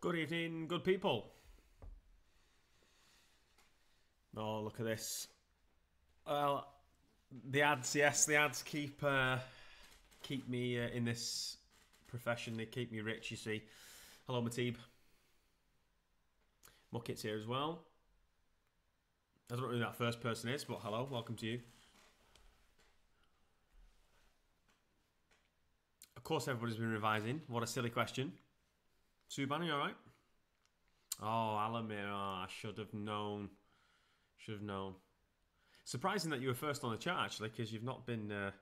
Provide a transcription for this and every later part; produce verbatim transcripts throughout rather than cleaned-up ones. Good evening, good people. Oh, look at this. Well, the ads, yes, the ads keep uh, keep me uh, in this profession. They keep me rich, you see. Hello, Mateeb. Mucket's here as well. I don't know who that first person is, but hello, welcome to you. Of course, everybody's been revising. What a silly question. Subhan, are you alright? Oh, Alamir, oh, I should have known. Should have known. Surprising that you were first on the chat, actually, because you've not been uh,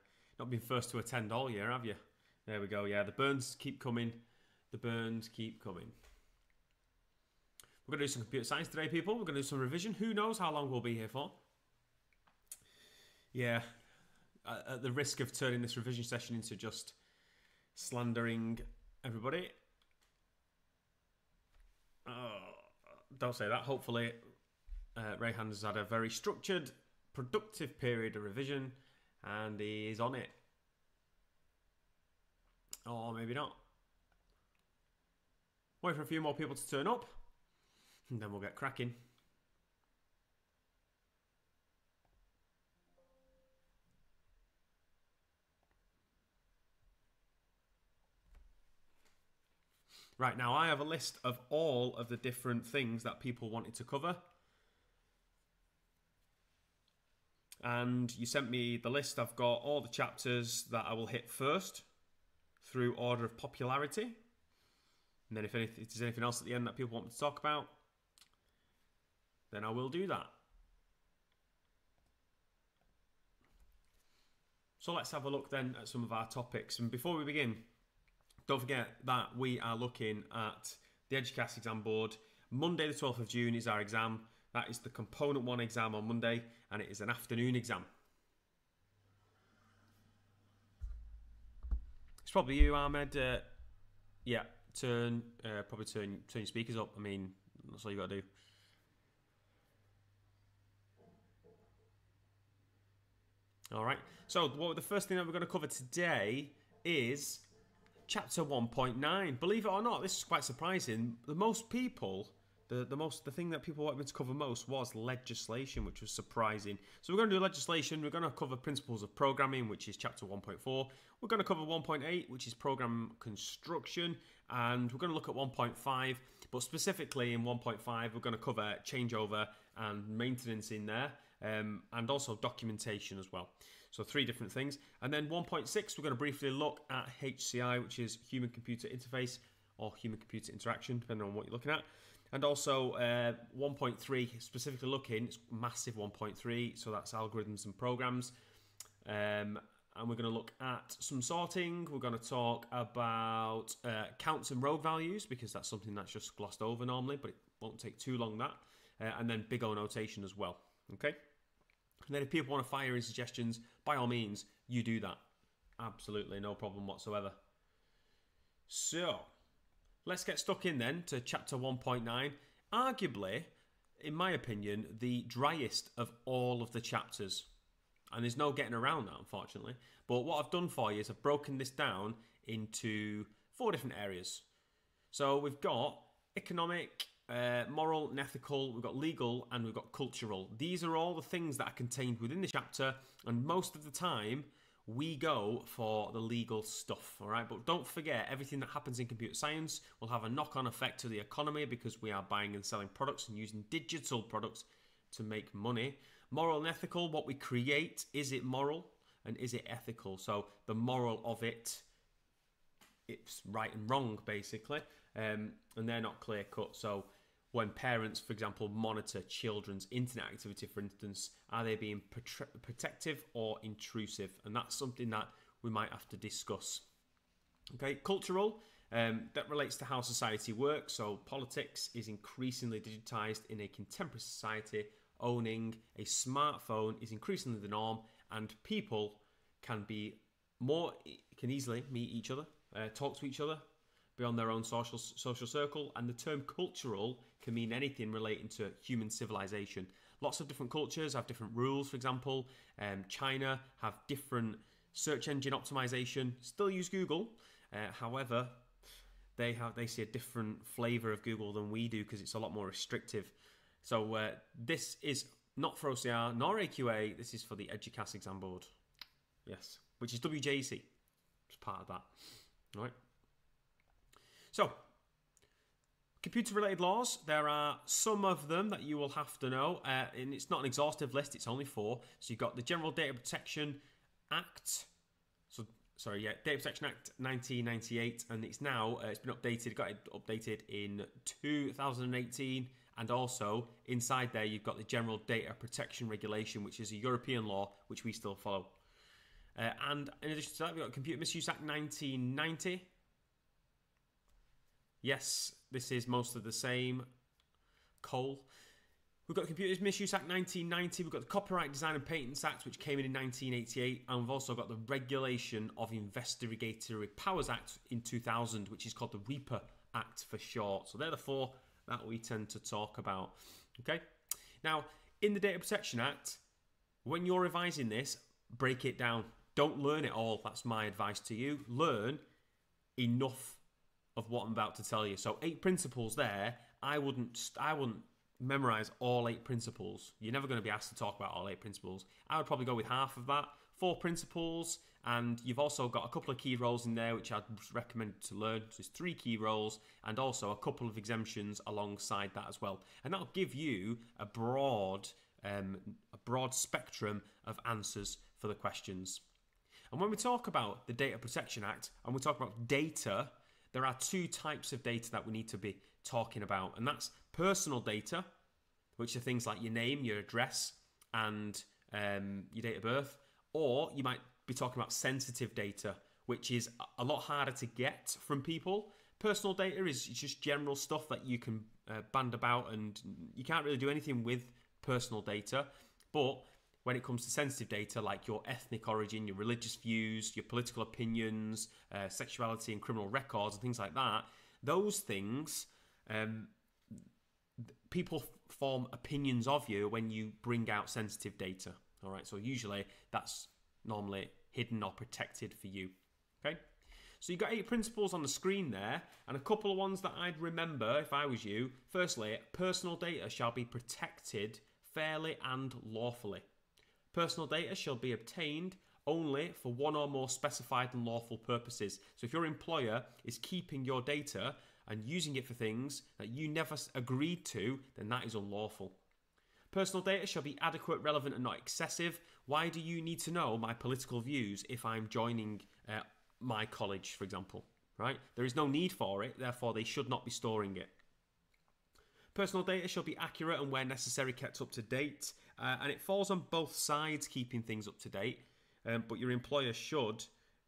not been first to attend all year, have you? There we go, yeah. The burns keep coming. The burns keep coming. We're going to do some computer science today, people. We're going to do some revision. Who knows how long we'll be here for? Yeah. At the risk of turning this revision session into just slandering everybody. Oh, don't say that. Hopefully, uh, Rayhan has had a very structured, productive period of revision, and he is on it. Or maybe not. Wait for a few more people to turn up, and then we'll get cracking. Right, now I have a list of all of the different things that people wanted to cover. And you sent me the list. I've got all the chapters that I will hit first through order of popularity. And then if, anything, if there's anything else at the end that people want me to talk about, then I will do that. So let's have a look then at some of our topics. And before we begin, don't forget that we are looking at the Eduqas exam board. Monday the twelfth of June is our exam. That is the component one exam on Monday, and it is an afternoon exam. It's probably you, Ahmed. Uh, yeah, turn uh, probably turn turn your speakers up. I mean, that's all you got to do. All right. So, what the first thing that we're going to cover today is Chapter one point nine. Believe it or not, this is quite surprising. The most people, the, the most, the thing that people wanted me to cover most was legislation, which was surprising. So we're going to do legislation. We're going to cover principles of programming, which is Chapter one point four. We're going to cover one point eight, which is program construction. And we're going to look at one point five. But specifically in one point five, we're going to cover changeover and maintenance in there. Um, and also documentation as well. So three different things. And then one point six, we're going to briefly look at H C I, which is human-computer interface or human-computer interaction, depending on what you're looking at. And also uh, one point three, specifically looking, it's massive one point three, so that's algorithms and programs. Um, and we're going to look at some sorting. We're going to talk about uh, counts and road values, because that's something that's just glossed over normally, but it won't take too long, that. Uh, and then big O notation as well. Okay, and then if people want to fire in suggestions, by all means, you do that. Absolutely no problem whatsoever. So, let's get stuck in then to Chapter one point nine. Arguably, in my opinion, the driest of all of the chapters. And there's no getting around that, unfortunately. But what I've done for you is I've broken this down into four different areas. So we've got economic, Uh, moral and ethical, we've got legal, and we've got cultural. These are all the things that are contained within the chapter, and most of the time we go for the legal stuff, all right? But don't forget, everything that happens in computer science will have a knock-on effect to the economy because we are buying and selling products and using digital products to make money. Moral and ethical, what we create, is it moral and is it ethical? So the moral of it, it's right and wrong, basically, um, and they're not clear-cut. So when parents, for example, monitor children's internet activity, for instance, are they being protective or intrusive? And that's something that we might have to discuss. Okay, cultural, um, that relates to how society works. So politics is increasingly digitized in a contemporary society. Owning a smartphone is increasingly the norm, and people can be more can easily meet each other, uh, talk to each other beyond their own social social circle, and the term cultural can mean anything relating to human civilization. Lots of different cultures have different rules, for example. Um, China have different search engine optimization, still use Google. Uh, however, they have they see a different flavor of Google than we do because it's a lot more restrictive. So uh, this is not for O C R nor A Q A. This is for the Eduqas exam board. Yes, which is W J E C. It's part of that. All right. So, computer-related laws, there are some of them that you will have to know, uh, and it's not an exhaustive list, it's only four. So you've got the General Data Protection Act, so sorry, yeah, Data Protection Act nineteen ninety-eight, and it's now, uh, it's been updated, got it updated in two thousand eighteen, and also inside there you've got the General Data Protection Regulation, which is a European law, which we still follow. Uh, and in addition to that, we've got Computer Misuse Act nineteen ninety. Yes, this is most of the same coal. We've got the Computer Misuse Act nineteen ninety. We've got the Copyright Design and Patents Act, which came in in nineteen eighty-eight. And we've also got the Regulation of Investigatory Powers Act in two thousand, which is called the REPA Act for short. So they're the four that we tend to talk about. Okay. Now, in the Data Protection Act, when you're revising this, break it down. Don't learn it all. That's my advice to you. Learn enough of what I'm about to tell you. So eight principles there. I wouldn't I wouldn't memorize all eight principles. You're never going to be asked to talk about all eight principles. I would probably go with half of that, four principles, and you've also got a couple of key roles in there which I'd recommend to learn. So there's three key roles and also a couple of exemptions alongside that as well. And that'll give you a broad um, a broad spectrum of answers for the questions. And when we talk about the Data Protection Act and we talk about data, there are two types of data that we need to be talking about, and that's personal data, which are things like your name, your address, and um, your date of birth, or you might be talking about sensitive data, which is a lot harder to get from people. Personal data is just general stuff that you can uh, band about, and you can't really do anything with personal data, but when it comes to sensitive data like your ethnic origin, your religious views, your political opinions, uh, sexuality and criminal records and things like that, those things, um, people form opinions of you when you bring out sensitive data. All right, so usually that's normally hidden or protected for you. Okay, so you've got eight principles on the screen there and a couple of ones that I'd remember if I was you. Firstly, personal data shall be protected fairly and lawfully. Personal data shall be obtained only for one or more specified and lawful purposes. So if your employer is keeping your data and using it for things that you never agreed to, then that is unlawful. Personal data shall be adequate, relevant, and not excessive. Why do you need to know my political views if I'm joining uh, my college, for example? Right? There is no need for it, therefore they should not be storing it. Personal data shall be accurate and, where necessary, kept up to date. Uh, and it falls on both sides keeping things up to date. Um, but your employer should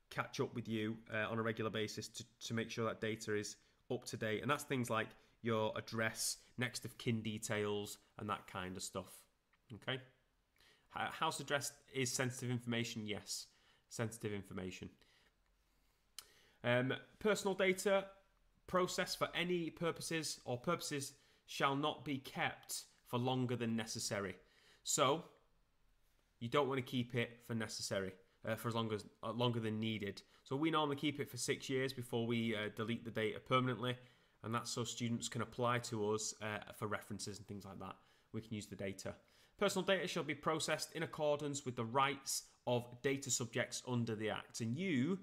catch up with you uh, on a regular basis to, to make sure that data is up to date. And that's things like your address, next of kin details, and that kind of stuff. Okay. House address is sensitive information. Yes, sensitive information. Um, personal data processed for any purposes or purposes shall not be kept for longer than necessary. So you don't want to keep it for necessary, uh, for as long as uh, longer than needed. So we normally keep it for six years before we uh, delete the data permanently, and that's so students can apply to us uh, for references and things like that. We can use the data. Personal data shall be processed in accordance with the rights of data subjects under the Act, and you,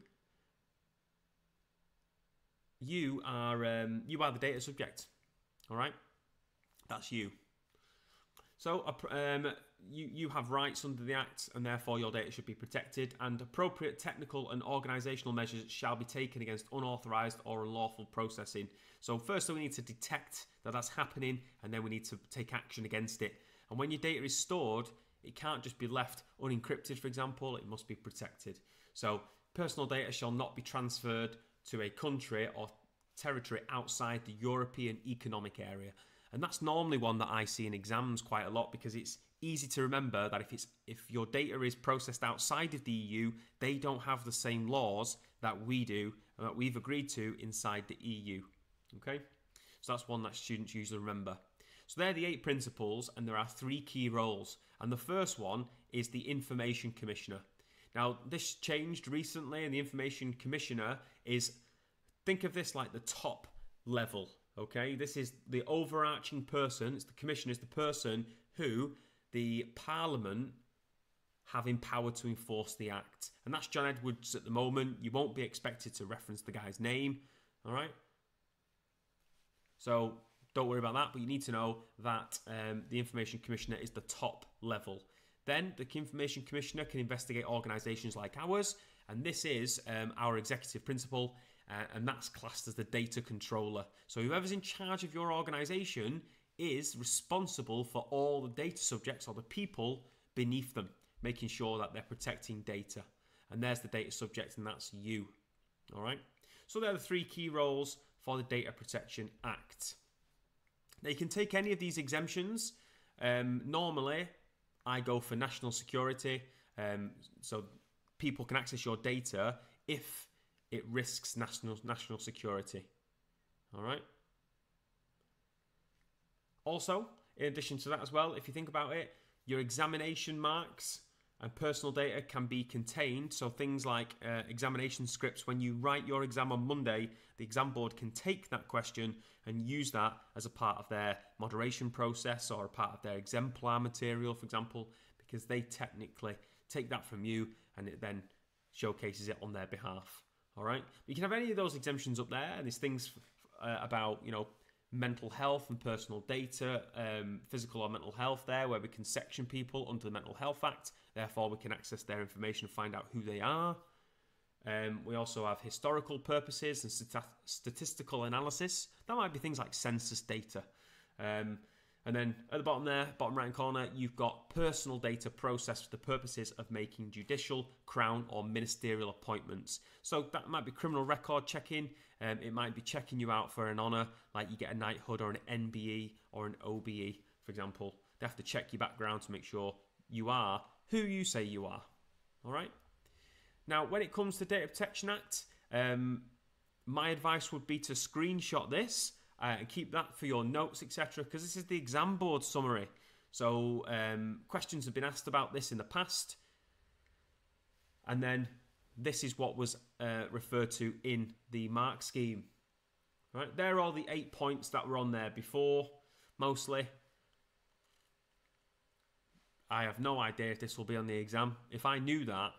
you are um, you are the data subject. All right. That's you. So um, you, you have rights under the Act, and therefore your data should be protected, and appropriate technical and organisational measures shall be taken against unauthorised or unlawful processing. So first we need to detect that that's happening, and then we need to take action against it. And when your data is stored, it can't just be left unencrypted, for example. It must be protected. So personal data shall not be transferred to a country or territory outside the European Economic Area. And that's normally one that I see in exams quite a lot, because it's easy to remember that if it's if your data is processed outside of the E U, they don't have the same laws that we do and that we've agreed to inside the E U. Okay, so that's one that students usually remember. So they're the eight principles, and there are three key roles. And the first one is the Information Commissioner. Now this changed recently, and the Information Commissioner is think of this like the top level, okay? This is the overarching person, it's the commission, is the person who the Parliament have empowered to enforce the Act. And that's John Edwards at the moment. You won't be expected to reference the guy's name, all right? So don't worry about that, but you need to know that um, the Information Commissioner is the top level. Then the Information Commissioner can investigate organisations like ours, and this is um, our executive principal, uh, and that's classed as the data controller. So whoever's in charge of your organisation is responsible for all the data subjects or the people beneath them, making sure that they're protecting data. And there's the data subject, and that's you. All right? So there are the three key roles for the Data Protection Act. Now, you can take any of these exemptions. Um, normally, I go for national security, um, so people can access your data if it risks national national security. All right. Also, in addition to that as well, if you think about it, your examination marks and personal data can be contained. So things like uh, examination scripts, when you write your exam on Monday, the exam board can take that question and use that as a part of their moderation process or a part of their exemplar material, for example, because they technically take that from you and it then showcases it on their behalf. All right? You can have any of those exemptions up there, and there's things uh, about, you know, mental health and personal data, um, physical or mental health there, where we can section people under the Mental Health Act. Therefore, we can access their information and find out who they are. Um, we also have historical purposes and stat statistical analysis. That might be things like census data. Um, and then at the bottom there, bottom right corner, you've got personal data processed for the purposes of making judicial, crown or ministerial appointments. So that might be criminal record checking. Um, it might be checking you out for an honour, like you get a knighthood or an N B E or an O B E, for example. They have to check your background to make sure you are who you say you are. All right? Now, when it comes to Data Protection Act, um, my advice would be to screenshot this uh, and keep that for your notes, et cetera, because this is the exam board summary. So um, questions have been asked about this in the past, and then this is what was uh, referred to in the mark scheme. All right, there are all the eight points that were on there before, mostly. I have no idea if this will be on the exam. If I knew that,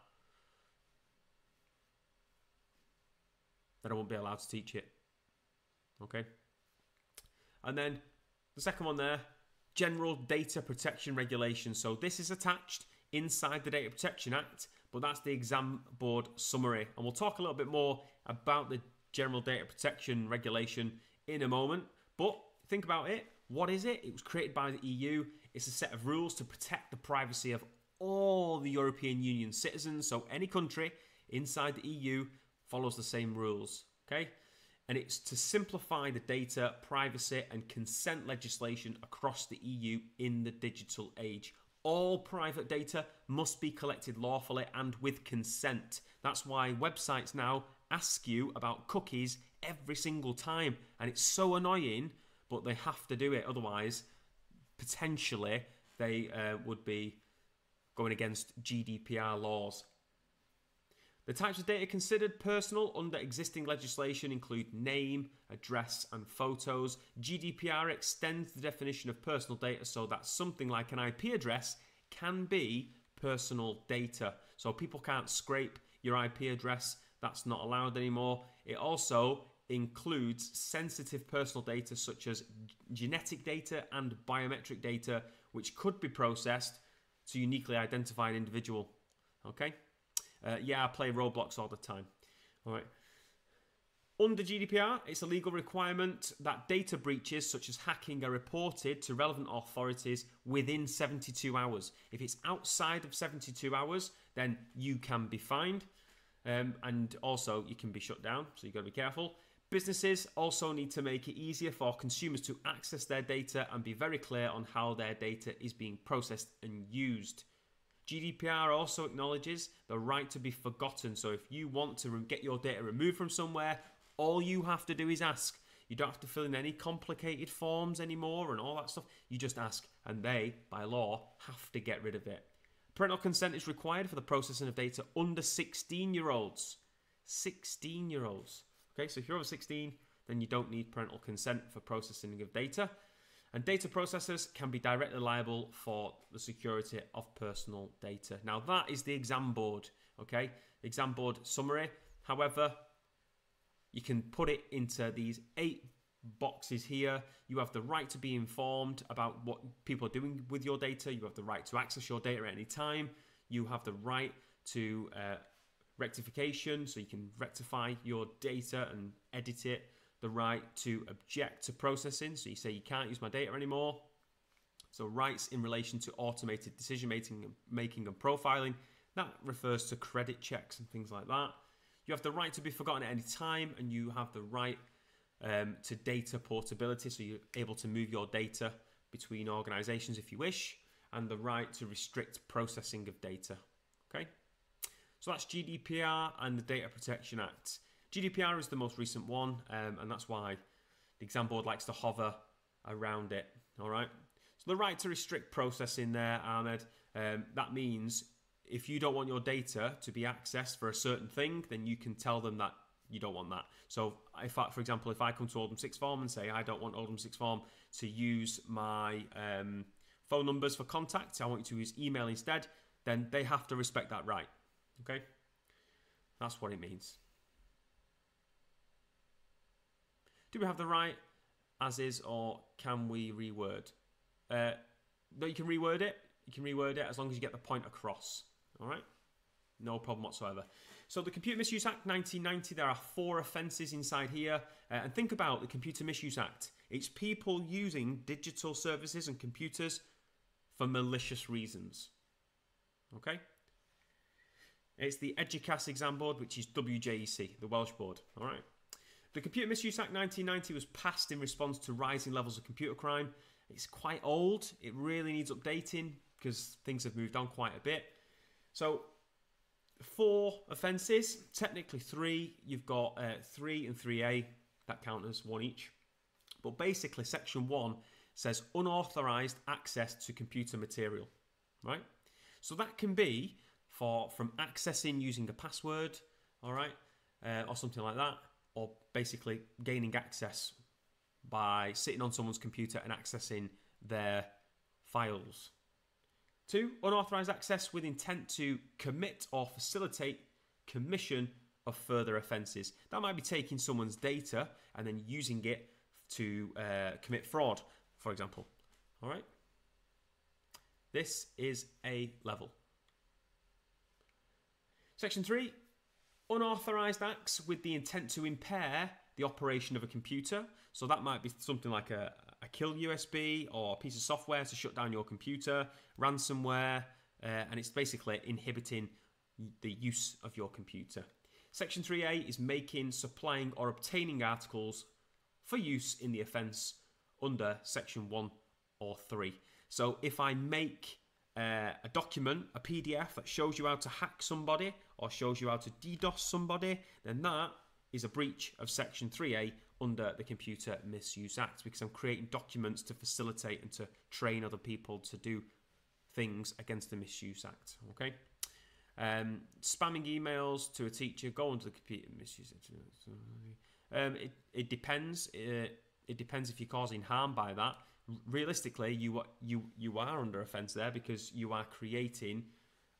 then I wouldn't be allowed to teach it. Okay? And then the second one there, General Data Protection Regulation. So this is attached inside the Data Protection Act, but that's the exam board summary. And we'll talk a little bit more about the General Data Protection Regulation in a moment. But think about it. What is it? It was created by the E U. It's a set of rules to protect the privacy of all the European Union citizens. So any country inside the E U follows the same rules, okay? And it's to simplify the data, privacy and consent legislation across the E U in the digital age. All private data must be collected lawfully and with consent. That's why websites now ask you about cookies every single time. And it's so annoying, but they have to do it. Otherwise, potentially, they uh, would be going against G D P R laws. The types of data considered personal under existing legislation include name, address, and photos. G D P R extends the definition of personal data so that something like an I P address can be personal data. So people can't scrape your I P address. That's not allowed anymore. It also includes sensitive personal data such as genetic data and biometric data, which could be processed to uniquely identify an individual. Okay? Uh, yeah, I play Roblox all the time. All right. Under G D P R, it's a legal requirement that data breaches such as hacking are reported to relevant authorities within seventy-two hours. If it's outside of seventy-two hours, then you can be fined, um, and also you can be shut down, so you've got to be careful. Businesses also need to make it easier for consumers to access their data and be very clear on how their data is being processed and used. G D P R also acknowledges the right to be forgotten. So if you want to get your data removed from somewhere, all you have to do is ask. You don't have to fill in any complicated forms anymore and all that stuff. You just ask, and they, by law, have to get rid of it. Parental consent is required for the processing of data under sixteen-year-olds. sixteen-year-olds. Okay, so if you're over sixteen, then you don't need parental consent for processing of data. And data processors can be directly liable for the security of personal data. Now, that is the exam board, okay? Exam board summary. However, you can put it into these eight boxes here. You have the right to be informed about what people are doing with your data. You have the right to access your data at any time. You have the right to uh, rectification, so you can rectify your data and edit it. The right to object to processing, so you say you can't use my data anymore. So rights in relation to automated decision making, making and profiling, that refers to credit checks and things like that. You have the right to be forgotten at any time, and you have the right um, to data portability, so you're able to move your data between organizations if you wish, and the right to restrict processing of data. Okay, so that's G D P R and the Data Protection Act. G D P R is the most recent one, um, and that's why the exam board likes to hover around it, all right? So the right to restrict processing there, Ahmed, um, that means if you don't want your data to be accessed for a certain thing, then you can tell them that you don't want that. So, if I, for example, if I come to Oldham six form and say, I don't want Oldham six form to use my um, phone numbers for contact, I want you to use email instead, then they have to respect that right, okay? That's what it means. Do we have the right as is, or can we reword? Uh, no, you can reword it. You can reword it as long as you get the point across. All right? No problem whatsoever. So the Computer Misuse Act nineteen ninety, there are four offences inside here. Uh, and think about the Computer Misuse Act. It's people using digital services and computers for malicious reasons. Okay? It's the Eduqas exam board, which is W J E C, the Welsh board. All right? The Computer Misuse Act nineteen ninety was passed in response to rising levels of computer crime. It's quite old. It really needs updating because things have moved on quite a bit. So, four offences, technically three. You've got uh, three and three A. That count as one each. But basically, section one says unauthorised access to computer material, right? So that can be for from accessing using a password, all right, uh, or something like that. Or basically gaining access by sitting on someone's computer and accessing their files. Two, unauthorized access with intent to commit or facilitate commission of further offenses. That might be taking someone's data and then using it to uh, commit fraud, for example. All right? This is A level. Section three. Unauthorised acts with the intent to impair the operation of a computer. So that might be something like a, a kill U S B or a piece of software to shut down your computer, ransomware, uh, and it's basically inhibiting the use of your computer. Section three A is making, supplying or obtaining articles for use in the offence under section one or three. So if I make Uh, a document, a P D F that shows you how to hack somebody or shows you how to DDoS somebody, then that is a breach of section three A under the Computer Misuse Act because I'm creating documents to facilitate and to train other people to do things against the Misuse Act, okay? Um, spamming emails to a teacher, go onto the Computer Misuse Act. Um, it, it depends. It, it depends if you're causing harm by that. Realistically, you are, you, you are under offence there because you are creating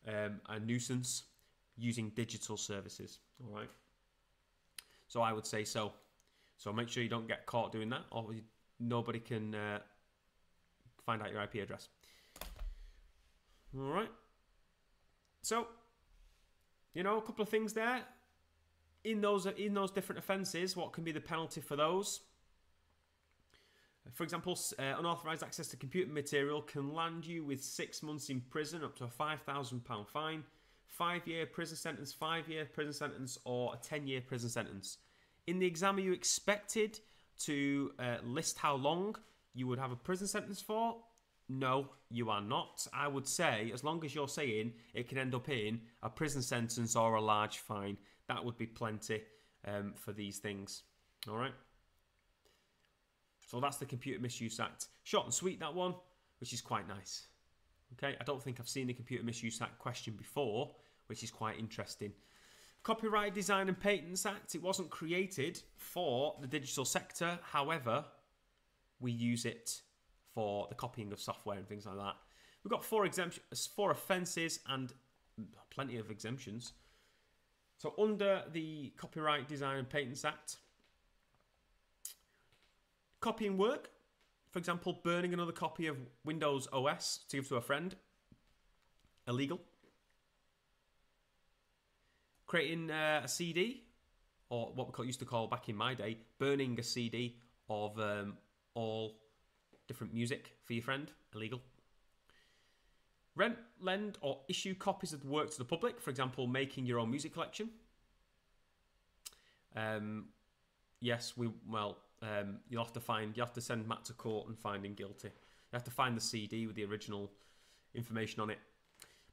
um, a nuisance using digital services, all right? So I would say so. So make sure you don't get caught doing that or you, nobody can uh, find out your I P address. All right. So, you know, a couple of things there. In those, in those different offences, what can be the penalty for those? For example, uh, unauthorised access to computer material can land you with six months in prison, up to a five thousand pound fine, five-year prison sentence, five-year prison sentence, or a ten-year prison sentence. In the exam, are you expected to uh, list how long you would have a prison sentence for? No, you are not. I would say, as long as you're saying it can end up in a prison sentence or a large fine, that would be plenty um, for these things, all right? So that's the Computer Misuse Act. Short and sweet, that one, which is quite nice. Okay, I don't think I've seen the Computer Misuse Act question before, which is quite interesting. Copyright Design and Patents Act. It wasn't created for the digital sector. However, we use it for the copying of software and things like that. We've got four exemptions, four offences and plenty of exemptions. So under the Copyright Design and Patents Act, copying work, for example, burning another copy of Windows O S to give to a friend, illegal. Creating uh, a C D, or what we used to call back in my day, burning a C D of um, all different music for your friend, illegal. Rent, lend, or issue copies of the work to the public, for example, making your own music collection. Um, yes, we, well, um, you'll have to find, you have to send Matt to court and find him guilty. You have to find the C D with the original information on it.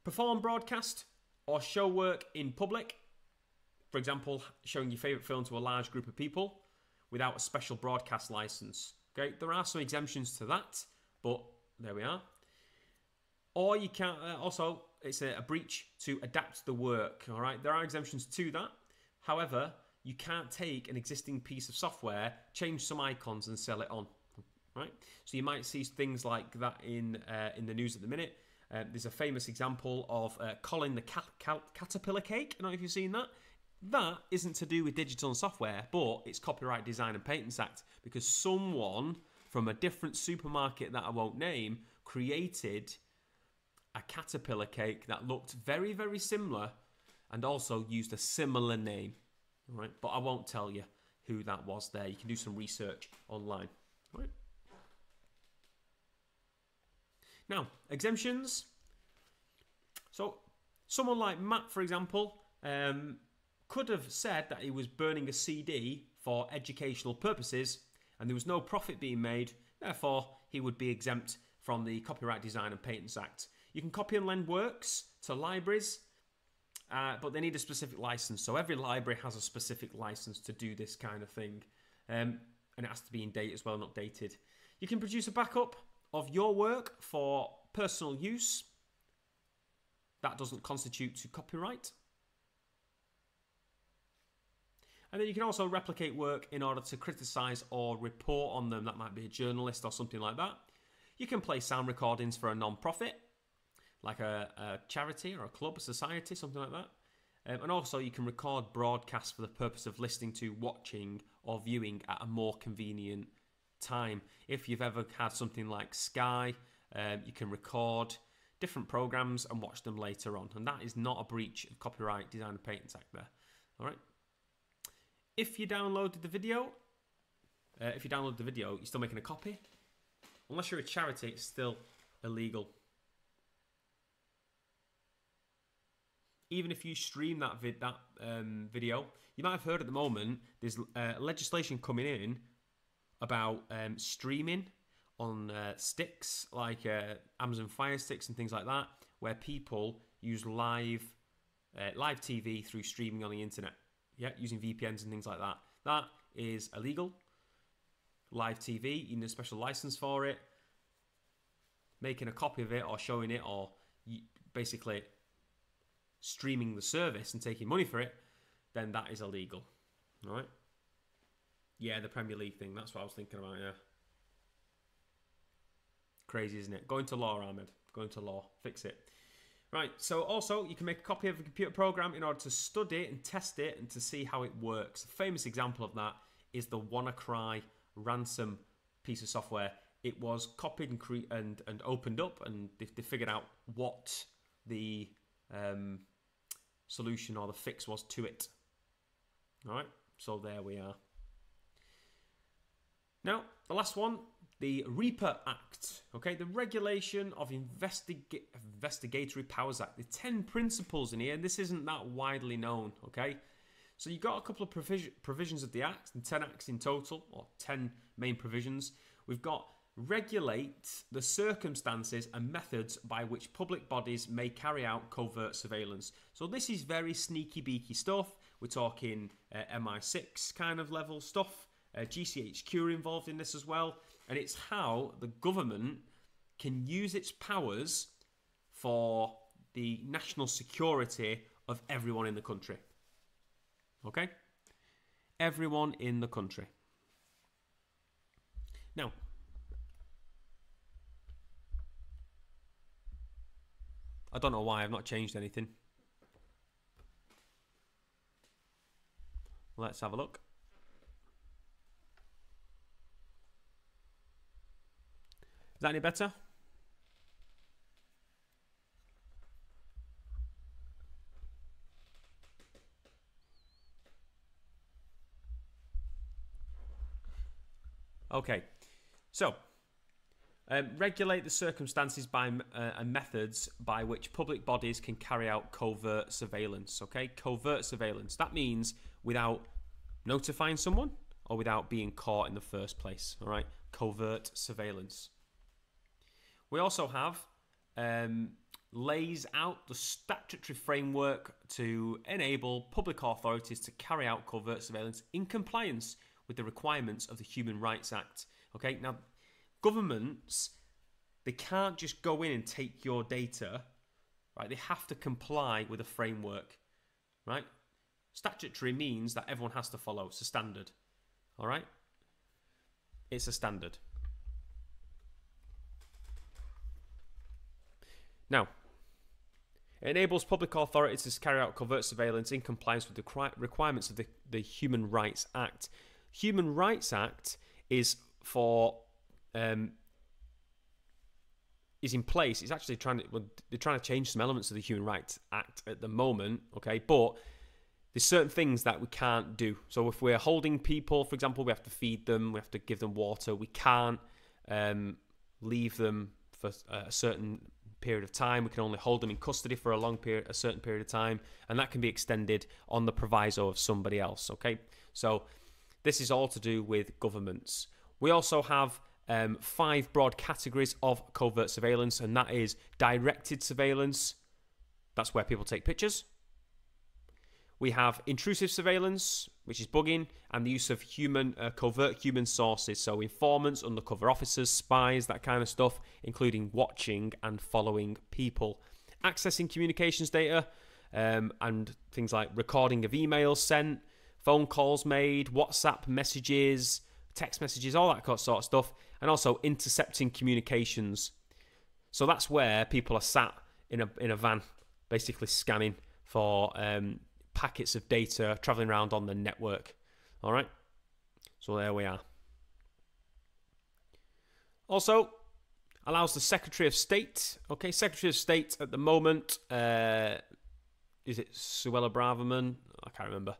Perform, broadcast, or show work in public. For example, showing your favourite film to a large group of people without a special broadcast licence. Okay, there are some exemptions to that, but there we are. Or you can uh, also, it's a, a breach to adapt the work, all right? There are exemptions to that. However, you can't take an existing piece of software, change some icons and sell it on, right? So you might see things like that in, uh, in the news at the minute. Uh, there's a famous example of uh, Colin the cat, cat, Caterpillar Cake. I don't know if you've seen that. That isn't to do with digital and software, but it's Copyright Design and Patents Act because someone from a different supermarket that I won't name created a caterpillar cake that looked very, very similar and also used a similar name, all right? But I won't tell you who that was there. You can do some research online, all right? Now, exemptions. So someone like Matt, for example, um, could have said that he was burning a C D for educational purposes and there was no profit being made. Therefore, he would be exempt from the Copyright Design and Patents Act. You can copy and lend works to libraries, uh, but they need a specific license. So every library has a specific license to do this kind of thing. Um, and it has to be in date as well, not dated. You can produce a backup of your work for personal use. That doesn't constitute to copyright. And then you can also replicate work in order to criticize or report on them. That might be a journalist or something like that. You can play sound recordings for a non-profit, like a, a charity or a club, a society, something like that. Um, and also you can record broadcasts for the purpose of listening to, watching or viewing at a more convenient time. If you've ever had something like Sky, um, you can record different programs and watch them later on. And that is not a breach of Copyright Design and Patents Act there. All right. If you downloaded the video, uh, if you download the video, you're still making a copy. Unless you're a charity, it's still illegal. Even if you stream that, vid that um, video, you might have heard at the moment, there's uh, legislation coming in about um, streaming on uh, sticks, like uh, Amazon Firesticks and things like that, where people use live, uh, live T V through streaming on the internet, yeah, using V P Ns and things like that. That is illegal. Live T V, you need a special license for it. Making a copy of it or showing it or basically streaming the service and taking money for it, then that is illegal, all right? Yeah, the Premier League thing, that's what I was thinking about, yeah. Crazy, isn't it? Going to law, Ahmed, going to law, fix it. Right, so also you can make a copy of a computer program in order to study and test it and to see how it works. A famous example of that is the WannaCry ransom piece of software. It was copied and, cre and, and opened up and they, they figured out what the um, solution or the fix was to it. All right, so there we are. Now, the last one, the REPA Act, okay? The Regulation of Investig Investigatory Powers Act. There's ten principles in here, and this isn't that widely known, okay? So you've got a couple of provision provisions of the Act, and ten acts in total, or ten main provisions. We've got regulate the circumstances and methods by which public bodies may carry out covert surveillance. So this is very sneaky-beaky stuff. We're talking uh, M I six kind of level stuff. Uh, G C H Q are involved in this as well, and it's how the government can use its powers for the national security of everyone in the country. Okay? Everyone in the country. Now, I don't know why I've not changed anything. Let's have a look. Is that any better? Okay, so um, regulate the circumstances by uh, and methods by which public bodies can carry out covert surveillance. Okay, covert surveillance. That means without notifying someone or without being caught in the first place. All right, covert surveillance. We also have um, lays out the statutory framework to enable public authorities to carry out covert surveillance in compliance with the requirements of the Human Rights Act. Okay, now governments, they can't just go in and take your data, right? They have to comply with a framework, right? Statutory means that everyone has to follow. It's a standard, all right? It's a standard. Now, it enables public authorities to carry out covert surveillance in compliance with the requirements of the, the Human Rights Act. Human Rights Act is for um, is in place. It's actually trying to well, they're trying to change some elements of the Human Rights Act at the moment. Okay, but there's certain things that we can't do. So if we're holding people, for example, we have to feed them, we have to give them water. We can't um, leave them for a certain period of time. We can only hold them in custody for a long period, a certain period of time, and that can be extended on the proviso of somebody else. Okay, so this is all to do with governments. We also have um, five broad categories of covert surveillance, and that is directed surveillance. That's where people take pictures. We have intrusive surveillance, which is bugging, and the use of human uh, covert human sources, so informants, undercover officers, spies, that kind of stuff, including watching and following people. Accessing communications data um, and things like recording of emails sent, phone calls made, WhatsApp messages, text messages, all that sort of stuff, and also intercepting communications. So that's where people are sat in a, in a van, basically scanning for um, packets of data traveling around on the network. All right, so there we are. Also, allows the Secretary of State, okay, Secretary of State at the moment, uh, is it Suella Braverman? I can't remember.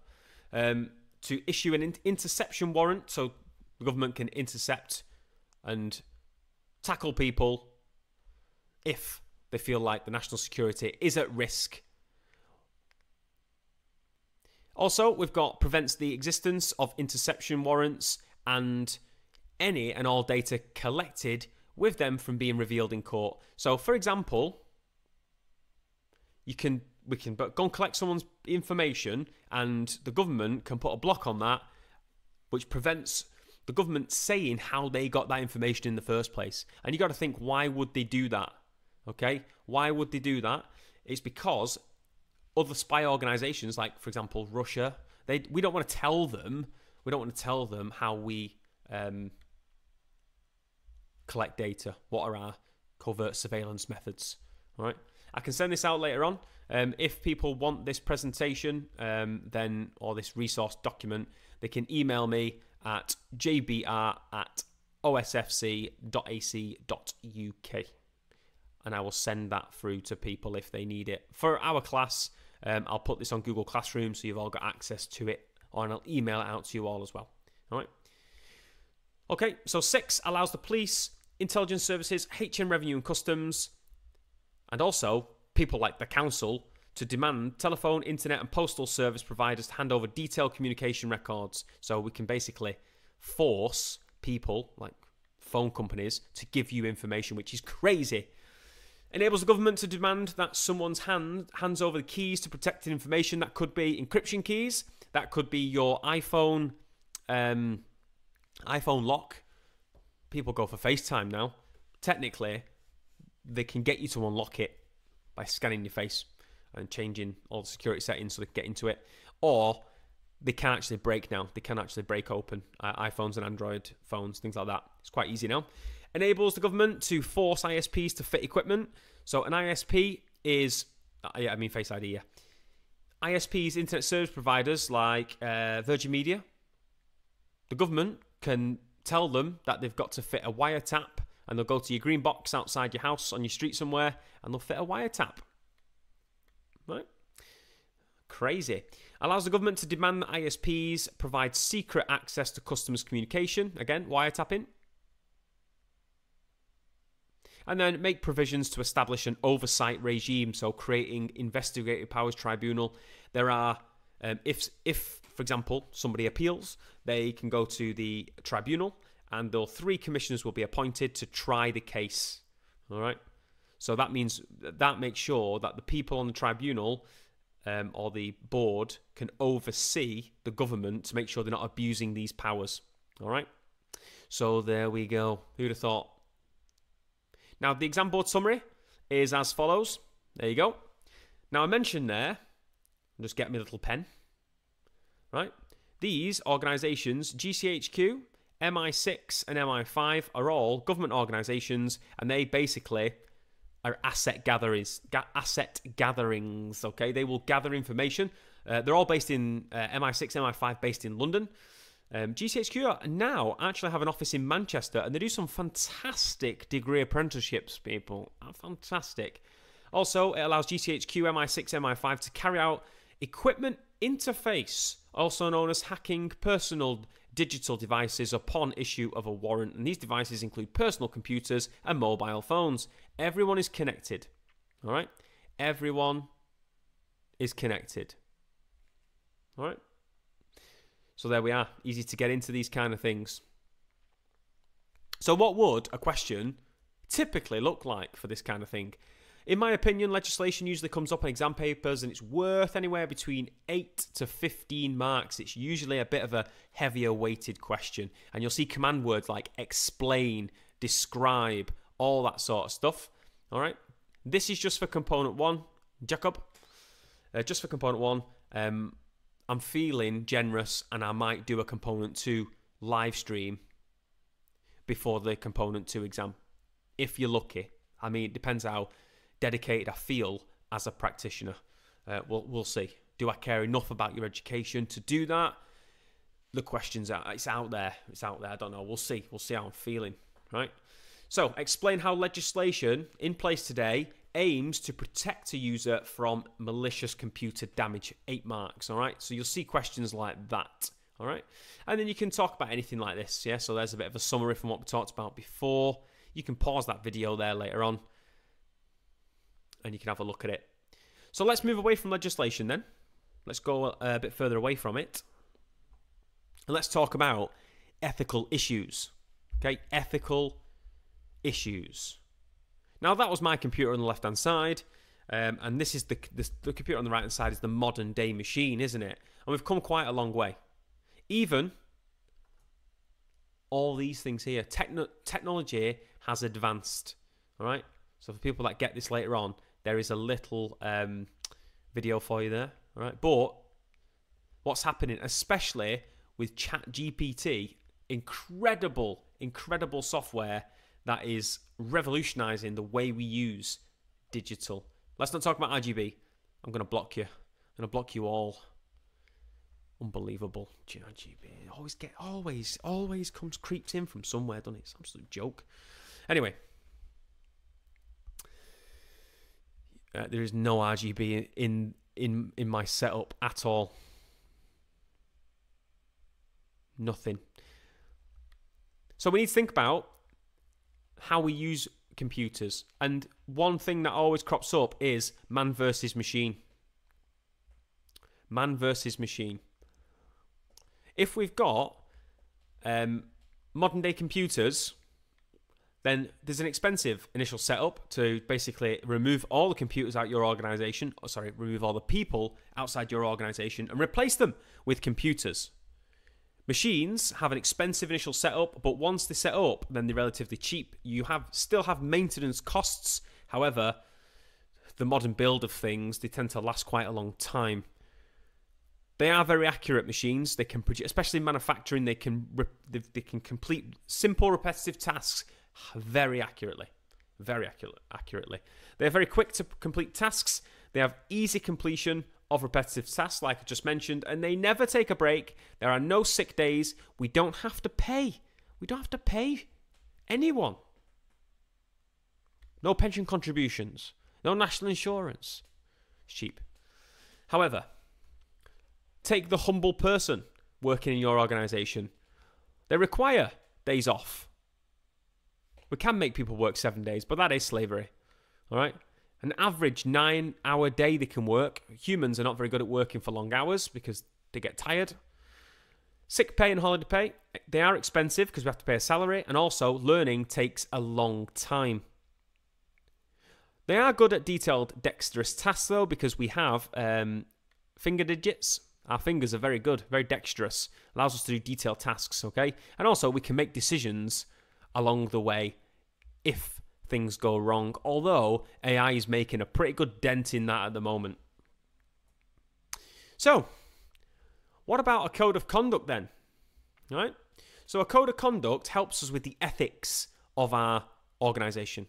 Um, to issue an in interception warrant, so the government can intercept and tackle people if they feel like the national security is at risk. Also, we've got prevents the existence of interception warrants and any and all data collected with them from being revealed in court. So, for example, you can we can but go and collect someone's information, and the government can put a block on that, which prevents the government saying how they got that information in the first place. And you got to think, why would they do that? Okay, why would they do that? It's because other spy organizations, like for example Russia, they we don't want to tell them we don't want to tell them how we um, collect data. What are our covert surveillance methods? All right. I can send this out later on. Um, if people want this presentation, um, then or this resource document, they can email me at j b r at o s f c dot a c dot u k, and I will send that through to people if they need it. For our class, um, I'll put this on Google Classroom, so you've all got access to it, or I'll email it out to you all as well. All right. Okay. So six allows the police, intelligence services, H M Revenue and Customs, and also people like the council to demand telephone, internet and postal service providers to hand over detailed communication records. So we can basically force people like phone companies to give you information, which is crazy. Enables the government to demand that someone's hand hands over the keys to protected information. That could be encryption keys. That could be your iPhone, um, iPhone lock. People go for FaceTime now. Technically, they can get you to unlock it by scanning your face and changing all the security settings so they can get into it. Or they can actually break now. They can actually break open uh, iPhones and Android phones, things like that. It's quite easy now. Enables the government to force I S Ps to fit equipment. So an I S P is, I mean Face I D, yeah. I S Ps, internet service providers like uh, Virgin Media. The government can tell them that they've got to fit a wiretap, and they'll go to your green box outside your house on your street somewhere, and they'll fit a wiretap. Right? Crazy. Allows the government to demand that I S Ps provide secret access to customers' communication. Again, wiretapping. And then make provisions to establish an oversight regime, so creating investigative powers tribunal. There are, um, if, if, for example, somebody appeals, they can go to the tribunal, and the three commissioners will be appointed to try the case. All right? So that means, that makes sure that the people on the tribunal um, or the board can oversee the government to make sure they're not abusing these powers. All right? So there we go. Who'd have thought? Now, the exam board summary is as follows. There you go. Now, I mentioned there, just get me a little pen, right? These organisations, G C H Q, M I six, and M I five, are all government organisations, and they basically are asset gatherers, ga asset gatherings, okay? They will gather information. Uh, they're all based in uh, M I six, M I five, based in London. Um, G C H Q now actually have an office in Manchester, and they do some fantastic degree apprenticeships, people. Fantastic. Also, it allows G C H Q, M I six, M I five to carry out equipment interface, also known as hacking personal digital devices upon issue of a warrant. And these devices include personal computers and mobile phones. Everyone is connected. All right? Everyone is connected. All right? So there we are, easy to get into these kind of things. So what would a question typically look like for this kind of thing? In my opinion, legislation usually comes up in exam papers, and it's worth anywhere between eight to fifteen marks. It's usually a bit of a heavier weighted question. And you'll see command words like explain, describe, all that sort of stuff. All right, this is just for component one. Jacob, uh, just for component one. Um, I'm feeling generous, and I might do a component two live stream before the component two exam, if you're lucky. I mean, it depends how dedicated I feel as a practitioner. Uh, we'll, we'll see. Do I care enough about your education to do that? The questions are, it's out there. It's out there. I don't know. We'll see. We'll see how I'm feeling, right? So, explain how legislation in place today aims to protect a user from malicious computer damage, eight marks, all right? So you'll see questions like that, all right? And then you can talk about anything like this, yeah? So there's a bit of a summary from what we talked about before. You can pause that video there later on, and you can have a look at it. So let's move away from legislation then. Let's go a bit further away from it. And let's talk about ethical issues, okay? Ethical issues. Now, that was my computer on the left-hand side, um, and this is the, this, the computer on the right-hand side is the modern-day machine, isn't it? And we've come quite a long way. Even all these things here, techno technology has advanced, all right? So for people that get this later on, there is a little um, video for you there, all right? But what's happening, especially with ChatGPT, incredible, incredible software that is revolutionizing the way we use digital. Let's not talk about R G B. I'm going to block you. I'm going to block you all. Unbelievable. R G B always get always always comes creeps in from somewhere, doesn't it? It's an absolute joke. Anyway, uh, there is no R G B in in in my setup at all. Nothing. So we need to think about how we use computers. And one thing that always crops up is man versus machine. Man versus machine. If we've got um, modern day computers, then there's an expensive initial setup to basically remove all the computers out your organization, or sorry, remove all the people outside your organization and replace them with computers. Machines have an expensive initial setup, but once they set up, then they're relatively cheap. You have still have maintenance costs. However, the modern build of things, they tend to last quite a long time. They are very accurate machines. They can produce, especially in manufacturing, they can they, they can complete simple repetitive tasks very accurately, very accurate, accurately. They are very quick to complete tasks. They have easy completion of repetitive tasks, like I just mentioned, and they never take a break. There are no sick days. We don't have to pay. We don't have to pay anyone. No pension contributions. No national insurance. It's cheap. However, take the humble person working in your organisation. They require days off. We can make people work seven days, but that is slavery. All right? An average nine-hour day they can work. Humans are not very good at working for long hours because they get tired. Sick pay and holiday pay, they are expensive because we have to pay a salary, and also learning takes a long time. They are good at detailed, dexterous tasks, though, because we have um, finger digits. Our fingers are very good, very dexterous. Allows us to do detailed tasks, okay? And also, we can make decisions along the way if things go wrong, although A I is making a pretty good dent in that at the moment. So, what about a code of conduct then? All right? So, a code of conduct helps us with the ethics of our organisation.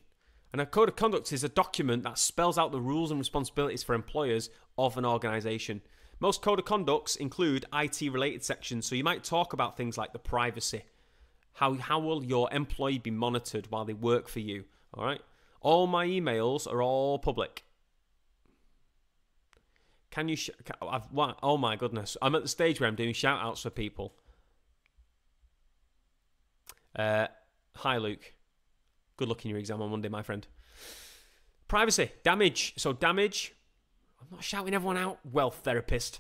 And a code of conduct is a document that spells out the rules and responsibilities for employers of an organisation. Most code of conducts include I T-related sections, so you might talk about things like the privacy. How, how will your employee be monitored while they work for you? All right. All my emails are all public. Can you... Sh can, I've, oh my goodness. I'm at the stage where I'm doing shout-outs for people. Uh, hi, Luke. Good luck in your exam on Monday, my friend. Privacy. Damage. So damage. I'm not shouting everyone out. Wealth therapist.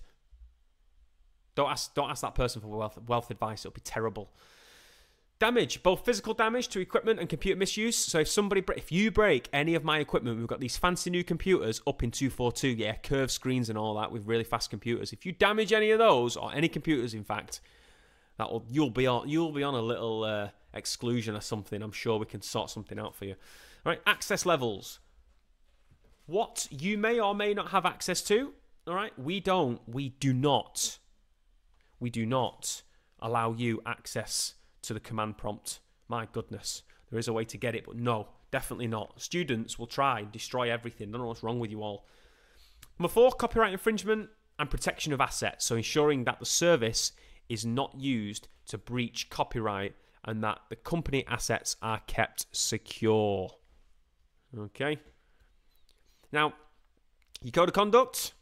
Don't ask, don't ask that person for wealth, wealth advice. It'll be terrible. Damage. Both physical damage to equipment and computer misuse. So if somebody, if you break any of my equipment, we've got these fancy new computers up in two forty-two. Yeah, curved screens and all that with really fast computers. If you damage any of those, or any computers, in fact, that will you'll be on you'll be on a little uh, exclusion or something. I'm sure we can sort something out for you. All right, access levels. What you may or may not have access to. All right, we don't. We do not. We do not allow you access to the command prompt. My goodness, there is a way to get it, but no, definitely not. Students will try and destroy everything. I don't know what's wrong with you all. Number four, copyright infringement and protection of assets. So ensuring that the service is not used to breach copyright and that the company assets are kept secure. Okay. Now, your code of conduct,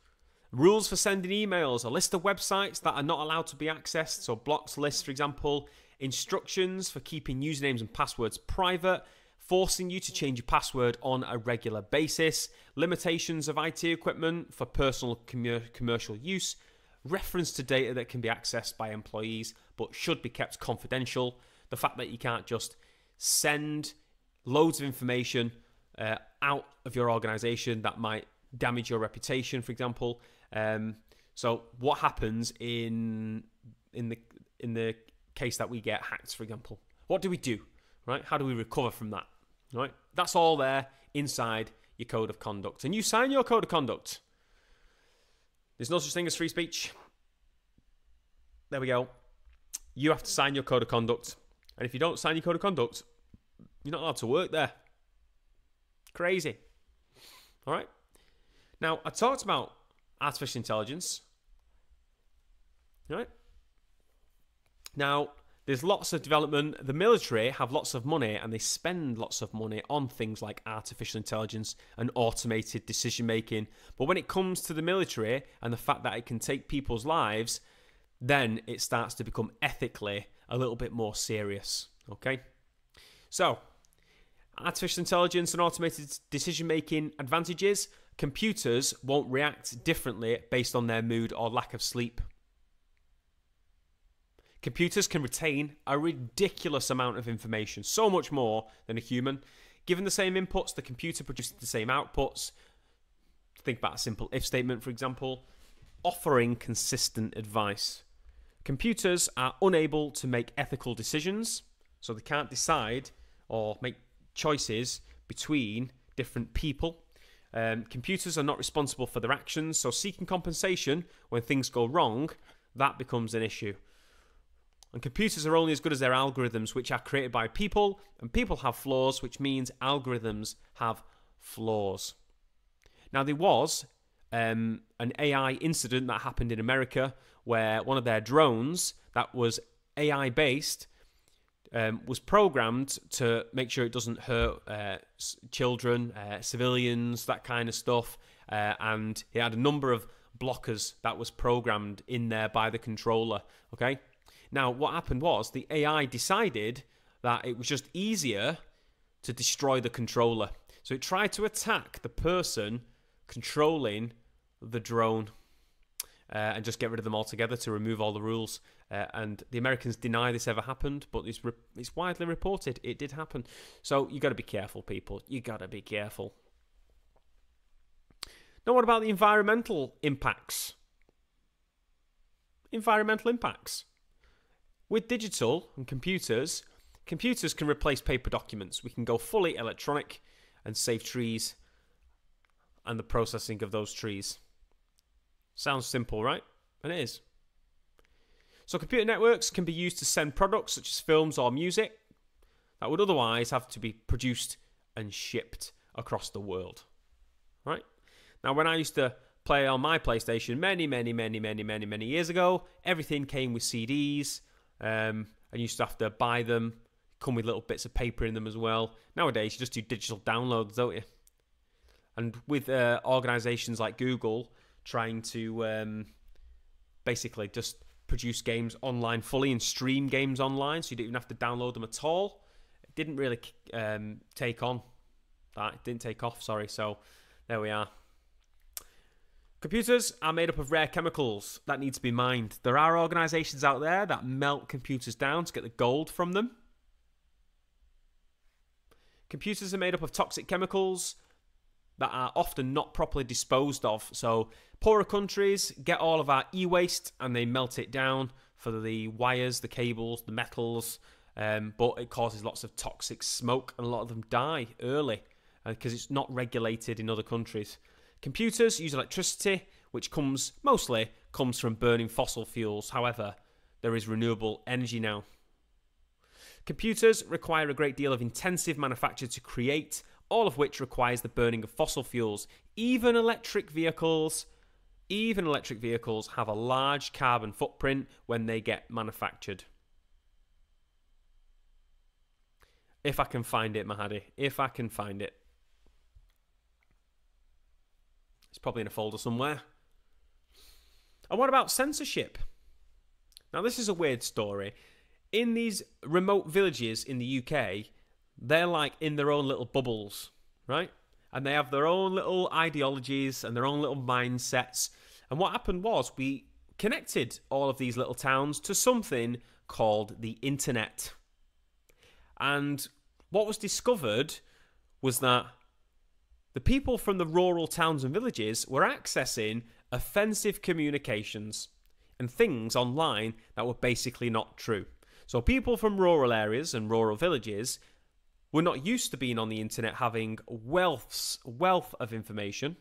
rules for sending emails, a list of websites that are not allowed to be accessed, so blocks, lists, for example, instructions for keeping usernames and passwords private, forcing you to change your password on a regular basis, limitations of I T equipment for personal commercial use, reference to data that can be accessed by employees but should be kept confidential, the fact that you can't just send loads of information uh, out of your organization that might damage your reputation, for example. Um, so what happens in in the in the case that we get hacked, for example? What do we do, right? How do we recover from that, right? That's all there inside your code of conduct. And you sign your code of conduct. There's no such thing as free speech. There we go. You have to sign your code of conduct. And if you don't sign your code of conduct, you're not allowed to work there. Crazy. All right. Now, I talked about artificial intelligence. All right. Now, there's lots of development. The military have lots of money, and they spend lots of money on things like artificial intelligence and automated decision-making. But when it comes to the military and the fact that it can take people's lives, then it starts to become ethically a little bit more serious, okay? So, artificial intelligence and automated decision-making advantages. Computers won't react differently based on their mood or lack of sleep. Computers can retain a ridiculous amount of information, so much more than a human. Given the same inputs, the computer produces the same outputs. Think about a simple if statement, for example. Offering consistent advice. Computers are unable to make ethical decisions, so they can't decide or make choices between different people. Um, computers are not responsible for their actions, so seeking compensation when things go wrong, that becomes an issue. And computers are only as good as their algorithms, which are created by people, and people have flaws, which means algorithms have flaws. Now, there was um, an A I incident that happened in America where one of their drones that was A I-based um, was programmed to make sure it doesn't hurt uh, children, uh, civilians, that kind of stuff, uh, and it had a number of blockers that was programmed in there by the controller, okay? Now, what happened was the A I decided that it was just easier to destroy the controller. So it tried to attack the person controlling the drone uh, and just get rid of them altogether to remove all the rules. Uh, and the Americans deny this ever happened, but it's, re it's widely reported. It did happen. So you got to be careful, people. You got to be careful. Now, what about the environmental impacts? Environmental impacts. With digital and computers, computers can replace paper documents. We can go fully electronic and save trees and the processing of those trees. Sounds simple, right? And it is. So computer networks can be used to send products such as films or music that would otherwise have to be produced and shipped across the world, right? Now, when I used to play on my PlayStation many, many, many, many, many, many years ago, everything came with C Ds. Um, and you used to have to buy them, come with little bits of paper in them as well. Nowadays, you just do digital downloads, don't you? And with uh, organizations like Google trying to um, basically just produce games online fully and stream games online, so you don't even have to download them at all, it didn't really um, take on. That it didn't take off, sorry. So there we are. Computers are made up of rare chemicals that need to be mined. There are organisations out there that melt computers down to get the gold from them. Computers are made up of toxic chemicals that are often not properly disposed of. So poorer countries get all of our e-waste and they melt it down for the wires, the cables, the metals, um, but it causes lots of toxic smoke and a lot of them die early because it's not regulated in other countries. Computers use electricity, which comes mostly comes from burning fossil fuels. However, there is renewable energy now. Computers require a great deal of intensive manufacture to create, all of which requires the burning of fossil fuels. Even electric vehicles, even electric vehicles have a large carbon footprint when they get manufactured. If I can find it, Mahadi, if I can find it. It's probably in a folder somewhere. And what about censorship? Now, this is a weird story. In these remote villages in the U K, they're like in their own little bubbles, right? And they have their own little ideologies and their own little mindsets. And what happened was we connected all of these little towns to something called the internet. And what was discovered was that the people from the rural towns and villages were accessing offensive communications and things online that were basically not true. So people from rural areas and rural villages were not used to being on the internet, having wealths, wealth of information.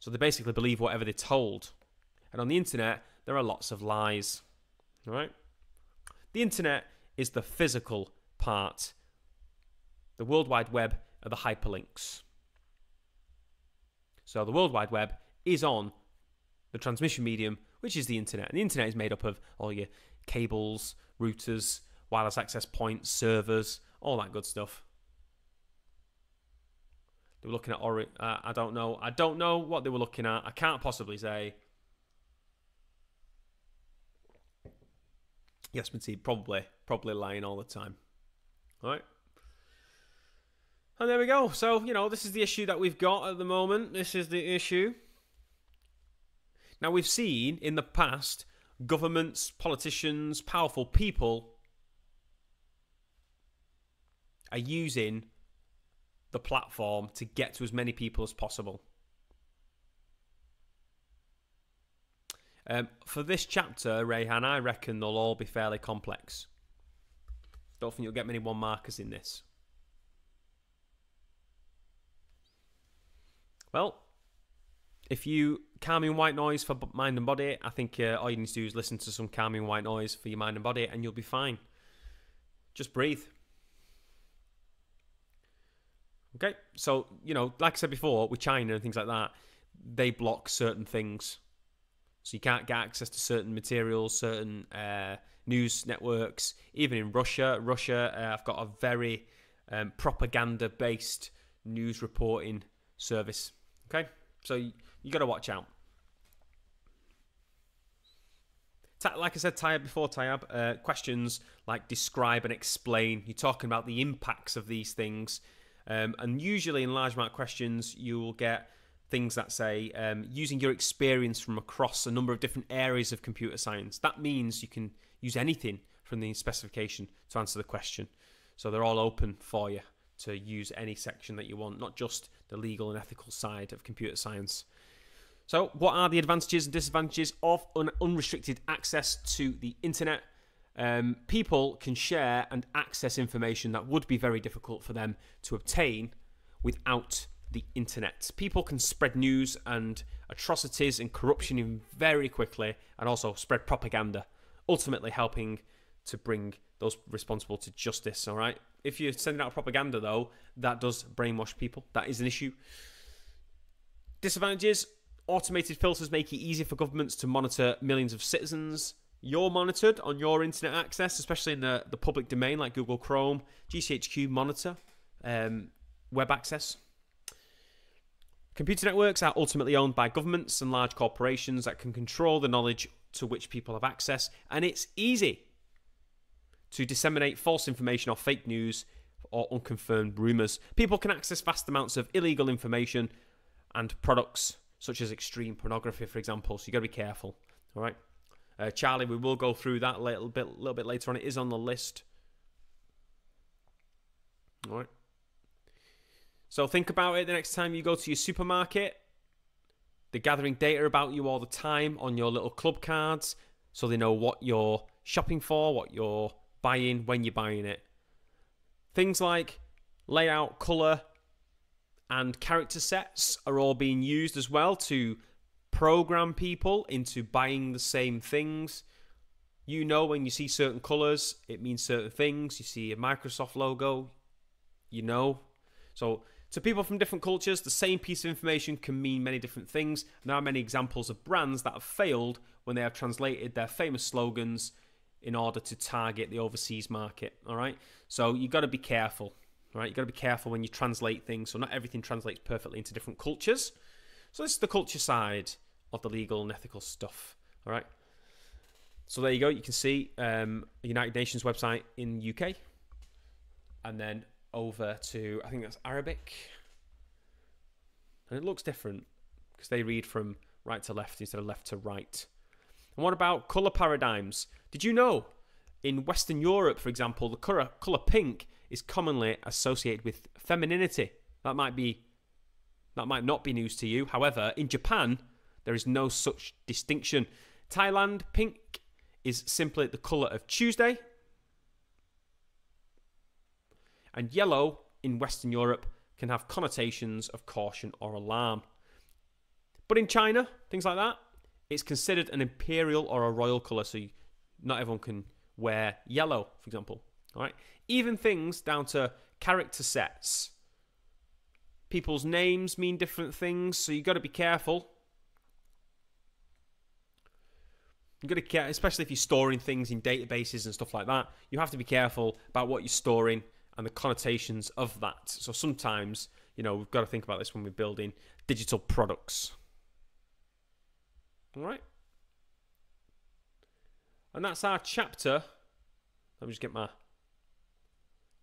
So they basically believe whatever they're told. And on the internet, there are lots of lies. All right? The internet is the physical part. The World Wide Web are the hyperlinks. So the World Wide Web is on the transmission medium, which is the internet. And the internet is made up of all your cables, routers, wireless access points, servers, all that good stuff. They were looking at, or uh, I don't know. I don't know what they were looking at. I can't possibly say. Yes, Mateen, probably, probably lying all the time. All right. And there we go. So, you know, this is the issue that we've got at the moment. This is the issue. Now, we've seen in the past governments, politicians, powerful people are using the platform to get to as many people as possible. Um, for this chapter, Rayhan, I reckon they'll all be fairly complex. Don't think you'll get many one-markers in this. Well, if you calming white noise for mind and body, I think uh, all you need to do is listen to some calming white noise for your mind and body and you'll be fine. Just breathe. Okay, so, you know, like I said before, with China and things like that, they block certain things. So you can't get access to certain materials, certain uh, news networks. Even in Russia, Russia, uh, I've got a very um, propaganda-based news reporting service. Okay, so you, you got to watch out. Like I said, Tayab before Tayab, uh, questions like describe and explain. You're talking about the impacts of these things. Um, and usually in large amount of questions, you will get things that say, um, using your experience from across a number of different areas of computer science. That means you can use anything from the specification to answer the question. So they're all open for you to use any section that you want, not just the legal and ethical side of computer science. So what are the advantages and disadvantages of un unrestricted access to the internet? Um, people can share and access information that would be very difficult for them to obtain without the internet. People can spread news and atrocities and corruption very quickly and also spread propaganda, ultimately helping to bring those responsible to justice, all right? If you're sending out propaganda, though, that does brainwash people. That is an issue. Disadvantages. Automated filters make it easy for governments to monitor millions of citizens. You're monitored on your internet access, especially in the, the public domain like Google Chrome. G C H Q monitor um, web access. Computer networks are ultimately owned by governments and large corporations that can control the knowledge to which people have access. And it's easy to disseminate false information or fake news or unconfirmed rumours. People can access vast amounts of illegal information and products, such as extreme pornography, for example. So you've got to be careful, all right? Uh, Charlie, we will go through that a little bit, little bit later on. It is on the list. All right. So think about it the next time you go to your supermarket. They're gathering data about you all the time on your little club cards, so they know what you're shopping for, what you're buying, when you're buying it. Things like layout, colour, and character sets are all being used as well to program people into buying the same things. You know, when you see certain colors, it means certain things. You see a Microsoft logo, you know. So to people from different cultures, the same piece of information can mean many different things. And there are many examples of brands that have failed when they have translated their famous slogans in order to target the overseas market. All right, so you've got to be careful. Right, you've got to be careful when you translate things. So not everything translates perfectly into different cultures. So this is the culture side of the legal and ethical stuff. All right. So there you go. You can see um, the United Nations website in the U K. And then over to, I think that's Arabic. And it looks different because they read from right to left instead of left to right. And what about colour paradigms? Did you know in Western Europe, for example, the colour, colour pink is commonly associated with femininity? That might be, that might not be news to you. However, in Japan, there is no such distinction. Thailand, pink is simply the colour of Tuesday. And yellow in Western Europe can have connotations of caution or alarm. But in China, things like that, it's considered an imperial or a royal colour, so you, not everyone can wear yellow, for example. All right. Even things down to character sets. People's names mean different things, so you've got to be careful. You've got to care, especially if you're storing things in databases and stuff like that. You have to be careful about what you're storing and the connotations of that. So sometimes, you know, we've got to think about this when we're building digital products. All right. And that's our chapter. Let me just get my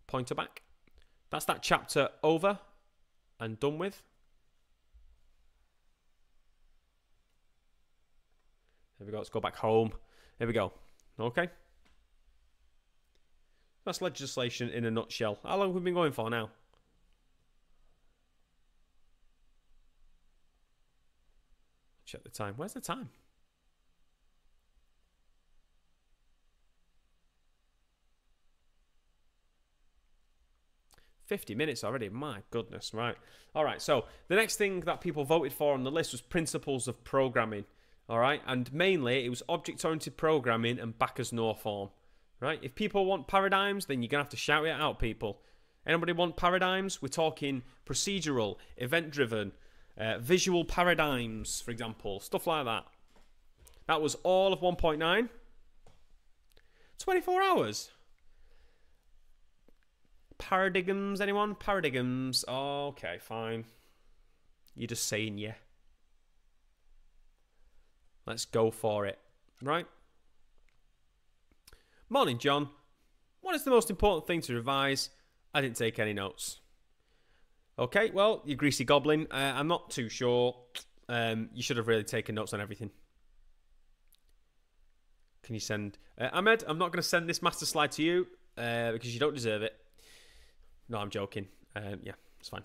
pointer back. That's that chapter over and done with. There we go. Let's go back home. There we go. Okay. That's legislation in a nutshell. How long have we been going for now? Check the time. Where's the time? fifty minutes already. My goodness, right. All right, so the next thing that people voted for on the list was principles of programming. All right, and mainly it was object-oriented programming and Backus-Naur form. Right, if people want paradigms, then you're going to have to shout it out, people. Anybody want paradigms? We're talking procedural, event-driven, uh, visual paradigms, for example, stuff like that. That was all of one point nine. twenty-four hours. Paradigms, anyone? Paradigms. Okay, fine. You're just saying yeah. Let's go for it, right? Morning, John. What is the most important thing to revise? I didn't take any notes. Okay, well, you greasy goblin. Uh, I'm not too sure. Um, you should have really taken notes on everything. Can you send... Uh, Ahmed, I'm not going to send this master slide to you uh, because you don't deserve it. No, I'm joking. Um, yeah, it's fine.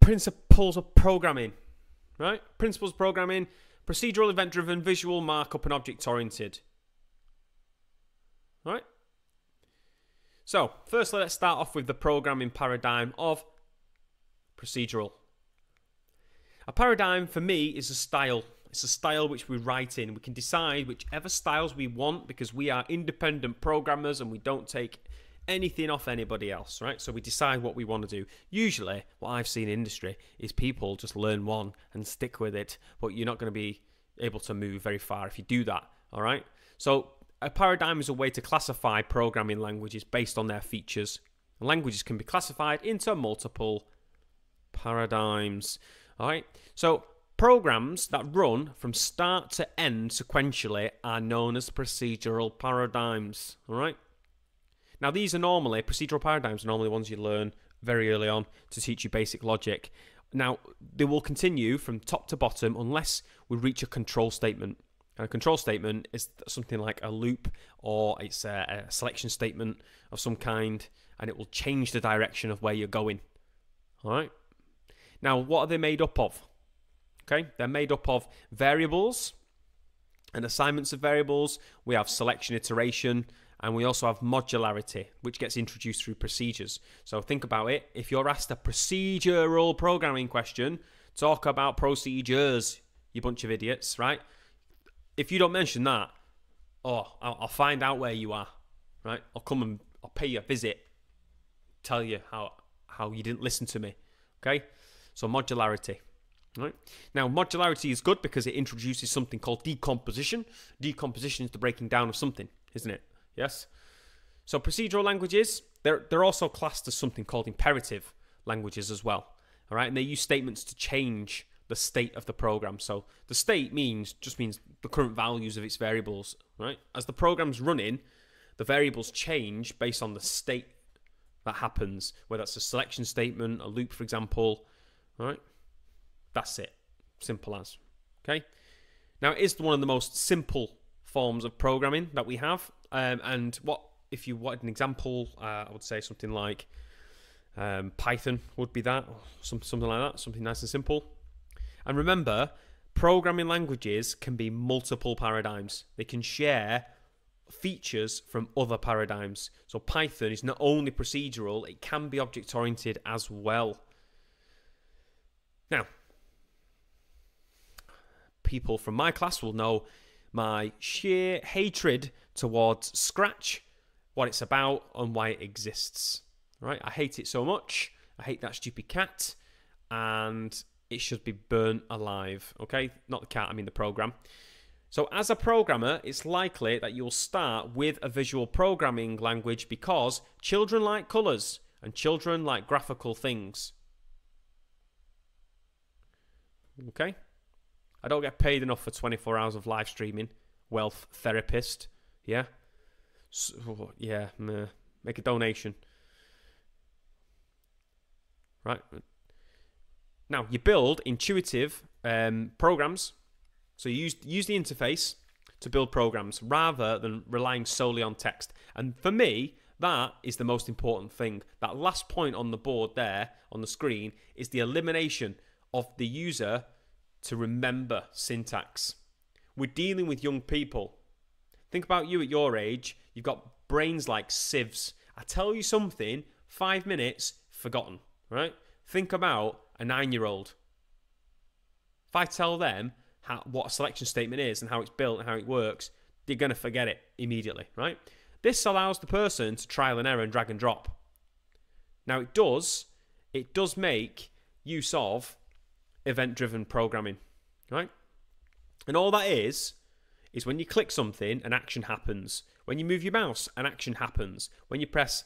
Principles of programming, right? Principles of programming, procedural, event-driven, visual, markup, and object-oriented. Right? So, firstly, let's start off with the programming paradigm of procedural. A paradigm, for me, is a style. It's a style which we write in. We can decide whichever styles we want because we are independent programmers and we don't take anything off anybody else, right? So we decide what we want to do. Usually, what I've seen in industry is people just learn one and stick with it, but you're not going to be able to move very far if you do that, all right? So a paradigm is a way to classify programming languages based on their features. Languages can be classified into multiple paradigms, all right? So programs that run from start to end sequentially are known as procedural paradigms, all right? Now, these are normally, procedural paradigms are normally ones you learn very early on to teach you basic logic. Now, they will continue from top to bottom unless we reach a control statement. And a control statement is something like a loop or it's a, a selection statement of some kind, and it will change the direction of where you're going. All right? Now, what are they made up of? Okay, they're made up of variables and assignments of variables. We have selection iteration. And we also have modularity, which gets introduced through procedures. So think about it. If you're asked a procedural programming question, talk about procedures, you bunch of idiots, right? If you don't mention that, oh, I'll, I'll find out where you are, right? I'll come and I'll pay you a visit, tell you how, how you didn't listen to me, okay? So modularity. Right. Now, modularity is good because it introduces something called decomposition. Decomposition is the breaking down of something, isn't it? Yes. So procedural languages, they're, they're also classed as something called imperative languages as well. All right. And they use statements to change the state of the program. So the state means just means the current values of its variables. Right. As the program's running, the variables change based on the state that happens, whether it's a selection statement, a loop, for example. All right. That's it. Simple as. Okay. Now, it is one of the most simple forms of programming that we have. Um, and what if you wanted an example, uh, I would say something like um, Python would be that, or some, something like that, something nice and simple. And remember, programming languages can be multiple paradigms. They can share features from other paradigms. So Python is not only procedural, it can be object-oriented as well. Now, people from my class will know my sheer hatred towards Scratch, what it's about and why it exists. Right? I hate it so much. I hate that stupid cat, and it should be burnt alive. Okay, not the cat. I mean the program. So as a programmer, it's likely that you'll start with a visual programming language because children like colors and children like graphical things. Okay. I don't get paid enough for twenty-four hours of live streaming. Wealth therapist. Yeah? So, yeah. Meh. Make a donation. Right? Now, you build intuitive um, programs. So you use, use the interface to build programs rather than relying solely on text. And for me, that is the most important thing. That last point on the board there, on the screen, is the elimination of the user to remember syntax. We're dealing with young people. Think about you at your age. You've got brains like sieves. I I tell you something, five minutes, forgotten, right? Think about a nine-year-old. If I tell them how, what a selection statement is and how it's built and how it works, they're going to forget it immediately, right? This allows the person to trial and error and drag and drop. Now, it does, it does make use of event-driven programming, right? And all that is, is when you click something, an action happens. When you move your mouse, an action happens. When you press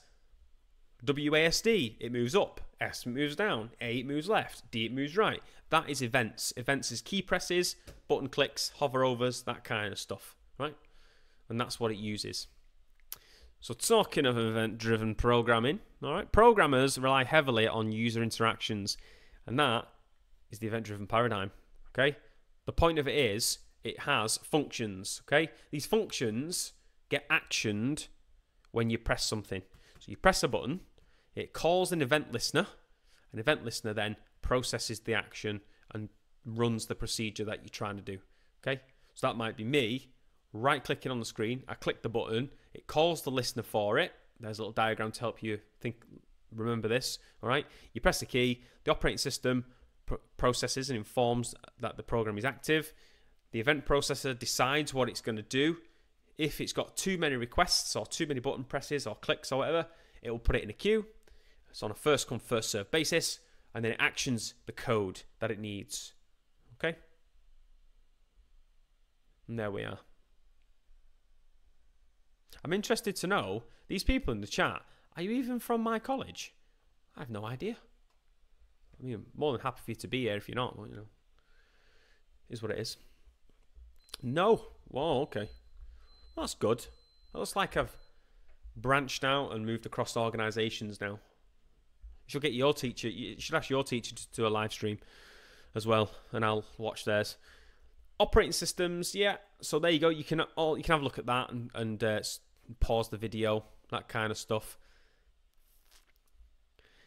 W A S D, it moves up. S moves down. A, it moves left. D, it moves right. That is events. Events is key presses, button clicks, hover overs, that kind of stuff, right? And that's what it uses. So talking of event-driven programming, all right, programmers rely heavily on user interactions, and that is the event-driven paradigm, okay? The point of it is it has functions, okay? These functions get actioned when you press something. So you press a button, it calls an event listener, an event listener then processes the action and runs the procedure that you're trying to do, okay? So that might be me right-clicking on the screen, I click the button, it calls the listener for it. There's a little diagram to help you think, remember this, all right? You press the key, the operating system pr processes and informs that the program is active. The event processor decides what it's going to do. If it's got too many requests or too many button presses or clicks or whatever, it will put it in a queue. It's on a first-come, first-served basis, and then it actions the code that it needs, okay? And there we are. I'm interested to know, these people in the chat, are you even from my college? I have no idea. I mean, I'm more than happy for you to be here if you're not, well, you know. It is what it is. No. Well, okay. That's good. It looks like I've branched out and moved across organisations now. You should get your teacher, you should ask your teacher to do a live stream as well, and I'll watch theirs. Operating systems, yeah. So there you go. You can all you can have a look at that and, and uh, pause the video, that kind of stuff.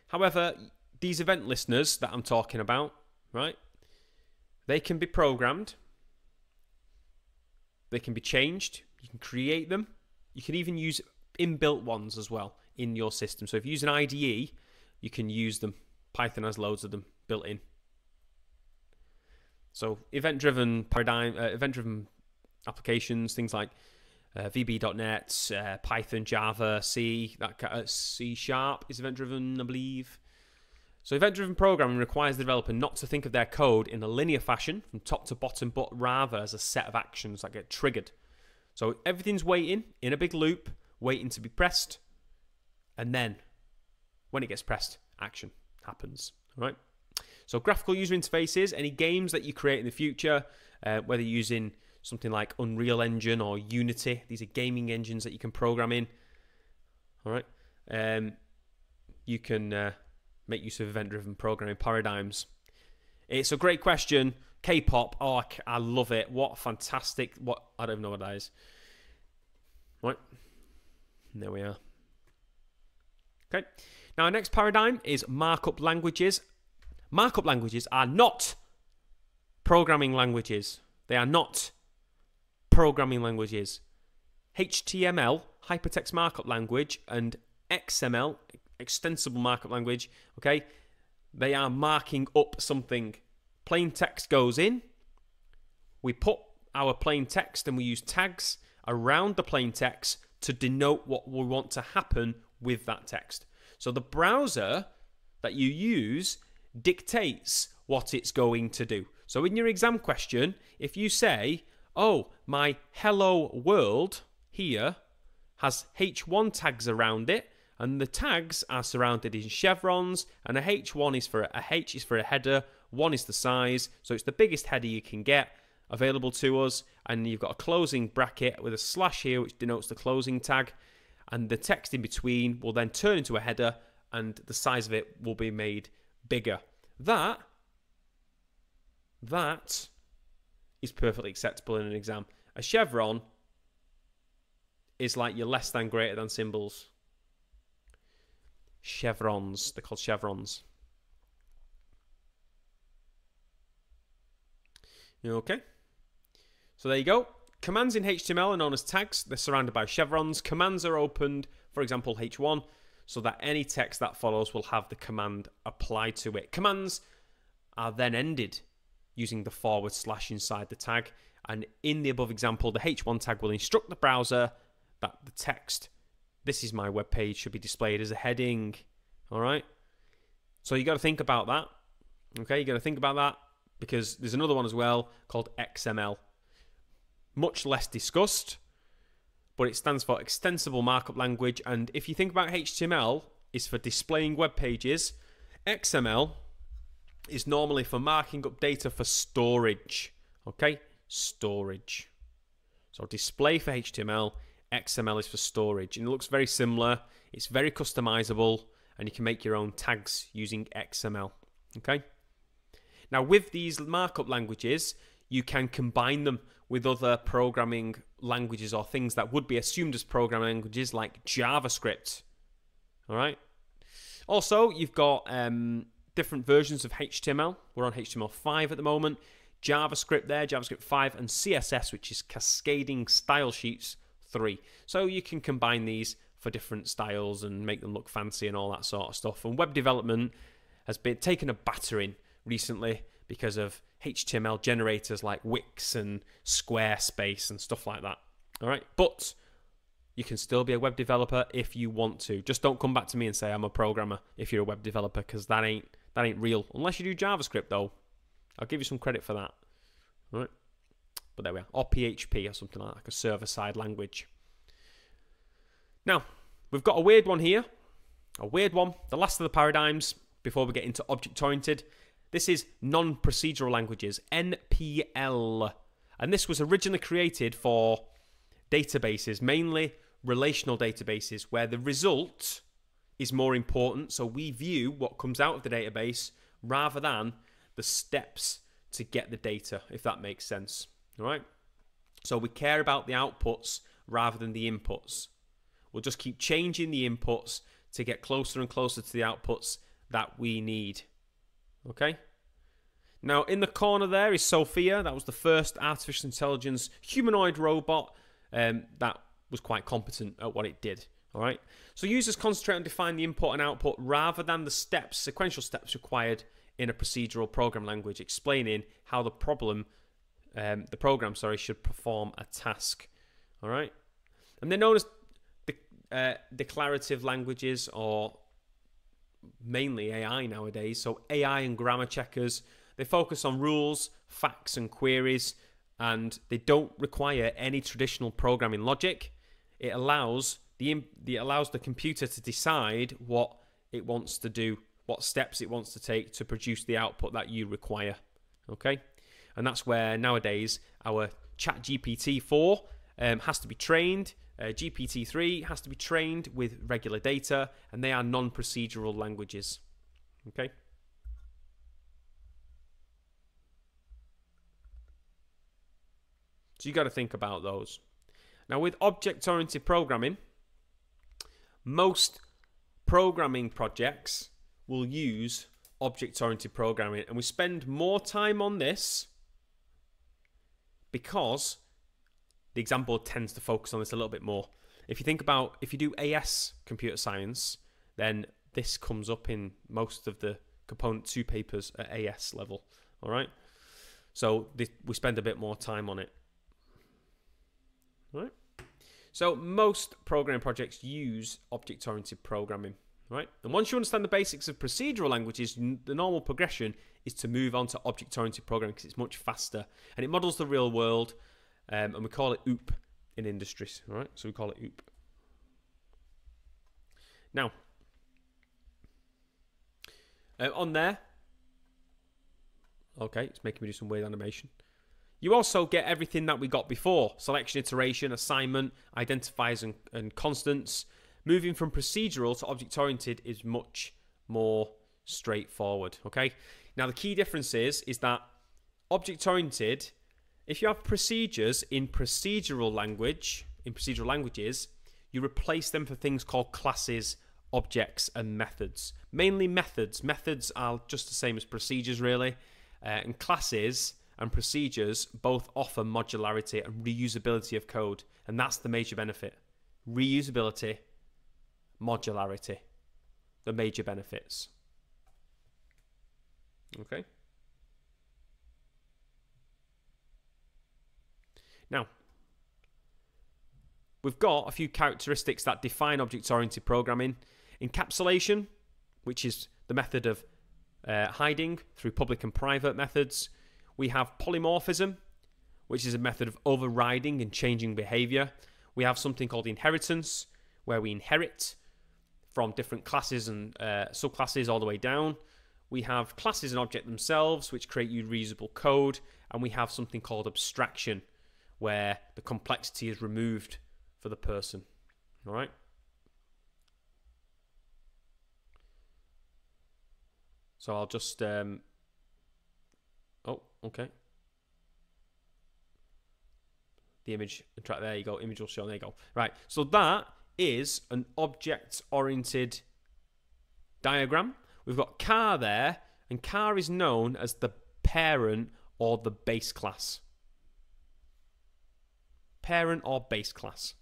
However, these event listeners that I'm talking about, right? They can be programmed. They can be changed. You can create them. You can even use inbuilt ones as well in your system. So if you use an I D E, you can use them. Python has loads of them built in. So event-driven paradigm, uh, event-driven applications, things like uh, V B dot net, uh, Python, Java, C, that uh, C Sharp is event-driven, I believe. So event-driven programming requires the developer not to think of their code in a linear fashion from top to bottom, but rather as a set of actions that get triggered. So everything's waiting in a big loop, waiting to be pressed, and then when it gets pressed, action happens. All right. So graphical user interfaces, any games that you create in the future, uh, whether you're using something like Unreal Engine or Unity, these are gaming engines that you can program in. All right, um, you can uh, make use of event-driven programming paradigms. It's a great question. K-pop, oh, I love it. What fantastic! What I don't know what that is. All right, there we are. Okay, now our next paradigm is markup languages. Markup languages are not programming languages. They are not programming languages. H T M L, hypertext markup language, and X M L, extensible markup language, okay? They are marking up something. Plain text goes in. We put our plain text and we use tags around the plain text to denote what we want to happen with that text. So the browser that you use dictates what it's going to do. So in your exam question, if you say, oh, my hello world here has H one tags around it, and the tags are surrounded in chevrons, and a H one is for a, a H is for a header, one is the size, so it's the biggest header you can get available to us, and you've got a closing bracket with a slash here which denotes the closing tag, and the text in between will then turn into a header, and the size of it will be made bigger. That, that is perfectly acceptable in an exam. A chevron is like your less than, greater than symbols. Chevrons, they're called chevrons. Okay, so there you go. Commands in H T M L are known as tags. They're surrounded by chevrons. Commands are opened for example, H one, so that any text that follows will have the command applied to it. Commands are then ended using the forward slash inside the tag. And in the above example, the H one tag will instruct the browser that the text, "This is my web page," should be displayed as a heading. All right. So you got to think about that. Okay, you got to think about that, because there's another one as well called X M L. Much less discussed, but it stands for Extensible Markup Language. And if you think about H T M L is for displaying web pages, X M L is normally for marking up data for storage. Okay, storage. So display for H T M L, X M L is for storage. And it looks very similar. It's very customizable, and you can make your own tags using X M L. Okay. Now, with these markup languages, you can combine them with other programming languages or things that would be assumed as programming languages, like JavaScript. All right. Also, you've got um, different versions of H T M L. We're on H T M L five at the moment. JavaScript there, JavaScript five, and C S S, which is Cascading Style Sheets three. So you can combine these for different styles and make them look fancy and all that sort of stuff. And web development has been taken a battering recently because of H T M L generators like Wix and Squarespace and stuff like that. All right, but you can still be a web developer if you want to. Just don't come back to me and say I'm a programmer if you're a web developer, because that ain't that ain't real. Unless you do JavaScript, though, I'll give you some credit for that. All right, but there we are, or P H P or something like that, like a server-side language. Now we've got a weird one here, a weird one. The last of the paradigms before we get into object-oriented. This is non-procedural languages, N P L. And this was originally created for databases, mainly relational databases, where the result is more important. So we view what comes out of the database rather than the steps to get the data, if that makes sense. All right. So we care about the outputs rather than the inputs. We'll just keep changing the inputs to get closer and closer to the outputs that we need. Okay. Now, in the corner there is Sophia. That was the first artificial intelligence humanoid robot um, that was quite competent at what it did. All right. So users concentrate on defining the input and output rather than the steps, sequential steps required in a procedural program language, explaining how the problem, um, the program, sorry, should perform a task. All right. And they're known as the uh, declarative languages, or mainly A I nowadays. So A I and grammar checkers, they focus on rules, facts and queries, and they don't require any traditional programming logic. It allows the it allows the computer to decide what it wants to do, what steps it wants to take to produce the output that you require. Okay, and that's where nowadays our ChatGPT four um, has to be trained. Uh, G P T three has to be trained with regular data, and they are non-procedural languages. Okay. So you got to think about those. Now, with object-oriented programming, most programming projects will use object-oriented programming, and we spend more time on this because the example tends to focus on this a little bit more. If you think about, if you do A S computer science, then this comes up in most of the component two papers at A S level. All right. So th we spend a bit more time on it. All right. So most programming projects use object-oriented programming. Right. And once you understand the basics of procedural languages, the normal progression is to move on to object-oriented programming because it's much faster and it models the real world. Um, and we call it OOP in industries, all right? So we call it OOP. Now, uh, on there, okay, it's making me do some weird animation. You also get everything that we got before: selection, iteration, assignment, identifiers, and, and constants. Moving from procedural to object-oriented is much more straightforward, okay? Now, the key difference is, is that object-oriented, if you have procedures in procedural language, in procedural languages, you replace them for things called classes, objects, and methods. Mainly methods. Methods are just the same as procedures, really. Uh, and classes and procedures both offer modularity and reusability of code. And that's the major benefit. Reusability modularity, the major benefits. Okay. Now, we've got a few characteristics that define object-oriented programming. Encapsulation, which is the method of uh, hiding through public and private methods. We have polymorphism, which is a method of overriding and changing behavior. We have something called inheritance, where we inherit from different classes and uh, subclasses all the way down. We have classes and objects themselves, which create reusable code. And we have something called abstraction, where the complexity is removed for the person. All right. So I'll just, um, oh, okay. The image, there you go, image will show, there you go. Right, so that is an object-oriented diagram. We've got car there, and car is known as the parent or the base class. Parent or base class.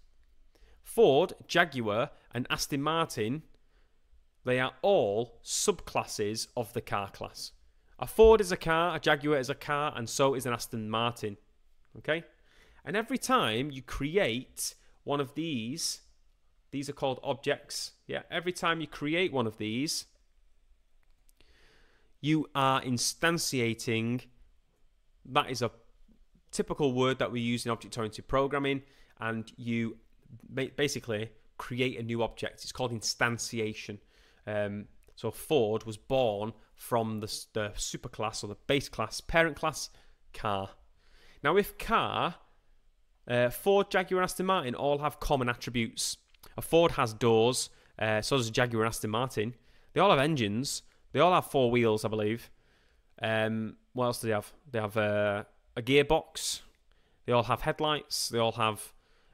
Ford, Jaguar, and Aston Martin, they are all subclasses of the car class. A Ford is a car, a Jaguar is a car, and so is an Aston Martin. Okay? And every time you create one of these, these are called objects. Yeah, every time you create one of these, you are instantiating. That is a typical word that we use in object-oriented programming, and you basically create a new object. It's called instantiation. Um, so Ford was born from the, the superclass or the base class, parent class, car. Now, if car, uh, Ford, Jaguar, Aston Martin all have common attributes. A Ford has doors, uh, so does a Jaguar and Aston Martin. They all have engines. They all have four wheels, I believe. Um, what else do they have? They have uh, a gearbox. They all have headlights. They all have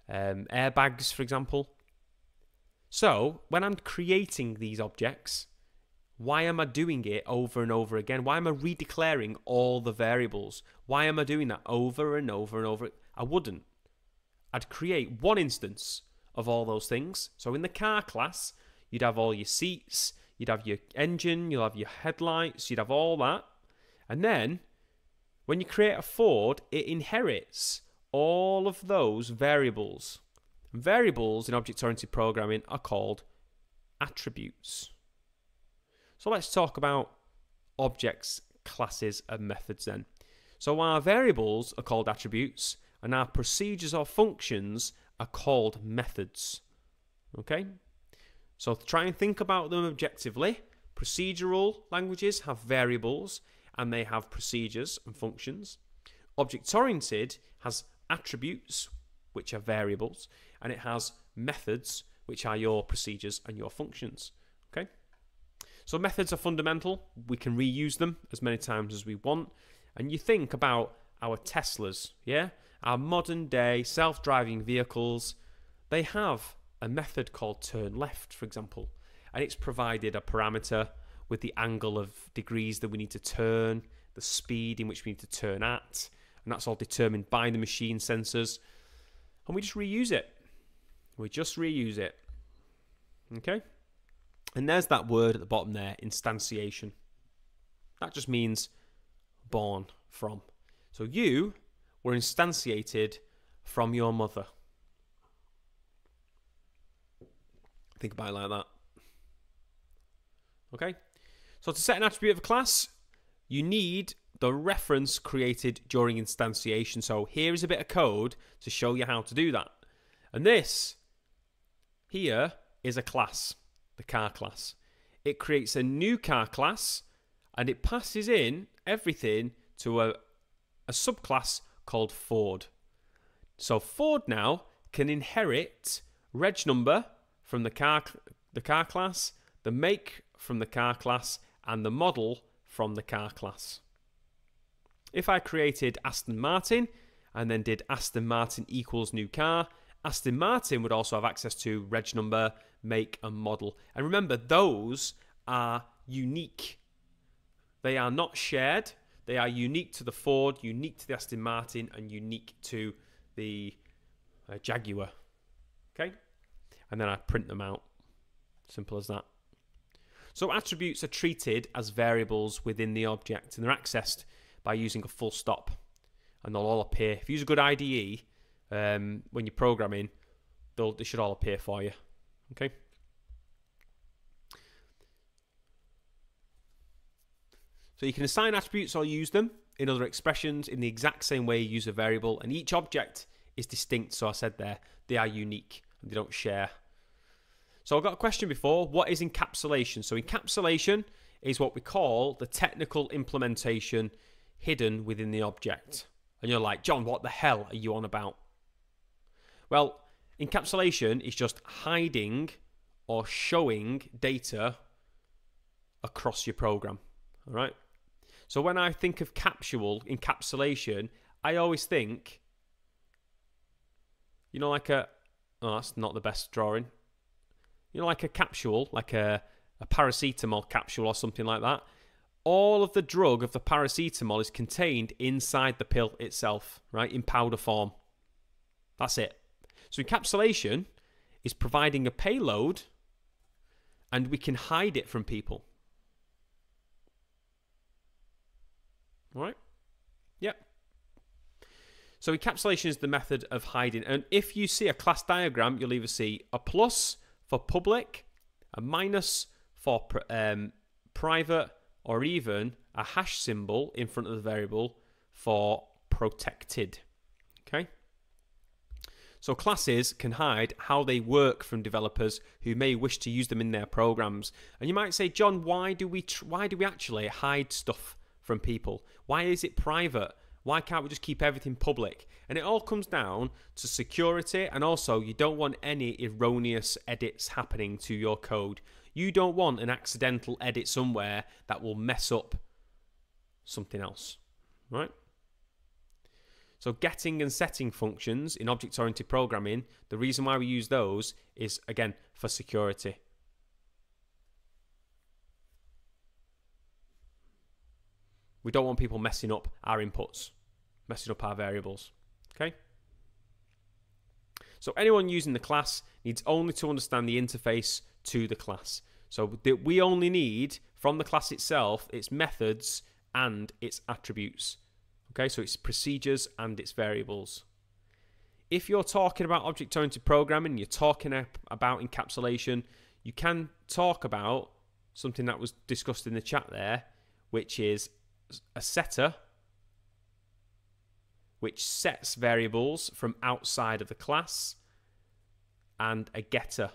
um, airbags, for example. So, when I'm creating these objects, why am I doing it over and over again? Why am I redeclaring all the variables? Why am I doing that over and over and over? I wouldn't. I'd create one instance of all those things. So in the car class, you'd have all your seats, you'd have your engine, you'll have your headlights, you'd have all that. And then, when you create a Ford, it inherits all of those variables. Variables in object-oriented programming are called attributes. So let's talk about objects, classes, and methods then. So our variables are called attributes, and our procedures or functions are called methods. Okay? So try and think about them objectively. Procedural languages have variables, and they have procedures and functions. Object-oriented has attributes, which are variables, and it has methods, which are your procedures and your functions. Okay, so methods are fundamental. We can reuse them as many times as we want. And you think about our Teslas, yeah, our modern day self-driving vehicles. They have a method called turn left, for example, and it's provided a parameter with the angle of degrees that we need to turn, the speed in which we need to turn at, and that's all determined by the machine sensors. And we just reuse it. We just reuse it. Okay? And there's that word at the bottom there, instantiation. That just means born from. So you were instantiated from your mother. Think about it like that. Okay? So to set an attribute of a class, you need the reference created during instantiation. So here is a bit of code to show you how to do that. And this here is a class, the car class. It creates a new car class, and it passes in everything to a, a subclass called Ford. So Ford now can inherit reg number from the car, the car class, the make from the car class, and the model from the car class. If I created Aston Martin and then did Aston Martin equals new car, Aston Martin would also have access to reg number, make, and model. And remember, those are unique. They are not shared. They are unique to the Ford, unique to the Aston Martin, and unique to the uh, Jaguar. Okay? And then I print them out. Simple as that. So attributes are treated as variables within the object, and they're accessed by using a full stop, and they'll all appear. If you use a good I D E, um, when you're programming, they'll, they should all appear for you. Okay. So you can assign attributes or use them in other expressions in the exact same way you use a variable, and each object is distinct. So I said there, they are unique and they don't share. So I've got a question before, what is encapsulation? So encapsulation is what we call the technical implementation hidden within the object. And you're like, John, what the hell are you on about? Well, encapsulation is just hiding or showing data across your program, all right? So when I think of capsule, encapsulation, I always think, you know, like a, oh, that's not the best drawing. You know, like a capsule, like a, a paracetamol capsule or something like that. All of the drug of the paracetamol is contained inside the pill itself, right, in powder form. That's it. So encapsulation is providing a payload and we can hide it from people. All right? Yep. So encapsulation is the method of hiding. And if you see a class diagram, you'll either see a plus for public, a minus for um, private, or even a hash symbol in front of the variable for protected. Okay? So classes can hide how they work from developers who may wish to use them in their programs. And you might say, John, why do we tr why do we actually hide stuff from people? Why is it private? Why can't we just keep everything public? And it all comes down to security, and also you don't want any erroneous edits happening to your code. You don't want an accidental edit somewhere that will mess up something else, right? So getting and setting functions in object-oriented programming, the reason why we use those is, again, for security. We don't want people messing up our inputs, messing up our variables, okay? So anyone using the class needs only to understand the interface to the class. So we only need, from the class itself, its methods and its attributes, okay? So its procedures and its variables. If you're talking about object-oriented programming, you're talking about encapsulation, you can talk about something that was discussed in the chat there, which is a setter, which sets variables from outside of the class, and a getter,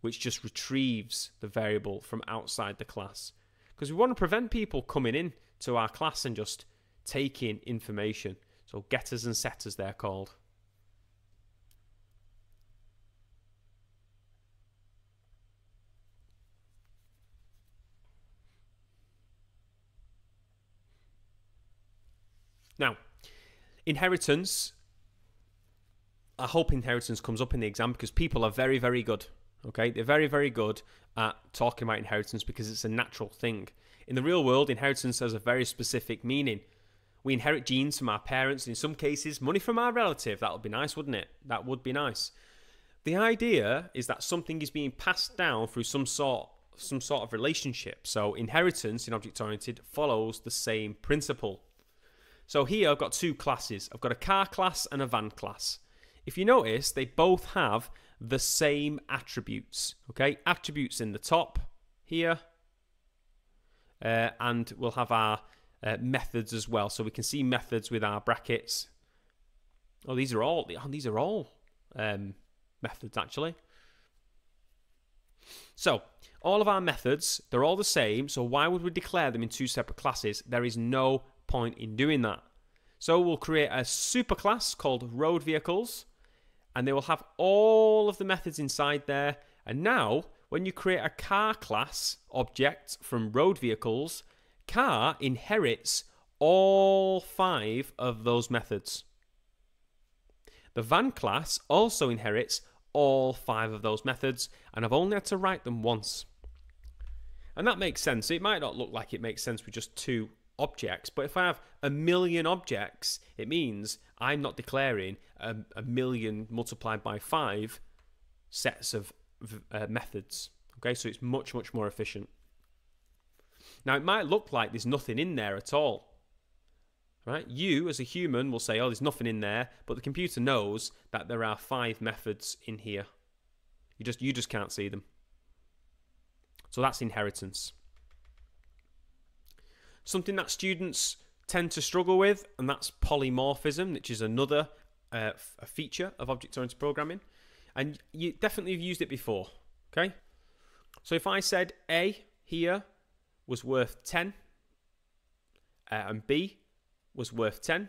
which just retrieves the variable from outside the class, because we want to prevent people coming in to our class and just taking information. So getters and setters, they're called. Now, inheritance, I hope inheritance comes up in the exam because people are very, very good, okay? They're very, very good at talking about inheritance because it's a natural thing. In the real world, inheritance has a very specific meaning. We inherit genes from our parents, and in some cases, money from our relative. That would be nice, wouldn't it? That would be nice. The idea is that something is being passed down through some sort, some sort of relationship. So inheritance in object-oriented follows the same principle. So here I've got two classes. I've got a car class and a van class. If you notice, they both have the same attributes, okay? Attributes in the top here, uh, and we'll have our uh, methods as well. So we can see methods with our brackets. Oh, these are all, oh, these are all um, methods actually. So all of our methods, they're all the same. So why would we declare them in two separate classes? There is no point in doing that. So we'll create a superclass called Road Vehicles, and they will have all of the methods inside there. And now when you create a car class object from Road Vehicles, car inherits all five of those methods. The van class also inherits all five of those methods, and I've only had to write them once. And that makes sense. It might not look like it makes sense with just two objects, but if I have a million objects, it means I'm not declaring a, a million multiplied by five sets of uh, methods. Okay, so it's much, much more efficient. Now, it might look like there's nothing in there at all. Right? You, as a human, will say, oh, there's nothing in there, but the computer knows that there are five methods in here. You just, you just can't see them. So that's inheritance. Something that students tend to struggle with, and that's polymorphism, which is another uh, a feature of object-oriented programming. And you definitely have used it before, okay? So if I said A here was worth ten, uh, and B was worth ten.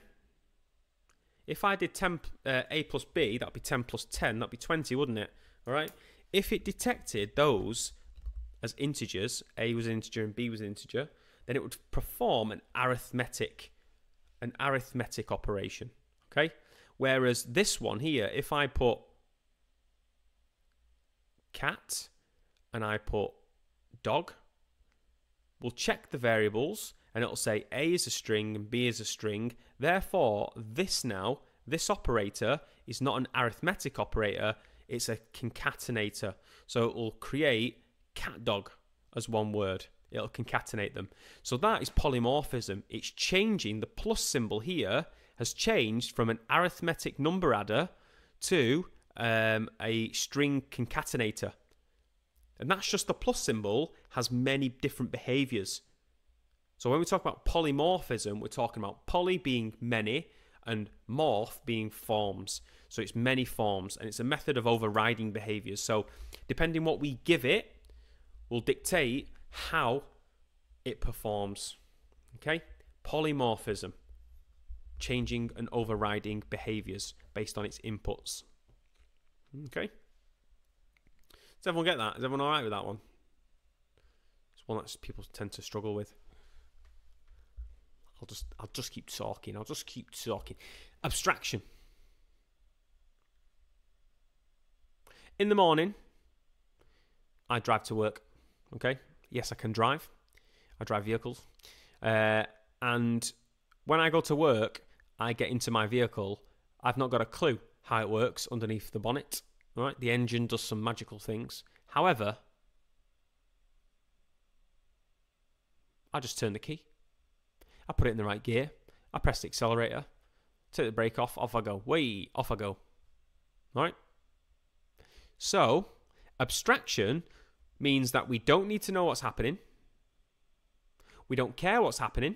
If I did ten, uh, A plus B, that'd be ten plus ten, that'd be twenty, wouldn't it? All right? If it detected those as integers, A was an integer and B was an integer, then it would perform an arithmetic, an arithmetic operation, okay? Whereas this one here, if I put cat and I put dog, we'll check the variables and it'll say A is a string and B is a string. Therefore, this now, this operator is not an arithmetic operator, it's a concatenator. So it will create cat dog as one word. It'll concatenate them. So that is polymorphism. It's changing, the plus symbol here has changed from an arithmetic number adder to um, a string concatenator. And that's just the plus symbol has many different behaviors. So when we talk about polymorphism, we're talking about poly being many and morph being forms. So it's many forms, and it's a method of overriding behaviors. So depending what we give it will dictate how it performs, okay? Polymorphism, changing and overriding behaviors based on its inputs, okay? Does everyone get that? Is everyone all right with that one? It's one that people tend to struggle with. I'll just, I'll just keep talking, I'll just keep talking. Abstraction. In the morning, I drive to work, okay? Yes, I can drive. I drive vehicles. Uh, and when I go to work, I get into my vehicle. I've not got a clue how it works underneath the bonnet. Right? The engine does some magical things. However, I just turn the key. I put it in the right gear. I press the accelerator. Take the brake off. Off I go. Way, off I go. All right? So, abstraction means that we don't need to know what's happening. We don't care what's happening.